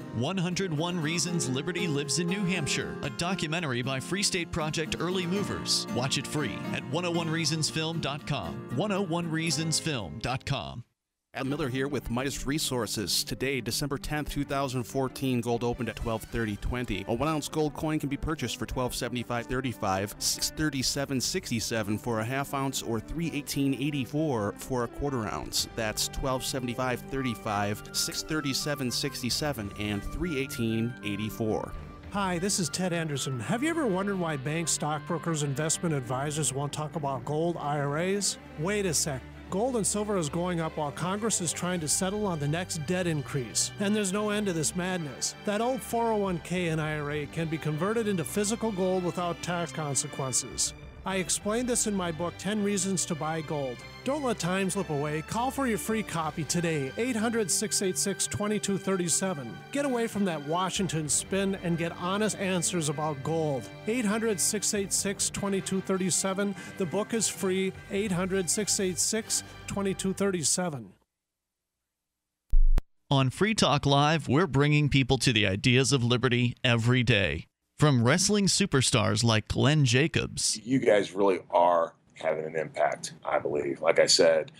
101 Reasons Liberty Lives in New Hampshire, a documentary by Free State Project Early Movers. Watch it free at 101reasonsfilm.com, 101reasonsfilm.com. Al Miller here with Midas Resources. Today, December 10th, 2014, gold opened at $12.30.20. A 1-ounce gold coin can be purchased for $12.75.35, $6.37.67 for a half ounce, or $3.18.84 for a quarter ounce. That's $12.75.35, $6.37.67, and $3.18.84. Hi, this is Ted Anderson. Have you ever wondered why banks, stockbrokers, investment advisors won't talk about gold IRAs? Wait a sec. Gold and silver is going up while Congress is trying to settle on the next debt increase. And there's no end to this madness. That old 401k and IRA can be converted into physical gold without tax consequences. I explained this in my book, 10 Reasons to Buy Gold. Don't let time slip away. Call for your free copy today, 800-686-2237. Get away from that Washington spin and get honest answers about gold. 800-686-2237. The book is free, 800-686-2237. On Free Talk Live, we're bringing people to the ideas of liberty every day. From wrestling superstars like Glenn Jacobs. You guys really are having an impact, I believe. Like I said,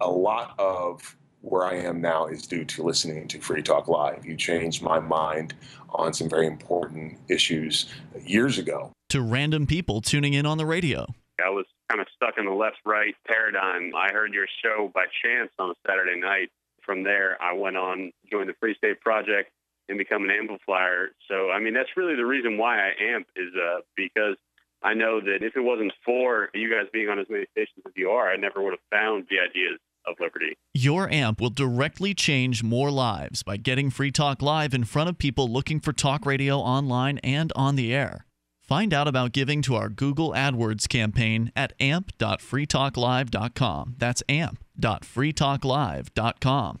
a lot of where I am now is due to listening to Free Talk Live. You changed my mind on some very important issues years ago. To random people tuning in on the radio. I was kind of stuck in the left-right paradigm. I heard your show by chance on a Saturday night. From there, I went on, joined the Free State Project, and become an amplifier. So, I mean, that's really the reason why I amp, is because I know that if it wasn't for you guys being on as many stations as you are, I never would have found the ideas of liberty. Your amp will directly change more lives by getting Free Talk Live in front of people looking for talk radio online and on the air. Find out about giving to our Google AdWords campaign at amp.freetalklive.com. That's amp.freetalklive.com.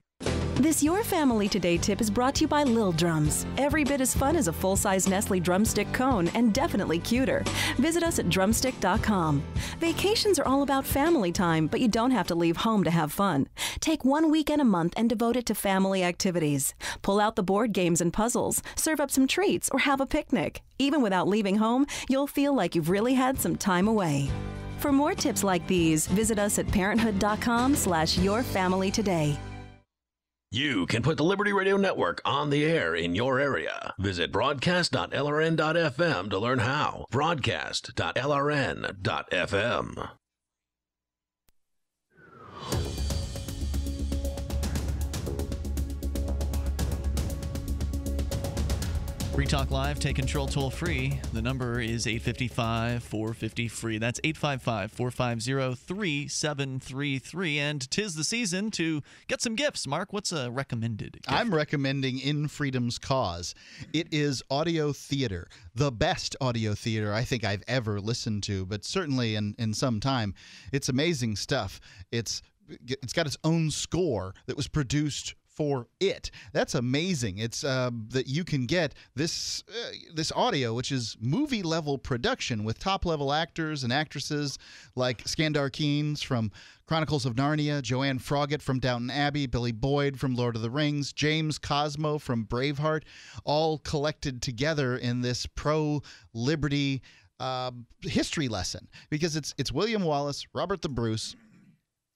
This Your Family Today tip is brought to you by Lil Drums. Every bit as fun as a full-size Nestle drumstick cone, and definitely cuter. Visit us at drumstick.com. Vacations are all about family time, but you don't have to leave home to have fun. Take one weekend a month and devote it to family activities. Pull out the board games and puzzles, serve up some treats, or have a picnic. Even without leaving home, you'll feel like you've really had some time away. For more tips like these, visit us at parenthood.com/yourfamilytoday. You can put the Liberty Radio Network on the air in your area. Visit broadcast.lrn.fm to learn how. Broadcast.lrn.fm. Free Talk Live, take control toll-free. The number is 855-450-FREE. That's 855-450-3733. And 'tis the season to get some gifts. Mark, what's a recommended gift? I'm recommending In Freedom's Cause. It is audio theater, the best audio theater I think I've ever listened to, but certainly in some time. It's amazing stuff. It's got its own score that was produced for it. That's amazing. It's that you can get this this audio, which is movie level production with top level actors and actresses like Skandar Keynes from Chronicles of Narnia, Joanne Froggatt from Downton Abbey, Billy Boyd from Lord of the Rings, James Cosmo from Braveheart, all collected together in this pro-liberty history lesson, because it's William Wallace, Robert the Bruce,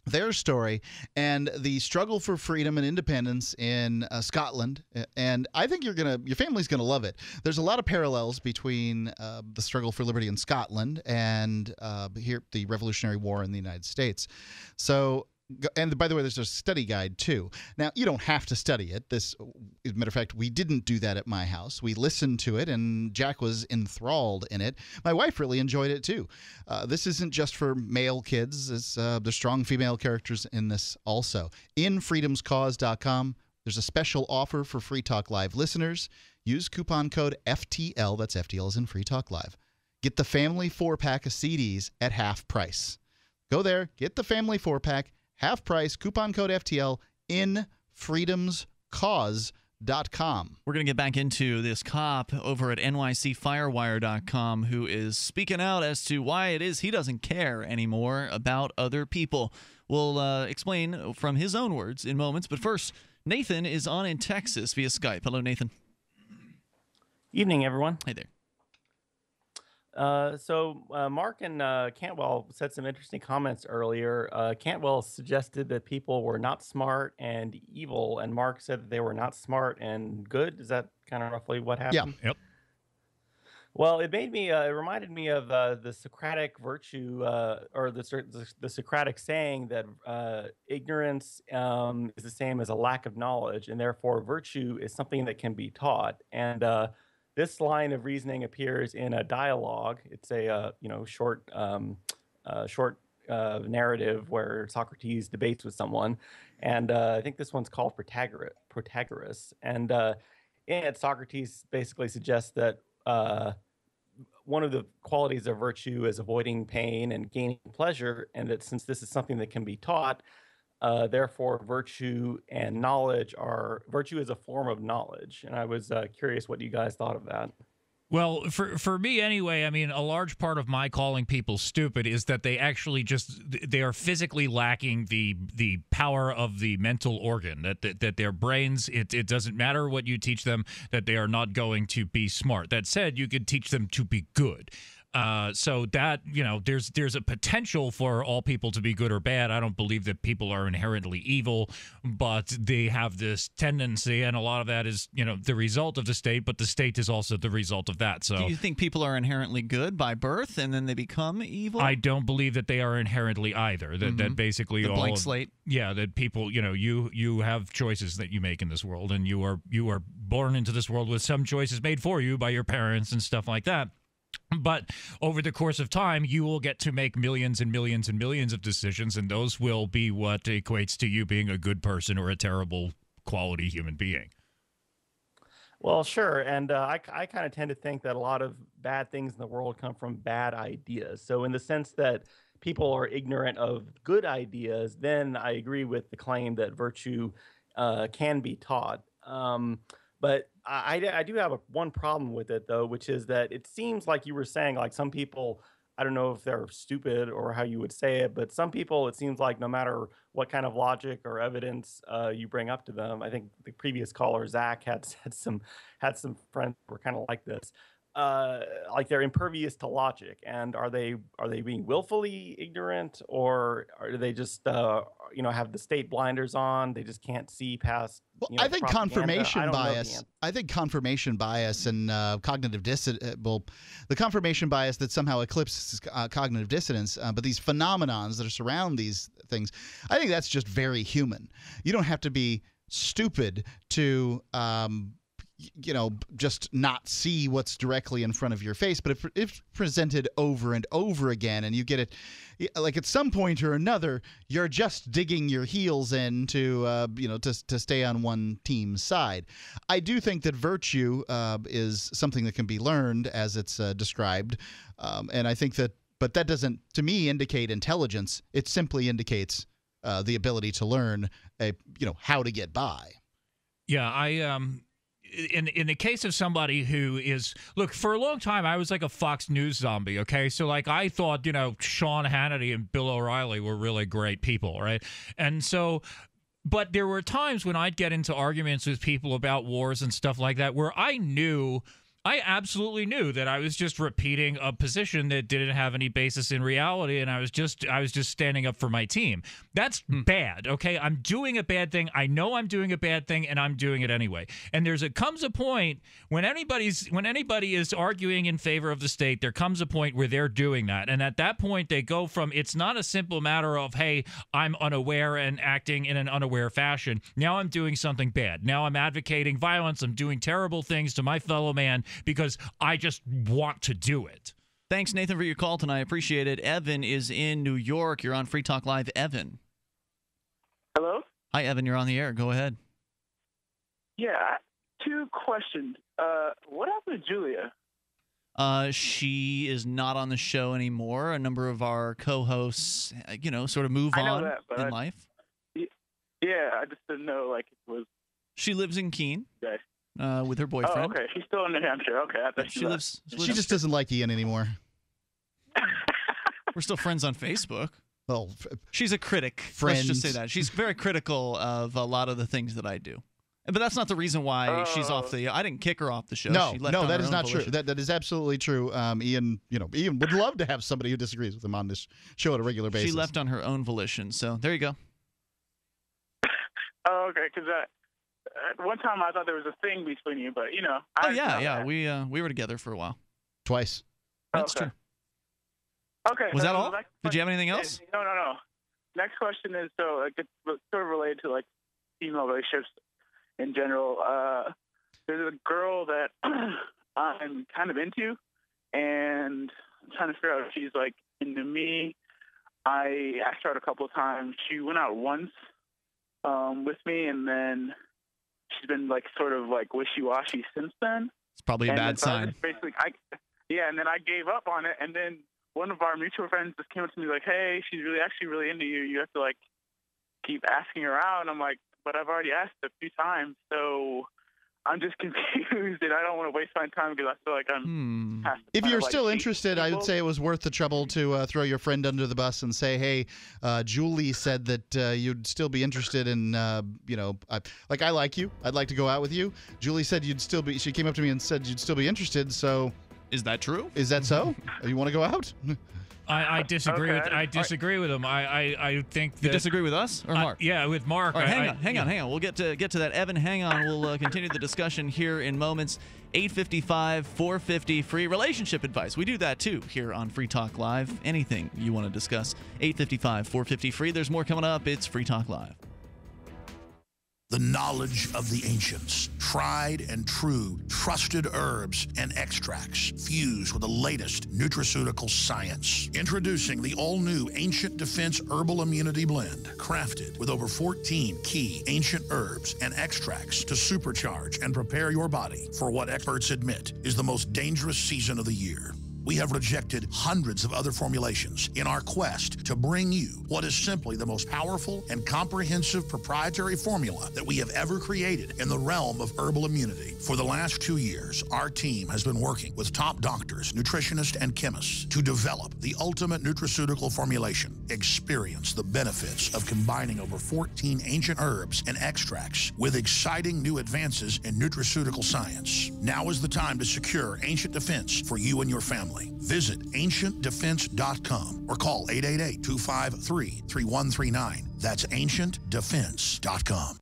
their story, and the struggle for freedom and independence in Scotland, and I think your family's gonna love it. There's a lot of parallels between the struggle for liberty in Scotland and here the Revolutionary War in the United States. So, and by the way, there's a study guide too. Now you don't have to study it. This, as a matter of fact, we didn't do that at my house. We listened to it, and Jack was enthralled in it. My wife really enjoyed it too. This isn't just for male kids. It's, there's strong female characters in this also. InFreedomsCause.com. There's a special offer for Free Talk Live listeners. Use coupon code FTL. That's FTL as in Free Talk Live. Get the family 4-pack of CDs at half price. Go there. Get the family 4-pack. Half price, coupon code FTL, infreedomscause.com. We're going to get back into this cop over at nycfirewire.com who is speaking out as to why it is he doesn't care anymore about other people. We'll explain from his own words in moments. But first, Nathan is on in Texas via Skype. Hello, Nathan. Evening, everyone. Hey there. So Mark and Cantwell said some interesting comments earlier. Cantwell suggested that people were not smart and evil, and Mark said that they were not smart and good. Is that kind of roughly what happened? Yeah. Yep. Well, it made me. It reminded me of the Socratic virtue, or the Socratic saying that ignorance is the same as a lack of knowledge, and therefore virtue is something that can be taught. And this line of reasoning appears in a dialogue. It's a short narrative where Socrates debates with someone, and I think this one's called Protagoras. And in it, Socrates basically suggests that one of the qualities of virtue is avoiding pain and gaining pleasure, and that since this is something that can be taught, therefore, virtue and knowledge are – virtue is a form of knowledge. And I was curious what you guys thought of that. Well, for me anyway, I mean, a large part of my calling people stupid is that they actually just – they are physically lacking the power of the mental organ, that their brains, it doesn't matter what you teach them, that they are not going to be smart. That said, you could teach them to be good. So that, you know, there's a potential for all people to be good or bad. I don't believe that people are inherently evil, but they have this tendency, and a lot of that is, you know, the result of the state, but the state is also the result of that. So do you think people are inherently good by birth and then they become evil? I don't believe that they are inherently either. That basically the all blank slate. Yeah, that people, you know, you have choices that you make in this world, and you are born into this world with some choices made for you by your parents and stuff like that. But over the course of time, you will get to make millions and millions and millions of decisions, and those will be what equates to you being a good person or a terrible quality human being. Well, sure, and I kind of tend to think that a lot of bad things in the world come from bad ideas. So in the sense that people are ignorant of good ideas, then I agree with the claim that virtue can be taught. But I do have one problem with it, though, which is that it seems like you were saying, like, some people, I don't know if they're stupid or how you would say it, but some people, it seems like no matter what kind of logic or evidence you bring up to them, I think the previous caller, Zach, had some friends who were kind of like this, like they're impervious to logic. And are they being willfully ignorant, or are they just you know, have the state blinders on? They just can't see past. Well, you know, I think confirmation bias. I think confirmation bias and cognitive dissonance. Well, the confirmation bias that somehow eclipses cognitive dissonance, but these phenomenons that surround these things, I think that's just very human. You don't have to be stupid to, you know, just not see what's directly in front of your face. But if it's presented over and over again, and you get it, like at some point or another, you're just digging your heels in to, you know, to stay on one team's side. I do think that virtue is something that can be learned, as it's described, and I think that, but that doesn't, to me, indicate intelligence. It simply indicates the ability to learn, you know, how to get by. Yeah, I in the case of somebody who is, look, for a long time, I was like a Fox News zombie, okay? So, like, I thought, you know, Sean Hannity and Bill O'Reilly were really great people, right? And so, but there were times when I'd get into arguments with people about wars and stuff like that where I knew, I absolutely knew that I was just repeating a position that didn't have any basis in reality, and I was just standing up for my team. That's bad, okay? I'm doing a bad thing. I know I'm doing a bad thing, and I'm doing it anyway. And comes a point when anybody is arguing in favor of the state, there comes a point where they're doing that. And at that point, they go from, it's not a simple matter of, hey, I'm unaware and acting in an unaware fashion. Now I'm doing something bad. Now I'm advocating violence. I'm doing terrible things to my fellow man, because I just want to do it. Thanks, Nathan, for your call tonight. I appreciate it. Evan is in New York. You're on Free Talk Live. Evan. Hello? Hi, Evan. You're on the air. Go ahead. Yeah. Two questions. What happened to Julia? She is not on the show anymore. A number of our co-hosts, you know, sort of move on in life. Yeah, I just didn't know, like, it was... She lives in Keene. Okay. With her boyfriend. Oh, okay. She's still in New Hampshire. Okay. I thought she just doesn't like Ian anymore. We're still friends on Facebook. Well, she's a critic. Friends. Let's just say that. She's very critical of a lot of the things that I do. But that's not the reason why she's off the – I didn't kick her off the show. No, she left no, that is not true. That is absolutely true. Ian, you know, Ian would love to have somebody who disagrees with him on this show on a regular basis. She left on her own volition. So there you go. Oh, okay, because that – one time I thought there was a thing between you, but, you know. Oh, yeah. We were together for a while. Twice. That's true. Okay. Was that all? Did you have anything else? No. Next question is, so it's sort of related to, like, female relationships in general. There's a girl that I'm kind of into, and I'm trying to figure out if she's, like, into me. I asked her out a couple of times. She went out once with me, and then... she's been like sort of like wishy-washy since then. It's probably a bad sign. Basically, and then I gave up on it. And then one of our mutual friends just came up to me like, "Hey, she's really into you. You have to like keep asking her out." And I'm like, "But I've already asked a few times, so I'm just confused, and I don't want to waste my time because I feel like I'm." Past the if you're of, still like, interested, I would say it was worth the trouble to throw your friend under the bus and say, "Hey, Julie said that you'd still be interested in, you know, I like you. I'd like to go out with you. Julie said you'd still be. She came up to me and said you'd still be interested. So, is that true? Is that so? You want to go out?" I disagree with him. I think that, you disagree with us or Mark? Yeah, with Mark. Right, hang on. We'll get to that. Evan, hang on. We'll continue the discussion here in moments. 855 450 free relationship advice. We do that too here on Free Talk Live. Anything you want to discuss, 855 450 free. There's more coming up. It's Free Talk Live. The knowledge of the ancients, tried and true, trusted herbs and extracts fused with the latest nutraceutical science. Introducing the all-new Ancient Defense Herbal Immunity Blend, crafted with over 14 key ancient herbs and extracts to supercharge and prepare your body for what experts admit is the most dangerous season of the year. We have rejected hundreds of other formulations in our quest to bring you what is simply the most powerful and comprehensive proprietary formula that we have ever created in the realm of herbal immunity. For the last 2 years, our team has been working with top doctors, nutritionists, and chemists to develop the ultimate nutraceutical formulation. Experience the benefits of combining over 14 ancient herbs and extracts with exciting new advances in nutraceutical science. Now is the time to secure Ancient Defense for you and your family. Visit ancientdefense.com or call 888-253-3139. That's ancientdefense.com.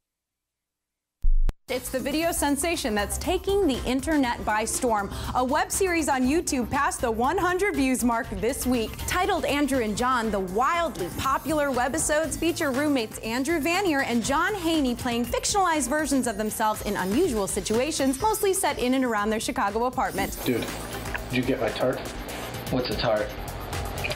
It's the video sensation that's taking the internet by storm. A web series on YouTube passed the 100 views mark this week. Titled Andrew and John, the wildly popular webisodes feature roommates Andrew Vanier and John Haney playing fictionalized versions of themselves in unusual situations, mostly set in and around their Chicago apartment. Dude. Did you get my tart? What's a tart?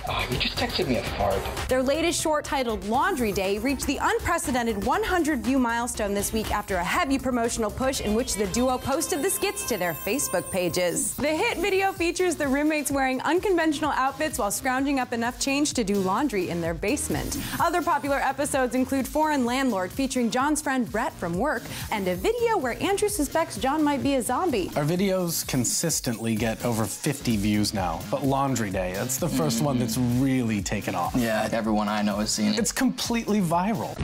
Oh, you just texted me a fart. Their latest short, titled Laundry Day, reached the unprecedented 100-view milestone this week after a heavy promotional push in which the duo posted the skits to their Facebook pages. The hit video features the roommates wearing unconventional outfits while scrounging up enough change to do laundry in their basement. Other popular episodes include Foreign Landlord, featuring John's friend Brett from work, and a video where Andrew suspects John might be a zombie. Our videos consistently get over 50 views now, but Laundry Day, that's the first one that's really taken off. Yeah, everyone I know has seen it. It's completely viral.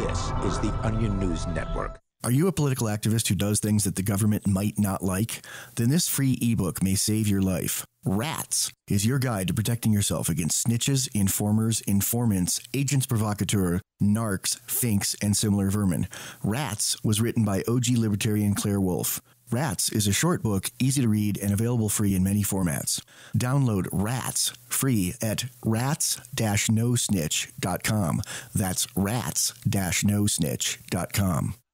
This is the Onion News Network. Are you a political activist who does things that the government might not like? Then this free ebook may save your life. Rats is your guide to protecting yourself against snitches, informers, informants, agents provocateur, narcs, finks, and similar vermin. Rats was written by OG libertarian Claire Wolfe. Rats is a short book, easy to read, and available free in many formats. Download Rats free at rats-nosnitch.com. That's rats-nosnitch.com.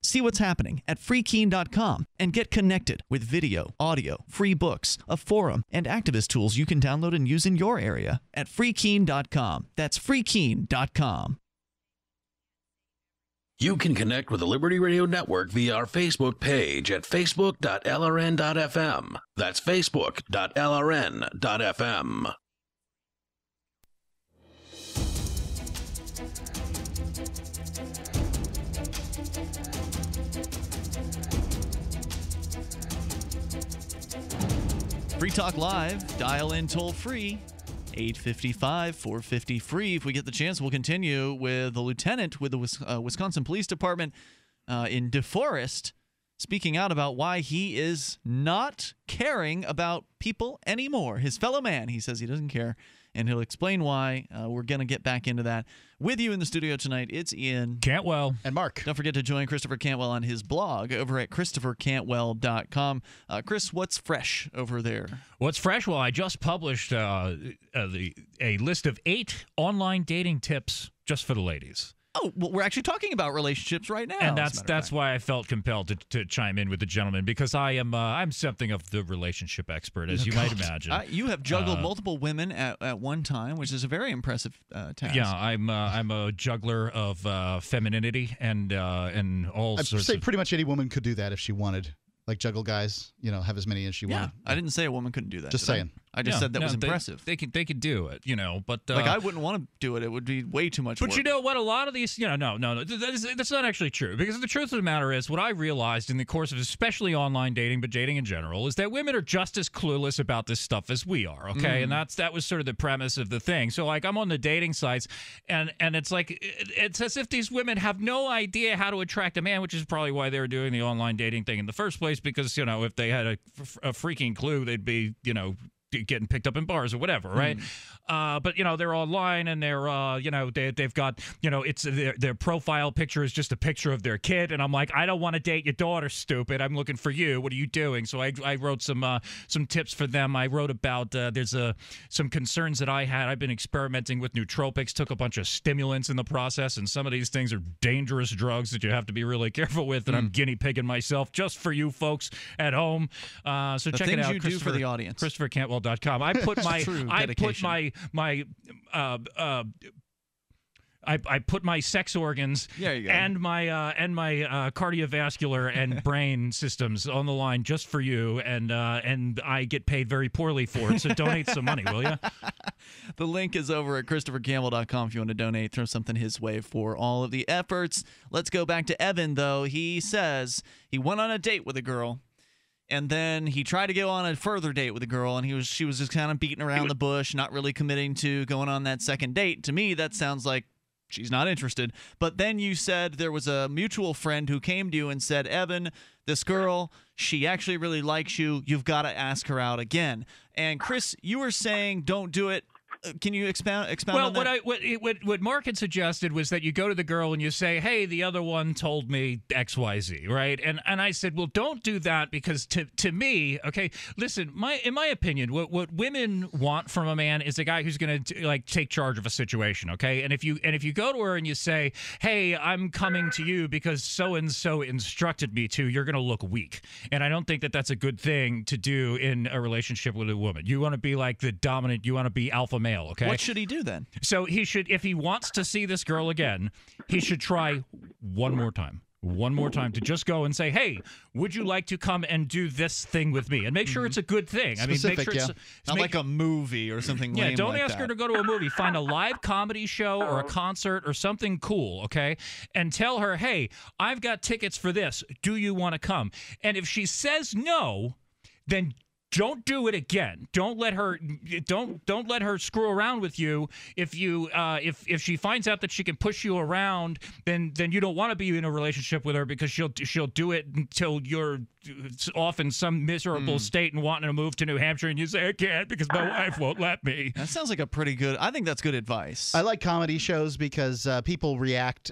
See what's happening at freekeene.com and get connected with video, audio, free books, a forum, and activist tools you can download and use in your area at freekeene.com. That's freekeene.com. You can connect with the Liberty Radio Network via our Facebook page at facebook.lrn.fm. That's facebook.lrn.fm. Free Talk Live, dial in toll-free, 855-450-FREE. If we get the chance, we'll continue with the lieutenant with the Wisconsin Police Department in DeForest, speaking out about why he is not caring about people anymore. His fellow man, he says he doesn't care, and he'll explain why. We're going to get back into that. With you in the studio tonight, it's Ian Cantwell and Mark. Don't forget to join Christopher Cantwell on his blog over at ChristopherCantwell.com. Chris, what's fresh over there? What's fresh? Well, I just published a list of 8 online dating tips just for the ladies. Oh, well, we're actually talking about relationships right now. And that's why I felt compelled to chime in with the gentleman, because I am I'm something of the relationship expert, as you might imagine. You have juggled multiple women at one time, which is a very impressive task. Yeah, I'm a juggler of femininity and all. I'd say pretty much any woman could do that if she wanted. Like juggle guys, you know, have as many as she wanted. I didn't say a woman couldn't do that. Just saying. I just said that was impressive. They could do it, you know, but like I wouldn't want to do it. It would be way too much work. But you know what? A lot of these, you know, no, that's not actually true. Because the truth of the matter is, what I realized in the course of especially online dating, but dating in general, is that women are just as clueless about this stuff as we are. Okay, and that was sort of the premise of the thing. So like I'm on the dating sites, and it's like it's as if these women have no idea how to attract a man, which is probably why they were doing the online dating thing in the first place. Because, you know, if they had a freaking clue, they'd be, you know, getting picked up in bars or whatever, right? But, you know, they're online and they're, you know, they've got, you know, it's their profile picture is just a picture of their kid. And I'm like, I don't want to date your daughter, stupid. I'm looking for you. What are you doing? So I wrote some tips for them. I wrote about there's some concerns that I had. I've been experimenting with nootropics, took a bunch of stimulants in the process. And some of these things are dangerous drugs that you have to be really careful with. And I'm guinea pigging myself just for you folks at home. So check it out. Things you do for the audience. Christopher Cantwell. cantwell.com. I put my I put my sex organs and my cardiovascular and brain systems on the line just for you, and I get paid very poorly for it. So donate some money, will you? The link is over at ChristopherCampbell.com if you want to donate. Throw something his way for all of the efforts. Let's go back to Evan, though. He says he went on a date with a girl, and then he tried to go on a further date with a girl, and she was just kind of beating around the bush, not really committing to going on that second date. To me, that sounds like she's not interested. But then you said there was a mutual friend who came to you and said, Evan, this girl, she actually really likes you. You've got to ask her out again. And, Chris, you were saying don't do it. Can you expound on that? Well, what Mark had suggested was that you go to the girl and you say, hey, the other one told me XYZ, right? And I said, well, don't do that because to me, okay, listen, in my opinion, what women want from a man is a guy who's going to like take charge of a situation, okay? And if you go to her and you say, hey, I'm coming to you because so-and-so instructed me to, you're going to look weak. And I don't think that that's a good thing to do in a relationship with a woman. You want to be like the dominant, you want to be alpha male. Okay. What should he do then? So he should, if he wants to see this girl again, he should try one more time to just go and say, hey, would you like to come and do this thing with me? And make sure it's a good thing. Specific, I mean, make sure it's not like a movie or something lame. Yeah, don't ask her to go to a movie. Find a live comedy show or a concert or something cool, okay? And tell her, hey, I've got tickets for this. Do you want to come? And if she says no, then don't do it again. Don't let her. Don't let her screw around with you. If you if she finds out that she can push you around, then you don't want to be in a relationship with her because she'll do it until you're off in some miserable state and wanting to move to New Hampshire, and you say I can't because my wife won't let me. That sounds like a pretty good. I think that's good advice. I like comedy shows because people react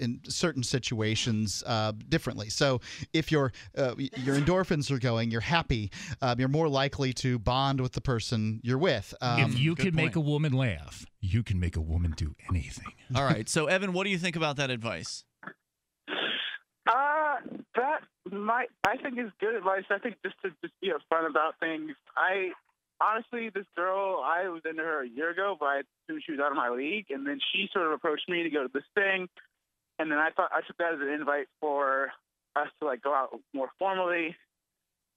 in certain situations differently. So if your endorphins are going, you're happy. You're more likely to bond with the person you're with. If you can make a woman laugh, you can make a woman do anything. All right. So, Evan, what do you think about that advice? I think is good advice. I think just to be upfront about things. I honestly, this girl, I was into her a year ago, but I assumed she was out of my league, and then she sort of approached me to go to this thing, and then I thought I took that as an invite for us to like go out more formally,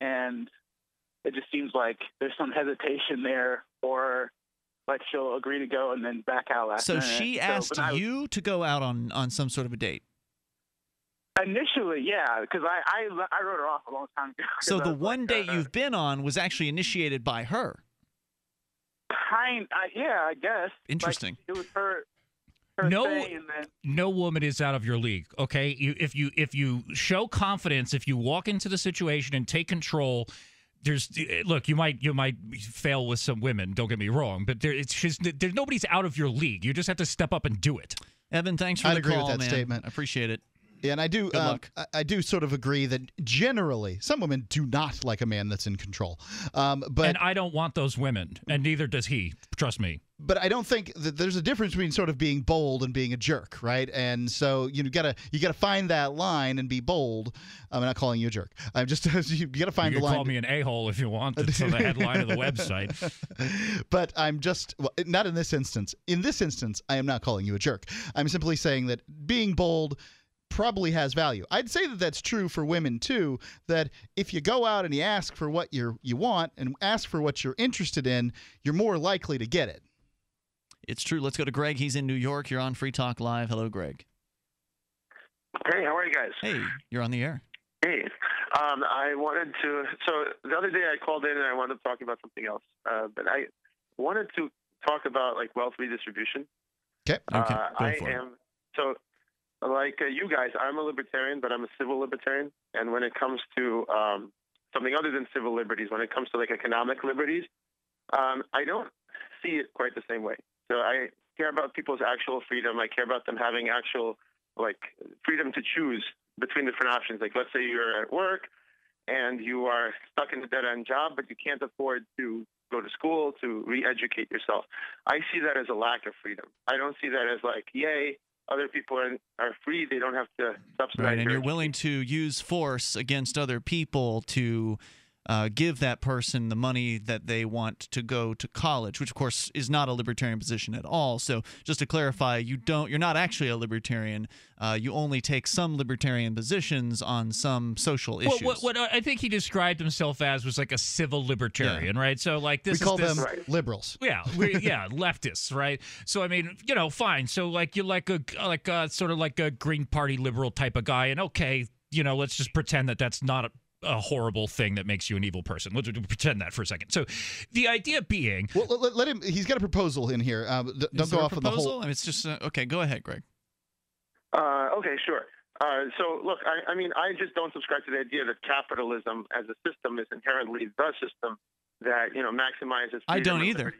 and it just seems like there's some hesitation there, or like she'll agree to go and then back out last minute. So she asked you to go out on some sort of a date? Initially, yeah, because I wrote her off a long time ago. So the one date you've been on was actually initiated by her? Yeah, I guess. Interesting. Like, it was her. No woman is out of your league, okay? If you show confidence, if you walk into the situation and take control. Look, you might fail with some women. Don't get me wrong, but there's nobody's out of your league. You just have to step up and do it. Evan, thanks for the call, man. I'd agree with that statement. I appreciate it. Yeah, and I do. I do sort of agree that generally some women do not like a man that's in control. And I don't want those women, and neither does he. Trust me. But I don't think that there's a difference between sort of being bold and being a jerk, right? And so you gotta find that line and be bold. I'm not calling you a jerk. I'm just you gotta find the line. You can call me an a-hole if you want. That's the headline of the website. But I'm just not in this instance. In this instance, I am not calling you a jerk. I'm simply saying that being bold probably has value. I'd say that that's true for women too, that if you go out and you ask for what you want and ask for what you're interested in, you're more likely to get it. It's true. Let's go to Greg. He's in New York. You're on Free Talk Live. Hello, Greg. Hey, how are you guys? Hey, you're on the air. Hey. I wanted to – so the other day I called in and I wanted to talk about something else. But I wanted to talk about, like, wealth redistribution. Okay. So like you guys, I'm a libertarian, but I'm a civil libertarian. And when it comes to something other than civil liberties, when it comes to, like, economic liberties, I don't see it quite the same way. So I care about people's actual freedom. I care about them having actual, like, freedom to choose between different options. Like, let's say you're at work and you are stuck in a dead-end job, but you can't afford to go to school to re-educate yourself. I see that as a lack of freedom. I don't see that as, like, yay, other people are free. They don't have to subsidize. Right, and you're willing to use force against other people to give that person the money that they want to go to college, which of course is not a libertarian position at all. So just to clarify, you're not actually a libertarian. You only take some libertarian positions on some social issues. Well, what I think he described himself as was like a civil libertarian, right? So like this, we call them liberals. Yeah, leftists, right? So I mean, you know, fine. So like you're like a Green Party liberal type of guy, and okay, you know, let's just pretend that that's not a horrible thing that makes you an evil person. Let's pretend that for a second. So the idea being... Well, let him... He's got a proposal in here. Don't go off on the whole... It's just... okay, go ahead, Greg. Okay, sure. So, look, I mean, I just don't subscribe to the idea that capitalism as a system is inherently the system that, you know, maximizes... I don't either.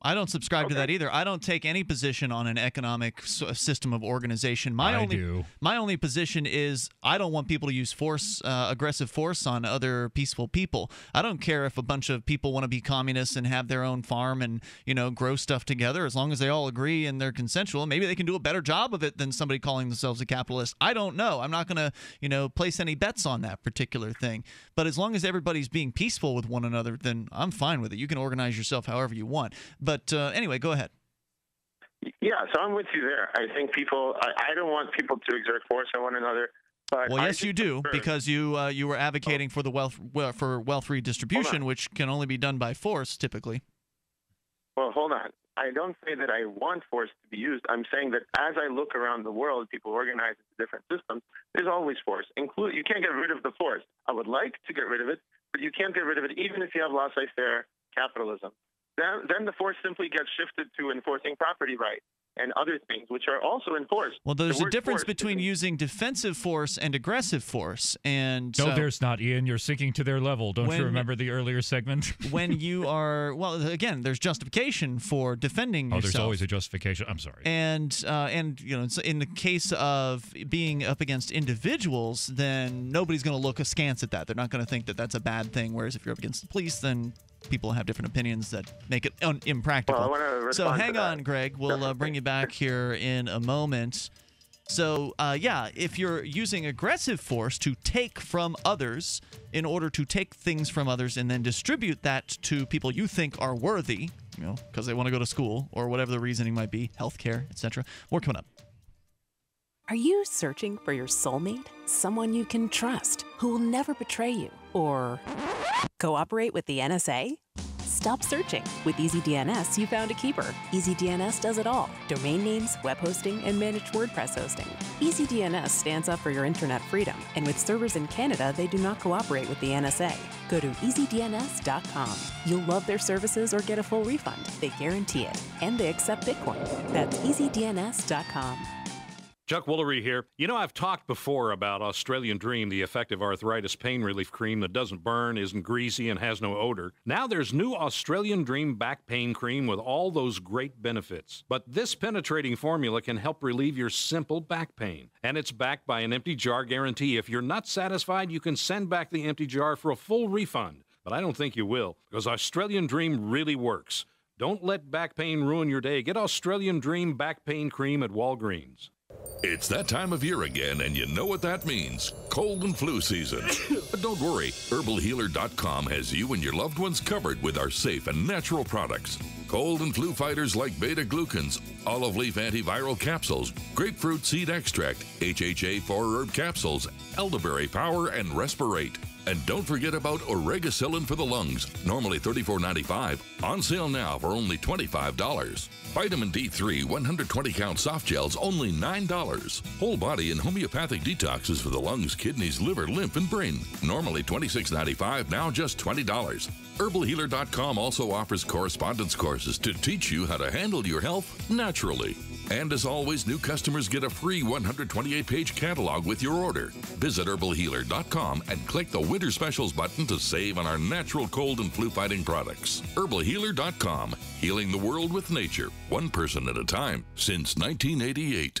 I don't subscribe to that either. I don't take any position on an economic system of organization. My only position is I don't want people to use force, aggressive force on other peaceful people. I don't care if a bunch of people want to be communists and have their own farm and, you know, grow stuff together, as long as they all agree and they're consensual. Maybe they can do a better job of it than somebody calling themselves a capitalist. I don't know. I'm not going to, you know, place any bets on that particular thing. But as long as everybody's being peaceful with one another, then I'm fine with it. You can organize yourself however you want. But anyway, go ahead. Yeah, so I'm with you there. I think people, I don't want people to exert force on one another. But well, yes, you do, because you were advocating for the wealth redistribution, which can only be done by force, typically. Well, hold on. I don't say that I want force to be used. I'm saying that as I look around the world, people organize into different systems. There's always force. You can't get rid of the force. I would like to get rid of it, but you can't get rid of it even if you have laissez-faire capitalism. Then the force simply gets shifted to enforcing property rights and other things, which are also enforced. Well, there's a difference between using defensive force and aggressive force. And no, there's not, Ian. You're sinking to their level. Don't you remember the earlier segment? When you are, well, again, there's justification for defending yourself. There's always a justification. I'm sorry. And you know, in the case of being up against individuals, then nobody's going to look askance at that. They're not going to think that that's a bad thing. Whereas if you're up against the police, then people have different opinions that make it impractical. Well, so hang on, Greg. We'll bring you back here in a moment. So, yeah, if you're using aggressive force to take from others in order to take things from others and then distribute that to people you think are worthy, you know, because they want to go to school or whatever the reasoning might be, healthcare, etc. More coming up. Are you searching for your soulmate? Someone you can trust, who will never betray you or cooperate with the NSA? Stop searching. With EasyDNS, you found a keeper. EasyDNS does it all. Domain names, web hosting, and managed WordPress hosting. EasyDNS stands up for your internet freedom, and with servers in Canada, they do not cooperate with the NSA. Go to easydns.com. You'll love their services or get a full refund. They guarantee it, and they accept Bitcoin. That's easydns.com. Chuck Woolery here. You know, I've talked before about Australian Dream, the effective arthritis pain relief cream that doesn't burn, isn't greasy, and has no odor. Now there's new Australian Dream back pain cream with all those great benefits. But this penetrating formula can help relieve your simple back pain. And it's backed by an empty jar guarantee. If you're not satisfied, you can send back the empty jar for a full refund. But I don't think you will, because Australian Dream really works. Don't let back pain ruin your day. Get Australian Dream back pain cream at Walgreens. It's that time of year again, and you know what that means. Cold and flu season. But don't worry, HerbalHealer.com has you and your loved ones covered with our safe and natural products. Cold and flu fighters like beta-glucans, olive leaf antiviral capsules, grapefruit seed extract, HHA 4-herb capsules, elderberry power, and respirate. And don't forget about Oregacillin for the lungs, normally $34.95, on sale now for only $25. Vitamin D3 120-count soft gels, only $9. Whole body and homeopathic detoxes for the lungs, kidneys, liver, lymph, and brain, normally $26.95, now just $20. HerbalHealer.com also offers correspondence courses to teach you how to handle your health naturally. And as always, new customers get a free 128-page catalog with your order. Visit HerbalHealer.com and click the Winter Specials button to save on our natural cold and flu-fighting products. HerbalHealer.com, healing the world with nature, one person at a time, since 1988.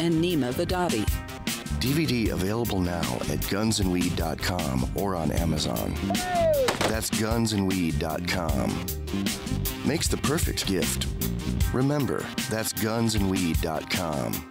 and Nima Vadadi. DVD available now at gunsandweed.com or on Amazon. Hey! That's gunsandweed.com. Makes the perfect gift. Remember, that's gunsandweed.com.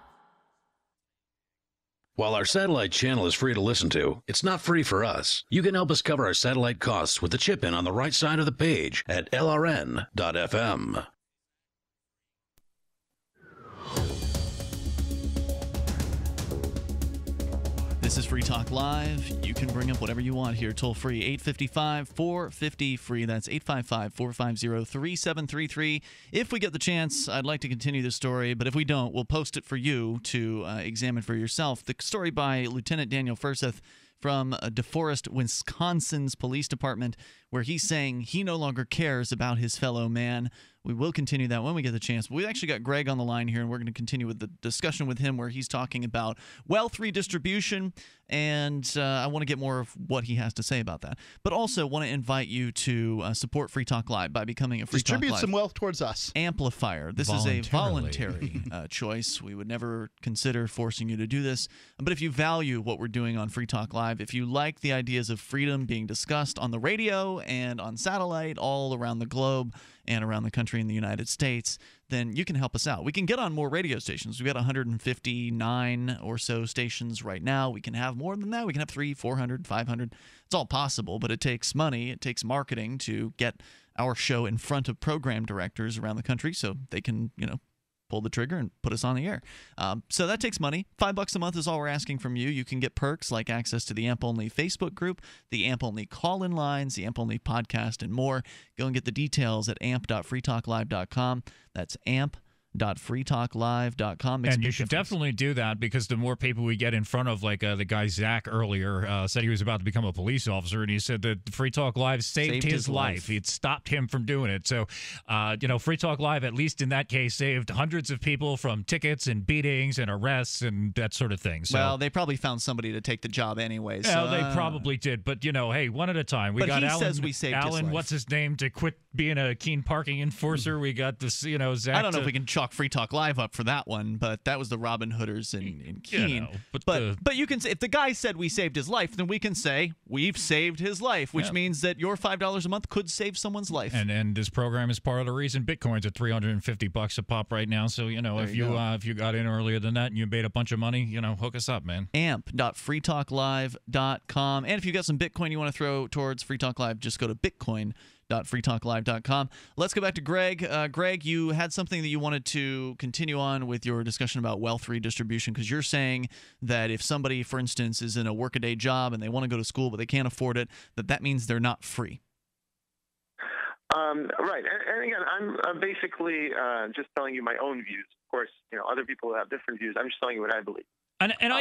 While our satellite channel is free to listen to, it's not free for us. You can help us cover our satellite costs with the chip-in on the right side of the page at LRN.fm. This is Free Talk Live. You can bring up whatever you want here, toll-free, 855-450-FREE. That's 855-450-3733. If we get the chance, I'd like to continue this story, but if we don't, we'll post it for you to examine for yourself. The story by Lieutenant Daniel Furseth from DeForest, Wisconsin's police department, where he's saying he no longer cares about his fellow man. We will continue that when we get the chance. But we've actually got Greg on the line here, and we're going to continue with the discussion with him where he's talking about wealth redistribution, and I want to get more of what he has to say about that. But also want to invite you to support Free Talk Live by becoming a Free Talk Live. Distribute some wealth towards us. Amplifier. This is a voluntary choice. We would never consider forcing you to do this. But if you value what we're doing on Free Talk Live, if you like the ideas of freedom being discussed on the radio and on satellite all around the globe and around the country in the United States, then you can help us out. We can get on more radio stations. We've got 159 or so stations right now. We can have more than that. We can have 300, 400, 500. It's all possible, but it takes money. It takes marketing to get our show in front of program directors around the country so they can, you know, pull the trigger and put us on the air. So that takes money. $5 a month is all we're asking from you. You can get perks like access to the AMP Only Facebook group, the AMP Only call-in lines, the AMP Only podcast, and more. Go and get the details at amp.freetalklive.com. That's amp.freetalklive.com. And you should definitely do that, because the more people we get in front of, like the guy Zach earlier said he was about to become a police officer, and he said that Free Talk Live saved his life. It stopped him from doing it. So, you know, Free Talk Live, at least in that case, saved hundreds of people from tickets and beatings and arrests and that sort of thing. So, well, they probably found somebody to take the job anyways. Yeah, so, they probably did. But, you know, hey, one at a time. We got Alan, what's his name, to quit being a Keene parking enforcer. We got this, you know, Zach. I don't know if we can Free Talk Live up for that one, but that was the Robin Hooders in Keene. You know, but you can say, if the guy said we saved his life, then we can say we've saved his life, which means that your $5 a month could save someone's life. And this program is part of the reason Bitcoin's at $350 a pop right now. So, you know, there if you got in earlier than that and you made a bunch of money, you know, hook us up, man. Amp.freetalklive.com. And if you got some Bitcoin you want to throw towards Free Talk Live, just go to Bitcoin.freetalklive.com. Let's go back to Greg. Greg, you had something that you wanted to continue on with your discussion about wealth redistribution, because you're saying that if somebody, for instance, is in a workaday job and they want to go to school but they can't afford it, that that means they're not free. Right. And again, I'm basically just telling you my own views. Of course, you know, other people have different views. I'm just telling you what I believe. And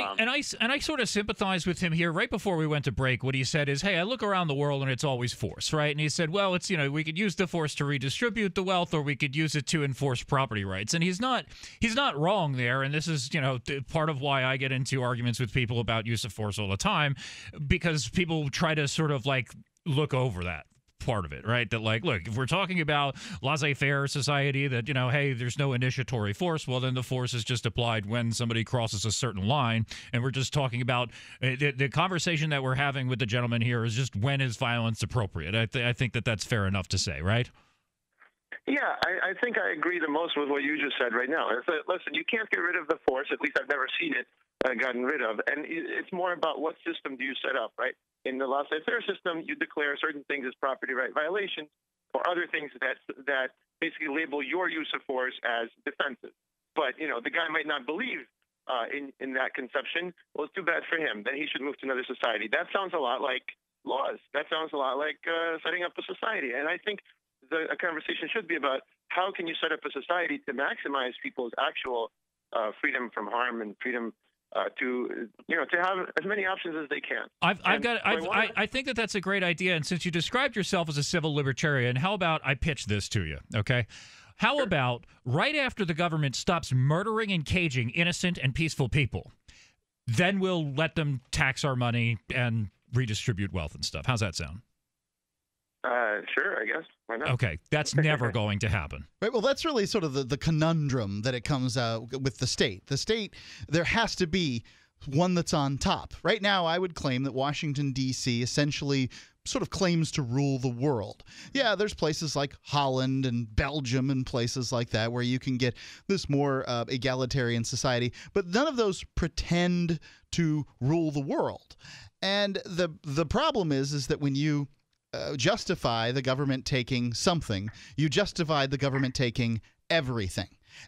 I sort of sympathize with him here. Right before we went to break, what he said is, "Hey, I look around the world and it's always force, right?" And he said, "Well, it's, you know, we could use the force to redistribute the wealth, or we could use it to enforce property rights." And he's not wrong there. And this is, you know, part of why I get into arguments with people about use of force all the time, because people try to sort of like look over that part of it, right? That, like, look, if we're talking about laissez-faire society, that, you know, hey, there's no initiatory force, well, then the force is just applied when somebody crosses a certain line. And we're just talking about the conversation that we're having with the gentleman here is just, when is violence appropriate? I think that that's fair enough to say, right? Yeah, I think I agree the most with what you just said right now. Listen, you can't get rid of the force, at least I've never seen it gotten rid of. And it's more about what system do you set up, right? In the laissez-faire system, you declare certain things as property right violations or other things that basically label your use of force as defensive. But, you know, the guy might not believe in that conception. Well, it's too bad for him. Then he should move to another society. That sounds a lot like laws. That sounds a lot like setting up a society. And I think a conversation should be about how can you set up a society to maximize people's actual freedom from harm and freedom to have as many options as they can. I think that that's a great idea. And since you described yourself as a civil libertarian, how about I pitch this to you? Okay. How about right after the government stops murdering and caging innocent and peaceful people, then we'll let them tax our money and redistribute wealth and stuff. How's that sound? Sure, I guess. Why not? Okay, that's never going to happen. Right. Well, that's really sort of the conundrum that it comes out with the state. The state, there has to be one that's on top. Right now, I would claim that Washington, D.C. essentially sort of claims to rule the world. Yeah, there's places like Holland and Belgium and places like that where you can get this more egalitarian society, but none of those pretend to rule the world. And the problem is that when you justify the government taking something, you justify the government taking everything.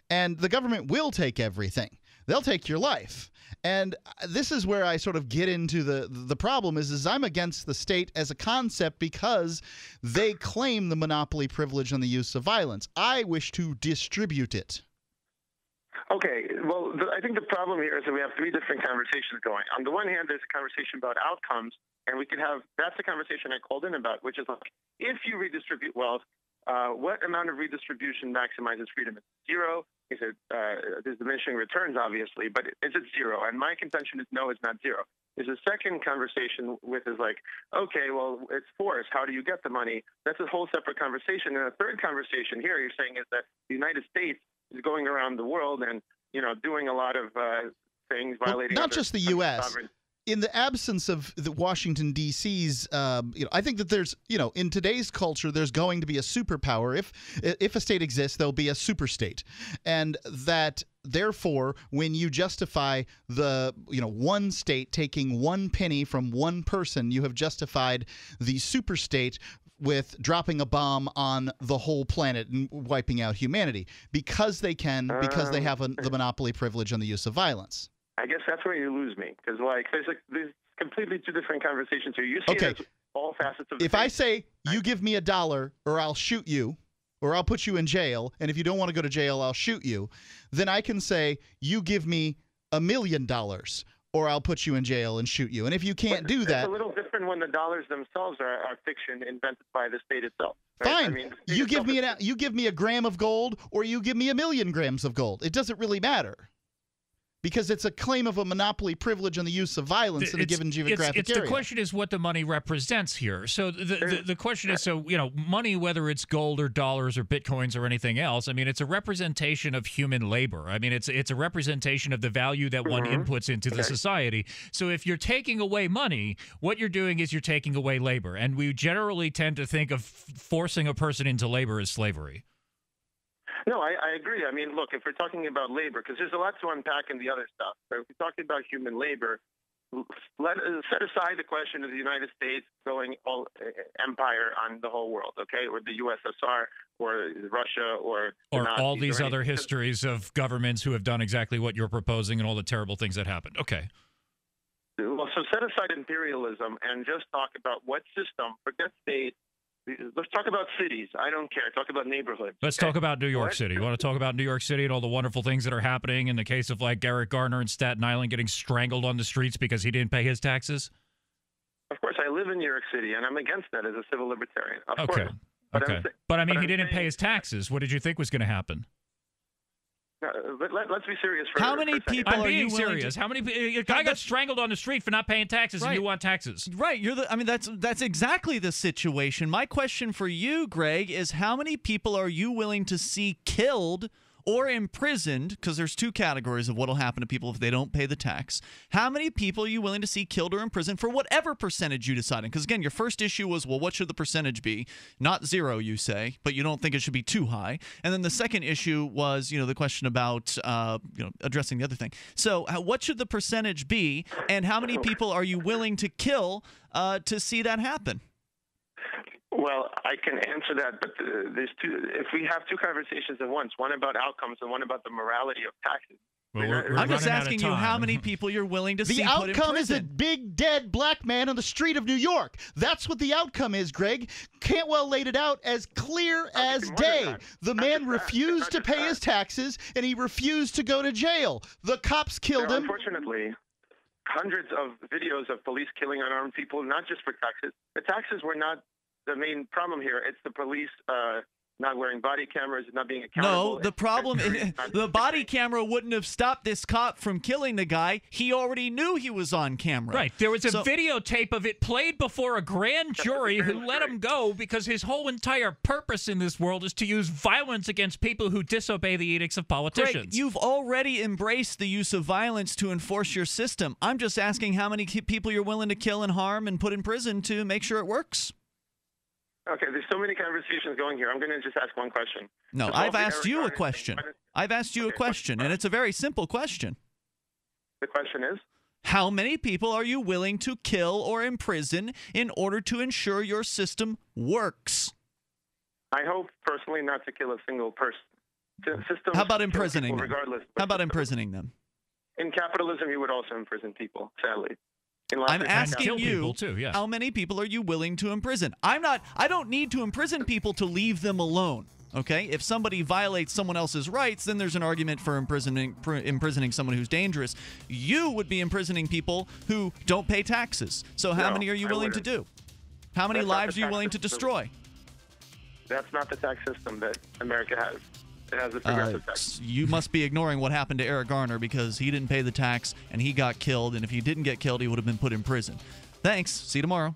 And the government will take everything. They'll take your life. And this is where I sort of get into the problem is I'm against the state as a concept because they claim the monopoly privilege on the use of violence. I wish to distribute it. Okay. Well, I think the problem here is that we have three different conversations going. On the one hand, there's a conversation about outcomes. And we could have – that's the conversation I called in about, which is, like, if you redistribute wealth, what amount of redistribution maximizes freedom? Is it zero? Is it there's diminishing returns, obviously, but is it zero? And my contention is no, it's not zero. There's a second conversation with is like, okay, well, it's force. How do you get the money? That's a whole separate conversation. And a third conversation here you're saying is that the United States is going around the world and, you know, doing a lot of things, violating – Not just the U.S. sovereign. In the absence of the Washington, D.C.'s, I think that there's, you know, in today's culture, there's going to be a superpower. If a state exists, there'll be a super state. And that, therefore, when you justify the, you know, one state taking one penny from one person, you have justified the super state with dropping a bomb on the whole planet and wiping out humanity because they can, because they have the monopoly privilege on the use of violence. I guess that's where you lose me, because, like, there's completely two different conversations here. You see it as all facets of the If thing. I say, you give me $1 or I'll shoot you or I'll put you in jail, and if you don't want to go to jail, I'll shoot you, then I can say, you give me $1 million or I'll put you in jail and shoot you. And if you can't do that— It's a little different when the dollars themselves are fiction invented by the state itself. Right? Fine. I mean, you give me $1 gram of gold or you give me 1 million grams of gold. It doesn't really matter. Because it's a claim of a monopoly privilege on the use of violence in a given geographic area. The question is what the money represents here. So the question is, so, you know, money, whether it's gold or dollars or bitcoins or anything else, I mean, it's a representation of human labor. I mean, it's a representation of the value that one inputs into the society. So if you're taking away money, what you're doing is you're taking away labor. And we generally tend to think of forcing a person into labor as slavery. No, I agree. I mean, look, if we're talking about labor, because there's a lot to unpack in the other stuff. But if we're talking about human labor, set aside the question of the United States going all empire on the whole world, okay, or the USSR or Russia or Nazis, all these other histories of governments who have done exactly what you're proposing and all the terrible things that happened. Okay. Well, so set aside imperialism and just talk about what system, forget state, Let's talk about cities. I don't care. Talk about neighborhoods. Let's talk about New York City. You want to talk about New York City and all the wonderful things that are happening in the case of, like, Eric Garner in Staten Island getting strangled on the streets because he didn't pay his taxes? Of course, I live in New York City, and I'm against that as a civil libertarian. Of course. But I mean, he didn't pay his taxes. What did you think was going to happen? Let's be serious for how many people are you serious? How many a guy got strangled on the street for not paying taxes and you want taxes? Right. That's exactly the situation. My question for you, Greg, is how many people are you willing to see killed or imprisoned, because there's two categories of what will happen to people if they don't pay the tax. How many people are you willing to see killed or imprisoned for whatever percentage you decide? Because, again, your first issue was, well, what should the percentage be? Not zero, you say, but you don't think it should be too high. And then the second issue was, you know, the question about, addressing the other thing. So what should the percentage be, and how many people are you willing to kill to see that happen? Well, I can answer that, but there's two. If we have two conversations at once, one about outcomes and one about the morality of taxes. Well, I'm just asking you how many people you're willing to see put in prison. The outcome is a big dead black man on the street of New York. That's what the outcome is, Greg. Cantwell laid it out as clear as day. The man refused to pay his taxes, and he refused to go to jail. The cops killed him. Unfortunately, hundreds of videos of police killing unarmed people, not just for taxes. The taxes were not the main problem here. It's the police not wearing body cameras, not being accountable. No, the problem is the body camera wouldn't have stopped this cop from killing the guy. He already knew he was on camera. Right. There was a videotape of it played before a grand jury who let him go because his whole entire purpose in this world is to use violence against people who disobey the edicts of politicians. Greg, you've already embraced the use of violence to enforce your system. I'm just asking how many people you're willing to kill and harm and put in prison to make sure it works. Okay, there's so many conversations going here. I'm going to just ask one question. No, I've asked you a question. I've asked you a question, and it's a very simple question. The question is? How many people are you willing to kill or imprison in order to ensure your system works? I hope, personally, not to kill a single person. How about imprisoning them? How about imprisoning them? In capitalism, you would also imprison people, sadly. I'm asking you too, yes. How many people are you willing to imprison? I don't need to imprison people to leave them alone, okay? If somebody violates someone else's rights, then there's an argument for imprisoning someone who's dangerous. You would be imprisoning people who don't pay taxes. So how many are you willing to do? How many lives are you willing to destroy? That's not the tax system that America has. It has a progressive tax. You must be ignoring what happened to Eric Garner because he didn't pay the tax and he got killed. And if he didn't get killed, he would have been put in prison. Thanks. See you tomorrow.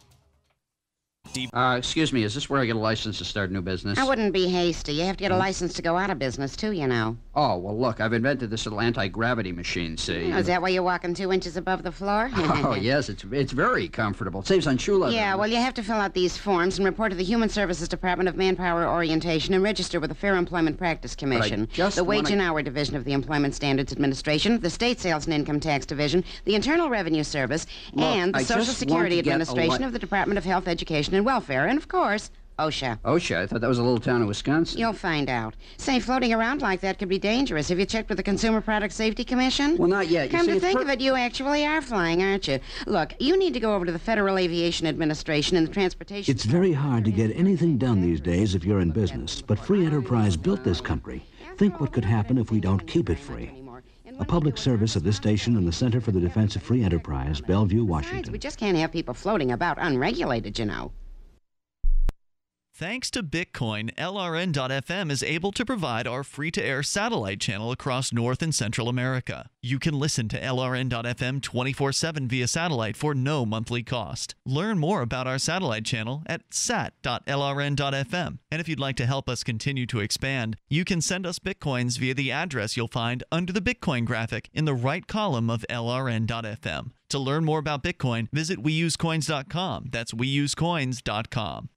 Excuse me, is this where I get a license to start a new business? I wouldn't be hasty. You have to get a license to go out of business, too, you know. Oh, well, look, I've invented this little anti-gravity machine, see? Oh, is that why you're walking 2 inches above the floor? Oh, yes, it's very comfortable. It saves on shoe leather. Yeah, well, you have to fill out these forms and report to the Human Services Department of Manpower Orientation and register with the Fair Employment Practice Commission, the Wage and Hour Division of the Employment Standards Administration, the State Sales and Income Tax Division, the Internal Revenue Service, and the Social Security Administration of the Department of Health, Education, and Welfare, and, of course, OSHA. OSHA? I thought that was a little town in Wisconsin. You'll find out. Say, floating around like that could be dangerous. Have you checked with the Consumer Product Safety Commission? Well, not yet. Come to think of it, you actually are flying, aren't you? Look, you need to go over to the Federal Aviation Administration and the Transportation... It's very hard to get anything done these days if you're in business, but free enterprise built this country. Think what could happen if we don't keep it free. A public service of this station and the Center for the Defense of Free Enterprise, Bellevue, Washington. Besides, we just can't have people floating about unregulated, you know. Thanks to Bitcoin, LRN.FM is able to provide our free-to-air satellite channel across North and Central America. You can listen to LRN.FM 24/7 via satellite for no monthly cost. Learn more about our satellite channel at sat.lrn.fm. And if you'd like to help us continue to expand, you can send us Bitcoins via the address you'll find under the Bitcoin graphic in the right column of LRN.FM. To learn more about Bitcoin, visit weusecoins.com. That's weusecoins.com.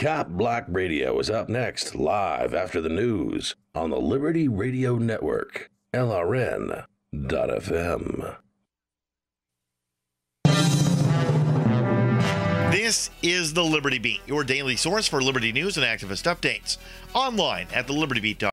Cop Block Radio is up next, live after the news, on the Liberty Radio Network, LRN.FM. This is the Liberty Beat, your daily source for liberty news and activist updates. Online at thelibertybeat.com.